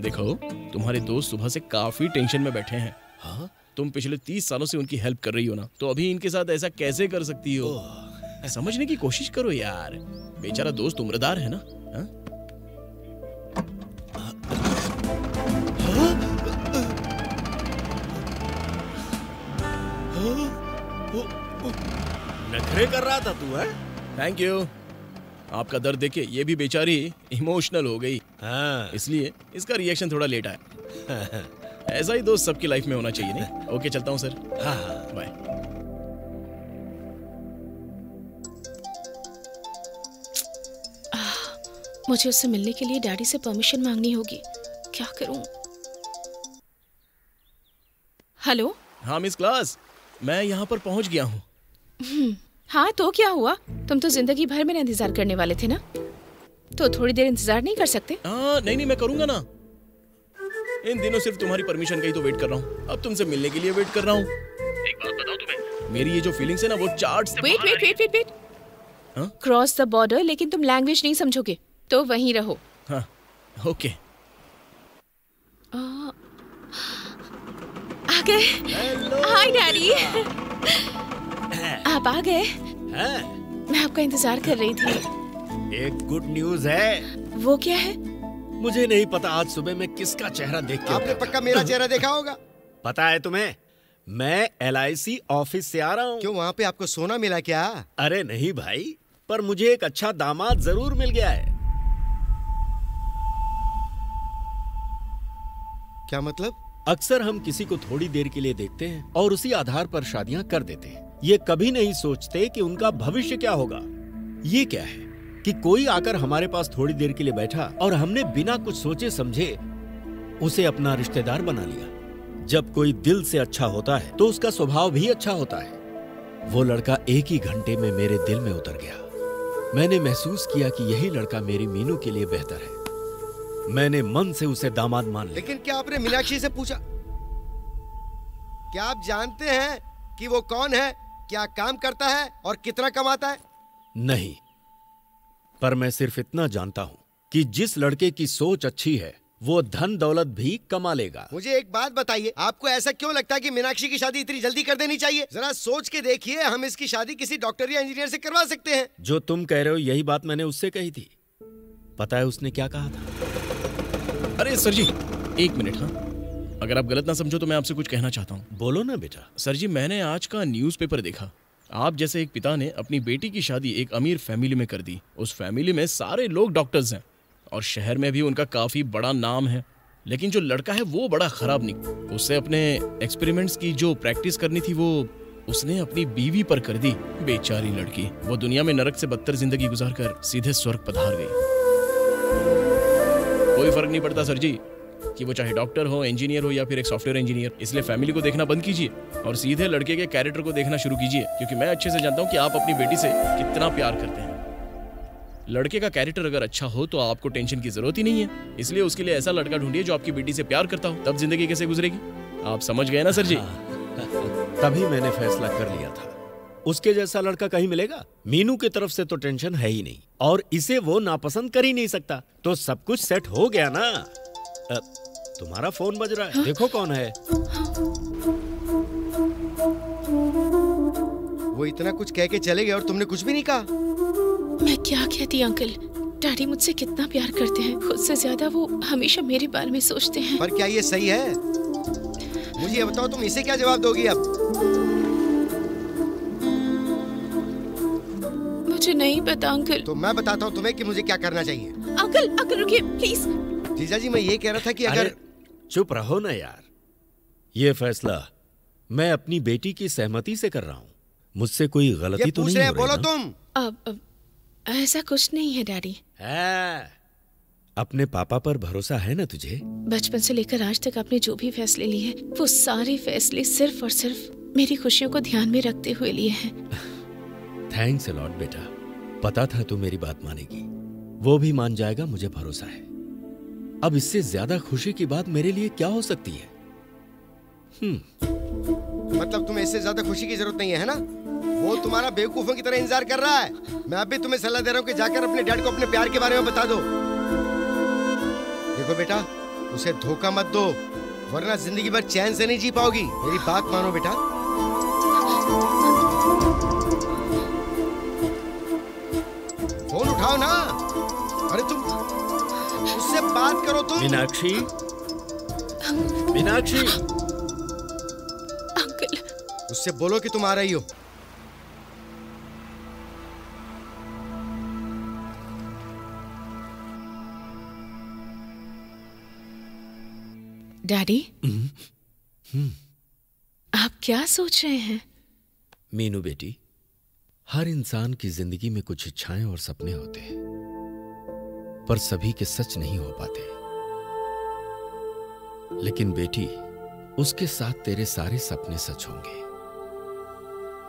देखो तुम्हारे दोस्त सुबह से काफी टेंशन में बैठे हैं। हाँ? तुम पिछले 30 सालों से उनकी हेल्प कर रही हो ना, तो अभी इनके साथ ऐसा कैसे कर सकती हो? समझने की कोशिश करो यार, बेचारा दोस्त उम्रदार है ना। हा? प्ले कर रहा था तू है। Thank you. आपका दर्द देखे ये भी बेचारी इमोशनल हो गई। हाँ। इसलिए इसका रिएक्शन थोड़ा लेट आया। ऐसा ही दोस्त सबकी लाइफ में होना चाहिए नहीं? ओके चलता हूँ सर। हाँ हाँ बाय। मुझे उससे मिलने के लिए डैडी से परमिशन मांगनी होगी, क्या करूँ? हेलो। हाँ मिस क्लास, मैं यहाँ पर पहुँच गया हूँ। हाँ तो क्या हुआ, तुम तो जिंदगी भर मेरा इंतजार करने वाले थे ना, तो थोड़ी देर इंतजार नहीं कर सकते? नहीं नहीं मैं करूँगा ना। इन दिनों सिर्फ तुम्हारी परमिशन का ही तो वेट कर रहा हूँ, अब तुमसे मिलने के लिए वेट कर रहा हूँ। एक बात बताऊँ तुम्हें, मेरी ये जो फीलिंग्स है ना वो चार्ट से wait wait wait wait wait cross the border, लेकिन तुम लैंग्वेज नहीं समझोगे तो वहीं रहो। हाँ ओके। आ गए। हाय डैडी, आप आ गए। मैं आपका इंतजार कर रही थी। एक गुड न्यूज है। वो क्या है? मुझे नहीं पता आज सुबह मैं किसका चेहरा देख के। आपने पक्का मेरा चेहरा देखा होगा। पता है तुम्हें, मैं LIC ऑफिस से आ रहा हूँ। क्यों, वहाँ पे आपको सोना मिला क्या? अरे नहीं भाई, पर मुझे एक अच्छा दामाद जरूर मिल गया है। क्या मतलब? अक्सर हम किसी को थोड़ी देर के लिए देखते हैं और उसी आधार पर शादियां कर देते हैं, ये कभी नहीं सोचते कि उनका भविष्य क्या होगा। ये क्या है कि कोई आकर हमारे पास थोड़ी देर के लिए बैठा और हमने बिना कुछ सोचे समझे उसे अपना रिश्तेदार बना लिया। जब कोई दिल से अच्छा होता है तो उसका स्वभाव भी अच्छा होता है। वो लड़का एक ही घंटे में मेरे दिल में उतर गया। मैंने महसूस किया कि यही लड़का मेरी मीनू के लिए बेहतर है। मैंने मन से उसे दामाद मान लिया। लेकिन क्या आपने मीनाक्षी से पूछा? क्या आप जानते हैं कि वो कौन है, क्या काम करता है और कितना कमाता है? नहीं, पर मैं सिर्फ इतना जानता हूँ कि जिस लड़के की सोच अच्छी है वो धन दौलत भी कमा लेगा। मुझे एक बात बताइए, आपको ऐसा क्यों लगता है कि मीनाक्षी की शादी इतनी जल्दी कर देनी चाहिए? जरा सोच के देखिए, हम इसकी शादी किसी डॉक्टर या इंजीनियर से करवा सकते हैं। जो तुम कह रहे हो यही बात मैंने उससे कही थी। पता है उसने क्या कहा था? अरे सर जी एक मिनट। हाँ अगर आप गलत ना समझो तो मैं आपसे कुछ कहना चाहता हूँ। बोलो ना बेटा। सर जी मैंने आज का न्यूज़पेपर देखा, आप जैसे एक पिता ने अपनी बेटी की शादी एक अमीर फैमिली में कर दी। उस फैमिली में सारे लोग डॉक्टर्स हैं और शहर में भी उनका काफ़ी बड़ा नाम है, लेकिन जो लड़का है वो बड़ा ख़राब निकला। उससे अपने एक्सपेरिमेंट्स की जो प्रैक्टिस करनी थी वो उसने अपनी बीवी पर कर दी। बेचारी लड़की, वो दुनिया में नरक से बदतर जिंदगी गुजार कर सीधे स्वर्ग पधार गई। कोई फर्क नहीं पड़ता सर जी कि वो चाहे डॉक्टर हो, इंजीनियर हो या फिर एक सॉफ्टवेयर इंजीनियर। इसलिए फैमिली को देखना बंद कीजिए और सीधे लड़के के कैरेक्टर को देखना शुरू कीजिए, क्योंकि मैं अच्छे से जानता हूं कि आप अपनी बेटी से कितना प्यार करते हैं। लड़के का कैरेक्टर अगर अच्छा हो तो आपको टेंशन की जरूरत ही नहीं है। इसलिए उसके लिए ऐसा लड़का ढूंढिए जो आपकी बेटी से प्यार करता हो, तब जिंदगी कैसे गुजरेगी। आप समझ गए ना सर जी? तभी मैंने फैसला कर लिया था, उसके जैसा लड़का कहीं मिलेगा? मीनू की तरफ से तो टेंशन है ही नहीं और इसे वो नापसंद कर ही नहीं सकता, तो सब कुछ सेट हो गया ना। तुम्हारा फोन बज रहा है। हाँ? देखो कौन है। वो इतना कुछ कह के चले गए और तुमने कुछ भी नहीं कहा। मैं क्या कहती अंकल, डैडी मुझसे कितना प्यार करते हैं, खुद से ज्यादा वो हमेशा मेरे बारे में सोचते हैं। पर क्या ये सही है? मुझे ये बताओ तुम इसे क्या जवाब दोगी? अब मुझे नहीं पता अंकल। तो मैं बताता हूँ तुम्हें कि मुझे क्या करना चाहिए। अंकल अंकल रुकिए प्लीज। जीजा जी मैं ये कह रहा था कि अगर... चुप रहो ना यार। ये फैसला मैं अपनी बेटी की सहमति से कर रहा हूँ, मुझसे कोई गलती तो नहीं हो रही? बोलो तुम। अब ऐसा कुछ नहीं है डैडी। अपने पापा पर भरोसा है ना तुझे? बचपन से लेकर आज तक आपने जो भी फैसले लिए हैं वो सारे फैसले सिर्फ और सिर्फ मेरी खुशियों को ध्यान में रखते हुए लिए हैं। थैंक्स अ लॉट बेटा, पता था तू मेरी बात मानेगी। वो भी मान जाएगा, मुझे भरोसा है। अब इससे ज्यादा खुशी की बात मेरे लिए क्या हो सकती है? मतलब तुम्हें इससे ज्यादा खुशी की जरूरत नहीं है, है ना? वो तुम्हारा बेवकूफों की तरह इंतजार कर रहा है। मैं अब भी तुम्हें सलाह दे रहा हूँ कि जाकर अपने डैड को अपने प्यार के बारे में बता दो। देखो बेटा उसे धोखा मत दो, वरना जिंदगी भर चैन से नहीं जी पाओगी। मेरी बात मानो बेटा। उठाओ ना। अरे तुम उससे बात करो तुम। मीनाक्षी, मीनाक्षी अंकल, उससे बोलो कि तुम आ रही हो। डैडी आप क्या सोच रहे हैं? मीनू बेटी, हर इंसान की जिंदगी में कुछ इच्छाएं और सपने होते हैं, पर सभी के सच नहीं हो पाते। लेकिन बेटी, उसके साथ तेरे सारे सपने सच होंगे।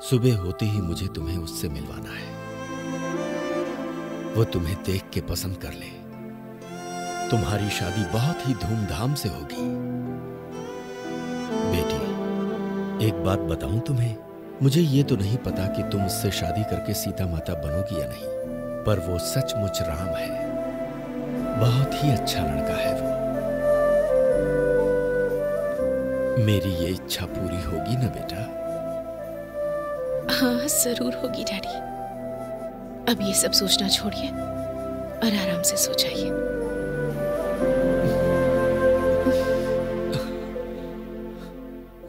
सुबह होते ही मुझे तुम्हें उससे मिलवाना है। वो तुम्हें देख के पसंद कर ले। तुम्हारी शादी बहुत ही धूमधाम से होगी। बेटी, एक बात बताऊं तुम्हें, मुझे ये तो नहीं पता कि तुम उससे शादी करके सीता माता बनोगी या नहीं, पर वो सचमुच राम है। बहुत ही अच्छा लड़का है वो। मेरी ये इच्छा पूरी होगी ना बेटा? हाँ जरूर होगी डैडी। अब ये सब सोचना छोड़िए और आराम से सो जाइए।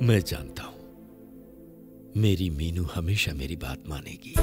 मैं जानता हूँ मेरी मीनू हमेशा मेरी बात मानेगी।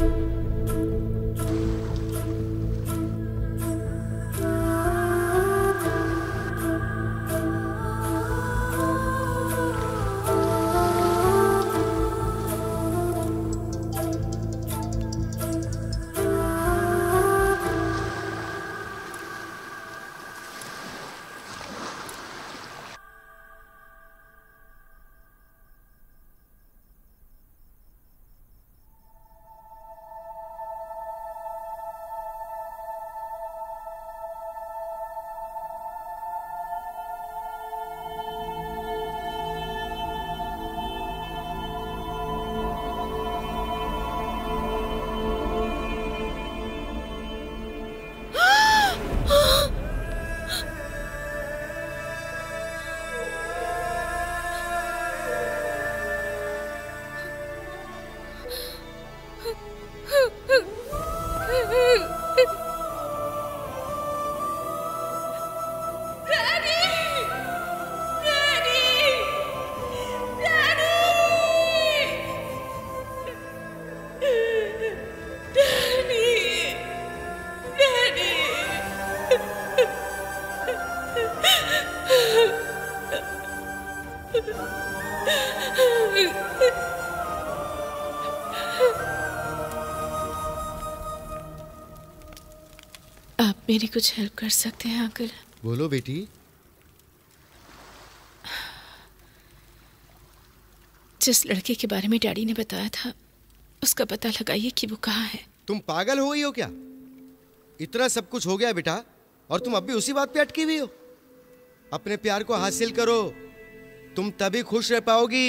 मेरी कुछ हेल्प कर सकते हैं अंकल? बोलो बेटी। जिस लड़के के बारे में डैडी ने बताया था, उसका पता लगाइए कि वो कहाँ है। तुम पागल हो गई हो क्या? इतना सब कुछ हो गया बेटा, और तुम अब भी उसी बात पे अटकी हुई हो। अपने प्यार को हासिल करो, तुम तभी खुश रह पाओगी।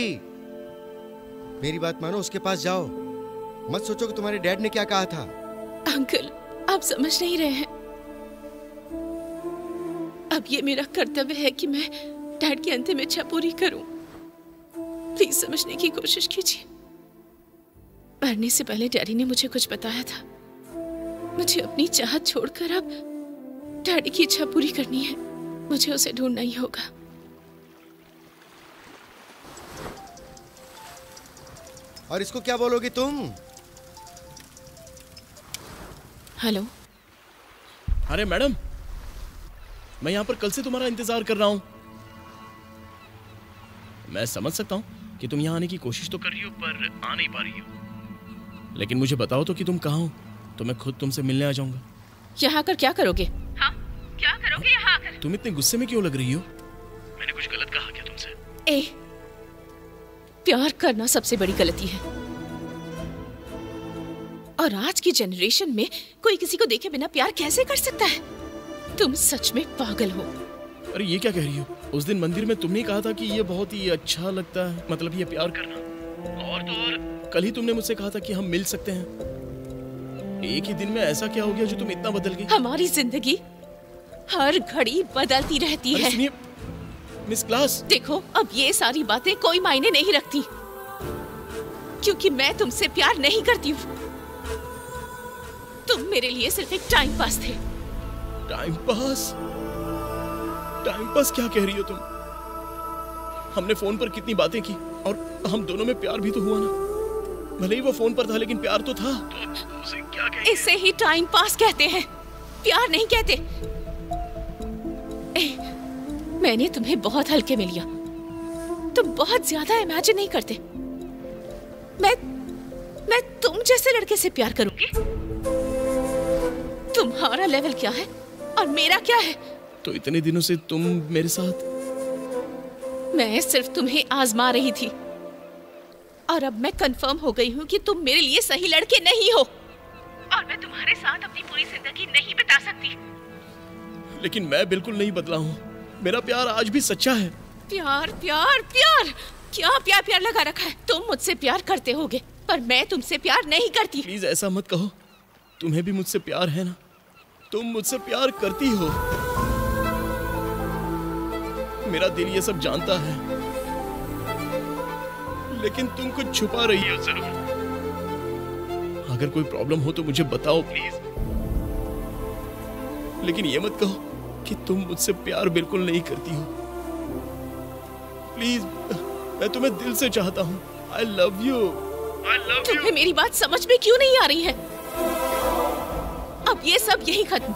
मेरी बात मानो, उसके पास जाओ। मत सोचो कि तुम्हारे डैड ने क्या कहा था। अंकल आप समझ नहीं रहे हैं। अब ये मेरा कर्तव्य है कि मैं डैड की अंतिम इच्छा पूरी करूं। प्लीज समझने की कोशिश कीजिए। मरने से पहले डैडी ने मुझे कुछ बताया था। मुझे अपनी चाहत छोड़कर अब डैडी की इच्छा पूरी करनी है। मुझे उसे ढूंढना ही होगा। और इसको क्या बोलोगी तुम? हेलो। अरे मैडम, मैं यहाँ पर कल से तुम्हारा इंतजार कर रहा हूँ। मैं समझ सकता हूँ कि तुम यहाँ आने की कोशिश तो कर रही हो, पर आ नहीं पा रही हो। लेकिन मुझे बताओ तो कि तुम कहाँ हो, तो मैं खुद तुमसे मिलने आ जाऊँगा। यहाँ आकर क्या करोगे? हाँ क्या करोगे यहाँ आकर? तुम इतने गुस्से में क्यों लग रही हो? मैंने कुछ गलत कहा क्या तुमसे? ए, प्यार करना सबसे बड़ी गलती है, और आज की जनरेशन में कोई किसी को देखे बिना प्यार कैसे कर सकता है? तुम सच में पागल हो। अरे ये क्या कह रही हो? उस दिन मंदिर में तुमने कहा था कि ये बहुत ही अच्छा लगता है, मतलब ये प्यार करना। और तो और कल ही तुमने मुझसे कहा था कि हम मिल सकते हैं। एक ही दिन में ऐसा क्या हो गया जो तुम इतना बदल गई? हमारी जिंदगी हर घड़ी बदलती रहती है। सुनिए मिस क्लास, देखो अब ये सारी बातें कोई मायने नहीं रखती, क्योंकि मैं तुमसे प्यार नहीं करती हूँ। तुम मेरे लिए सिर्फ एक टाइम पास थे। टाइम पास क्या कह रही हो तुम? हमने फोन पर कितनी बातें की, और हम दोनों में प्यार भी तो हुआ ना। भले ही वो फोन पर था, लेकिन प्यार तो था। तो उसे क्या कहेंगे? इसे ही टाइम पास कहते हैं, प्यार नहीं कहते। मैंने तुम्हें बहुत हल्के में लिया। तुम बहुत ज्यादा इमेजिन नहीं करते। मैं तुम जैसे लड़के से प्यार करूंगी। तुम्हारा लेवल क्या है और मेरा क्या है? तो इतने दिनों से तुम मेरे साथ? मैं सिर्फ तुम्हें आजमा रही थी और अब मैं कंफर्म हो गई हूँ कि तुम मेरे लिए सही लड़के नहीं हो और मैं तुम्हारे साथ अपनी पूरी जिंदगी नहीं बिता सकती। लेकिन मैं बिल्कुल नहीं बदला हूँ। मेरा प्यार आज भी सच्चा है। प्यार प्यार प्यार क्या प्यार प्यार लगा रखा है। तुम मुझसे प्यार करते होगे पर मैं तुमसे प्यार नहीं करती। प्लीज ऐसा मत कहो। तुम्हें भी मुझसे प्यार है ना? तुम मुझसे प्यार करती हो। मेरा दिल ये सब जानता है लेकिन तुम कुछ छुपा रही हो। जरूर अगर कोई प्रॉब्लम हो तो मुझे बताओ प्लीज। लेकिन ये मत कहो कि तुम मुझसे प्यार बिल्कुल नहीं करती हो। प्लीज मैं तुम्हें दिल से चाहता हूँ। I love you. तुम्हें मेरी बात समझ में क्यों नहीं आ रही है? अब ये सब यही खत्म।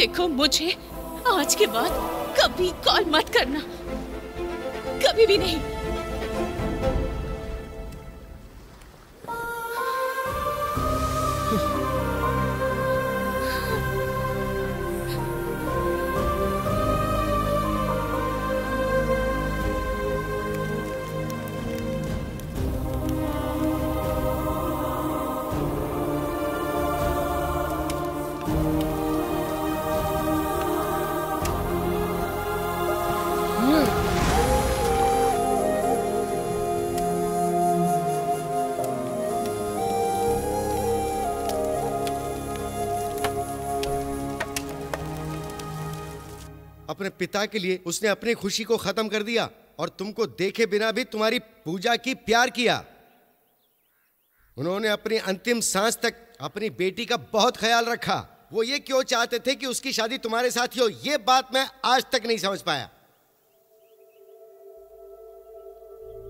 देखो मुझे आज के बाद कभी कॉल मत करना, कभी भी नहीं। अपने पिता के लिए उसने अपनी खुशी को खत्म कर दिया और तुमको देखे बिना भी तुम्हारी पूजा की प्यार किया। उन्होंने अपनी अंतिम सांस तक अपनी बेटी का बहुत ख्याल रखा। वो ये क्यों चाहते थे कि उसकी शादी तुम्हारे साथ ही हो? ये बात मैं आज तक नहीं समझ पाया।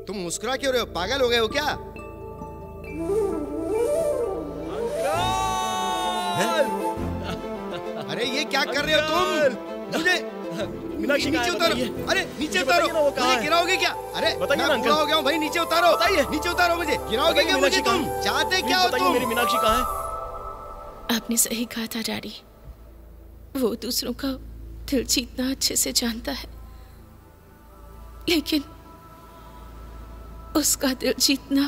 तुम मुस्कुरा क्यों रहे हो? पागल हो गए हो क्या? अरे ये क्या कर रहे हो तुम? मुझे मीनाक्षी नीचे उतारो। अरे नीचे उतारो। मुझे गिराओगे क्या? अरे मैं बुरा हो गया हूँ भाई। नीचे उतारो। नीचे उतारो। मुझे गिराओगे क्या? मुझे तुम चाहते क्या हो? तुम मेरी मीनाक्षी कहाँ है? आपने सही कहा था डैडी। वो दूसरों का दिल जीतना अच्छे से जानता है लेकिन उसका दिल जीतना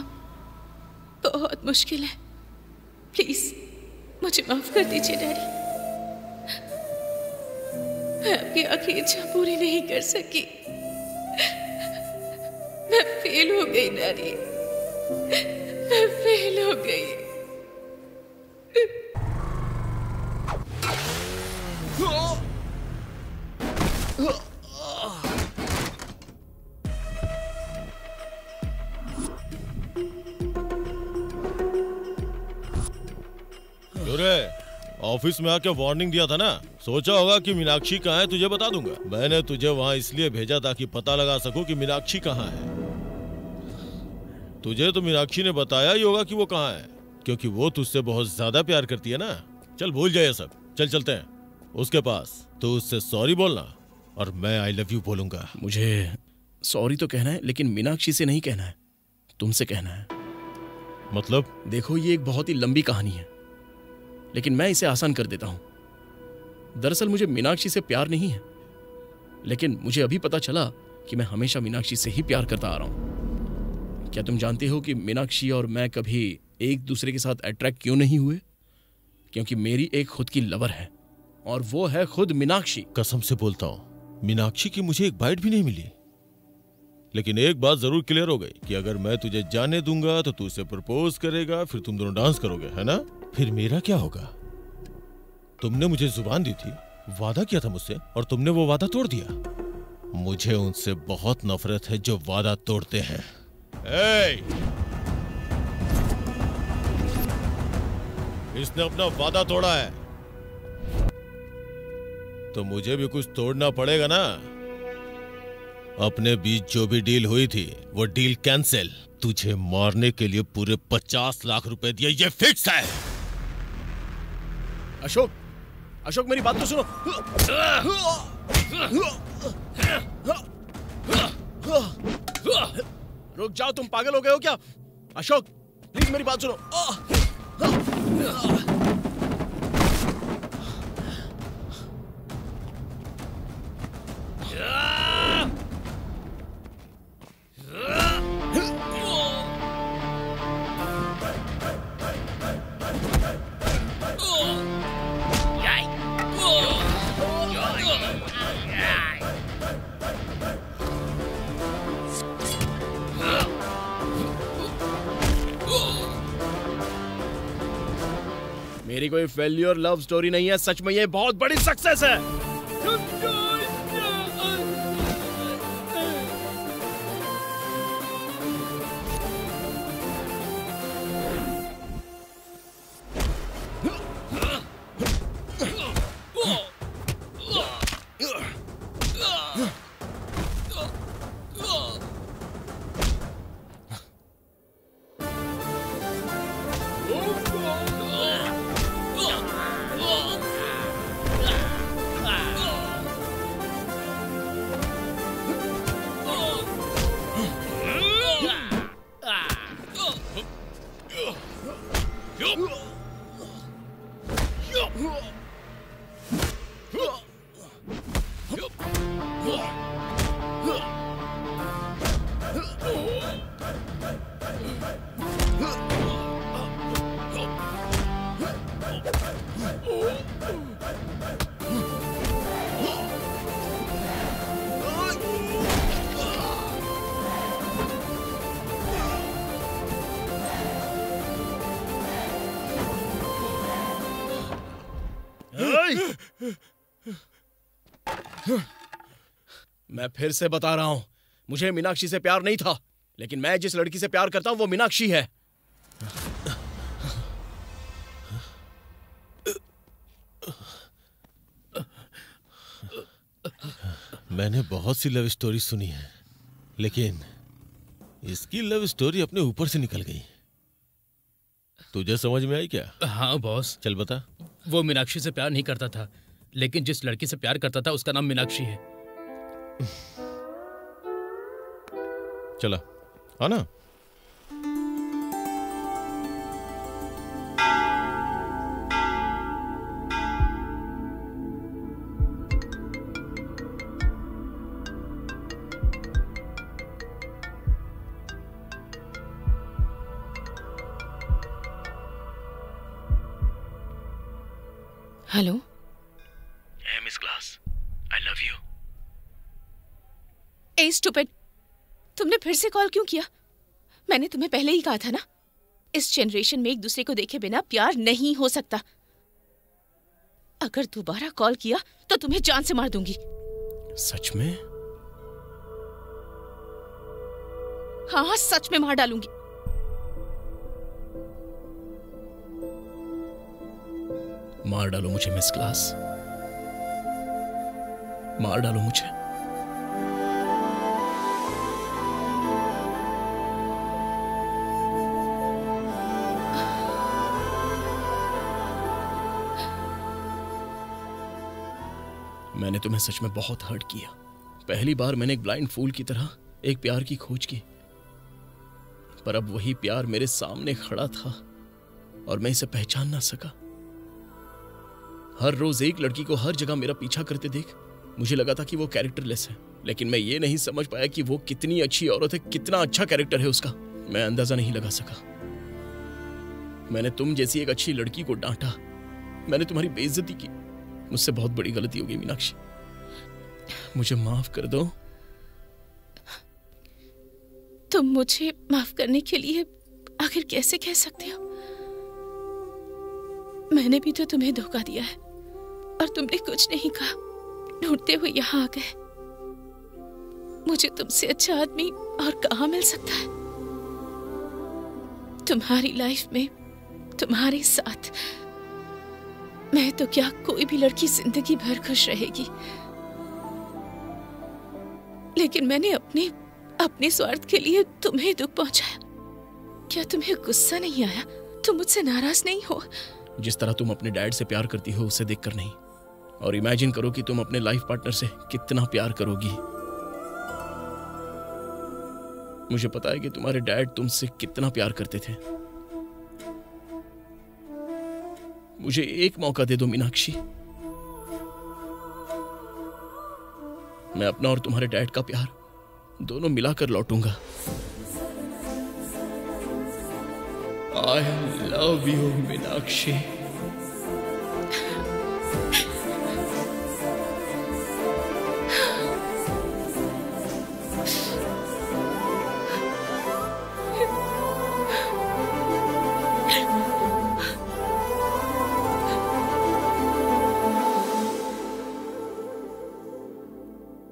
बहुत मुश्किल है। प्लीज मुझे माफ कर दीजिए डैडी। मैं अपनी आखिरी इच्छा पूरी नहीं कर सकी। मैं फेल हो गई डैडी। मैं फेल हो गई। ऑफिस में आके वार्निंग दिया था ना? सोचा होगा कि मीनाक्षी कहाँ है तुझे बता दूंगा। मैंने तुझे वहाँ इसलिए भेजा ताकि पता लगा सकूं कि मीनाक्षी कहाँ है। तुझे तो मीनाक्षी ने बताया ही होगा कि वो कहाँ है क्योंकि वो तुझसे बहुत ज्यादा प्यार करती है ना। चल भूल जाए सब। चल चलते हैं उसके पास। तो उससे सॉरी बोलना और मैं आई लव यू बोलूंगा। मुझे सॉरी तो कहना है लेकिन मीनाक्षी से नहीं कहना है, तुमसे कहना है। मतलब? देखो ये एक बहुत ही लंबी कहानी है लेकिन मैं इसे आसान कर देता हूं। दरअसल मुझे मीनाक्षी से प्यार नहीं है लेकिन मुझे अभी पता चला कि मैं हमेशा मीनाक्षी से ही प्यार करता आ रहा हूं। क्या तुम जानते हो कि मीनाक्षी और मैं कभी एक दूसरे के साथ अट्रैक्ट क्यों नहीं हुए? क्योंकि मेरी एक खुद की लवर है और वो है खुद मीनाक्षी। कसम से बोलता हूं मीनाक्षी की मुझे एक बाइट भी नहीं मिली। लेकिन एक बात जरूर क्लियर हो गई कि अगर मैं तुझे जाने दूंगा तो तू उसे प्रपोज करेगा, फिर तुम दोनों डांस करोगे, है ना? फिर मेरा क्या होगा? तुमने मुझे जुबान दी थी, वादा किया था मुझसे और तुमने वो वादा तोड़ दिया। मुझे उनसे बहुत नफरत है जो वादा तोड़ते हैं। इसने अपना वादा तोड़ा है तो मुझे भी कुछ तोड़ना पड़ेगा ना। अपने बीच जो भी डील हुई थी वो डील कैंसिल। तुझे मारने के लिए पूरे 50 लाख रुपए दिए ये फिक्स है। अशोक, अशोक मेरी बात तो सुनो। रुक जाओ, तुम पागल हो गए हो क्या? अशोक प्लीज मेरी बात सुनो। मेरी कोई फेल्योर लव स्टोरी नहीं है, सच में ये बहुत बड़ी सक्सेस है। मैं फिर से बता रहा हूं, मुझे मीनाक्षी से प्यार नहीं था, लेकिन मैं जिस लड़की से प्यार करता हूं वो मीनाक्षी है। मैंने बहुत सी लव स्टोरी सुनी है, लेकिन इसकी लव स्टोरी अपने ऊपर से निकल गई। तुझे समझ में आई क्या? हाँ बॉस। चल बता। वो मीनाक्षी से प्यार नहीं करता था, लेकिन जिस लड़की से प्यार करता था उसका नाम मीनाक्षी है। चला है ना? Hello. Hi miss glass, I love you. ए स्टूपिड, तुमने फिर से कॉल क्यों किया? मैंने तुम्हें पहले ही कहा था ना, इस जनरेशन में एक दूसरे को देखे बिना प्यार नहीं हो सकता। अगर दोबारा कॉल किया तो तुम्हें जान से मार दूंगी। सच में? हाँ, सच में मार डालूंगी। मार डालो मुझे मिस क्लास, मार डालो मुझे। मैंने तुम्हें सच में बहुत हर्ट किया। पहली बार मैंने एक ब्लाइंड फूल की तरह एक प्यार की खोज की, पर अब वही प्यार मेरे सामने खड़ा था और मैं इसे पहचान ना सका। हर रोज एक लड़की को हर जगह मेरा पीछा करते देख मुझे लगा था कि वो कैरेक्टरलेस है, लेकिन मैं ये नहीं समझ पाया कि वो कितनी अच्छी औरत है, कितना अच्छा कैरेक्टर है उसका, मैं अंदाजा नहीं लगा सका। मैंने तुम जैसी एक अच्छी लड़की को डांटा, मैंने तुम्हारी बेइज्जती की, मुझसे बहुत बड़ी गलती हो गई मीनाक्षी, मुझे माफ कर दो। तुम मुझे माफ करने के लिए आखिर कैसे कह सकते हो? मैंने भी तो तुम्हें धोखा दिया है और तुमने कुछ नहीं कहा, ढूंढते हुए यहाँ आ गए। मुझे तुमसे अच्छा आदमी और कहाँ मिल सकता है? तुम्हारी लाइफ में तुम्हारे साथ मैं तो क्या, कोई भी लड़की जिंदगी भर खुश रहेगी। लेकिन मैंने अपने अपने स्वार्थ के लिए तुम्हें दुख पहुंचाया। क्या तुम्हें गुस्सा नहीं आया? तुम मुझसे नाराज नहीं हो? जिस तरह तुम अपने डैड से प्यार करती हो उसे देखकर नहीं, और इमेजिन करो कि तुम अपने लाइफ पार्टनर से कितना प्यार करोगी। मुझे पता है कि तुम्हारे डैड तुमसे कितना प्यार करते थे। मुझे एक मौका दे दो मीनाक्षी, मैं अपना और तुम्हारे डैड का प्यार दोनों मिलाकर लौटूंगा। I love you Meenakshi.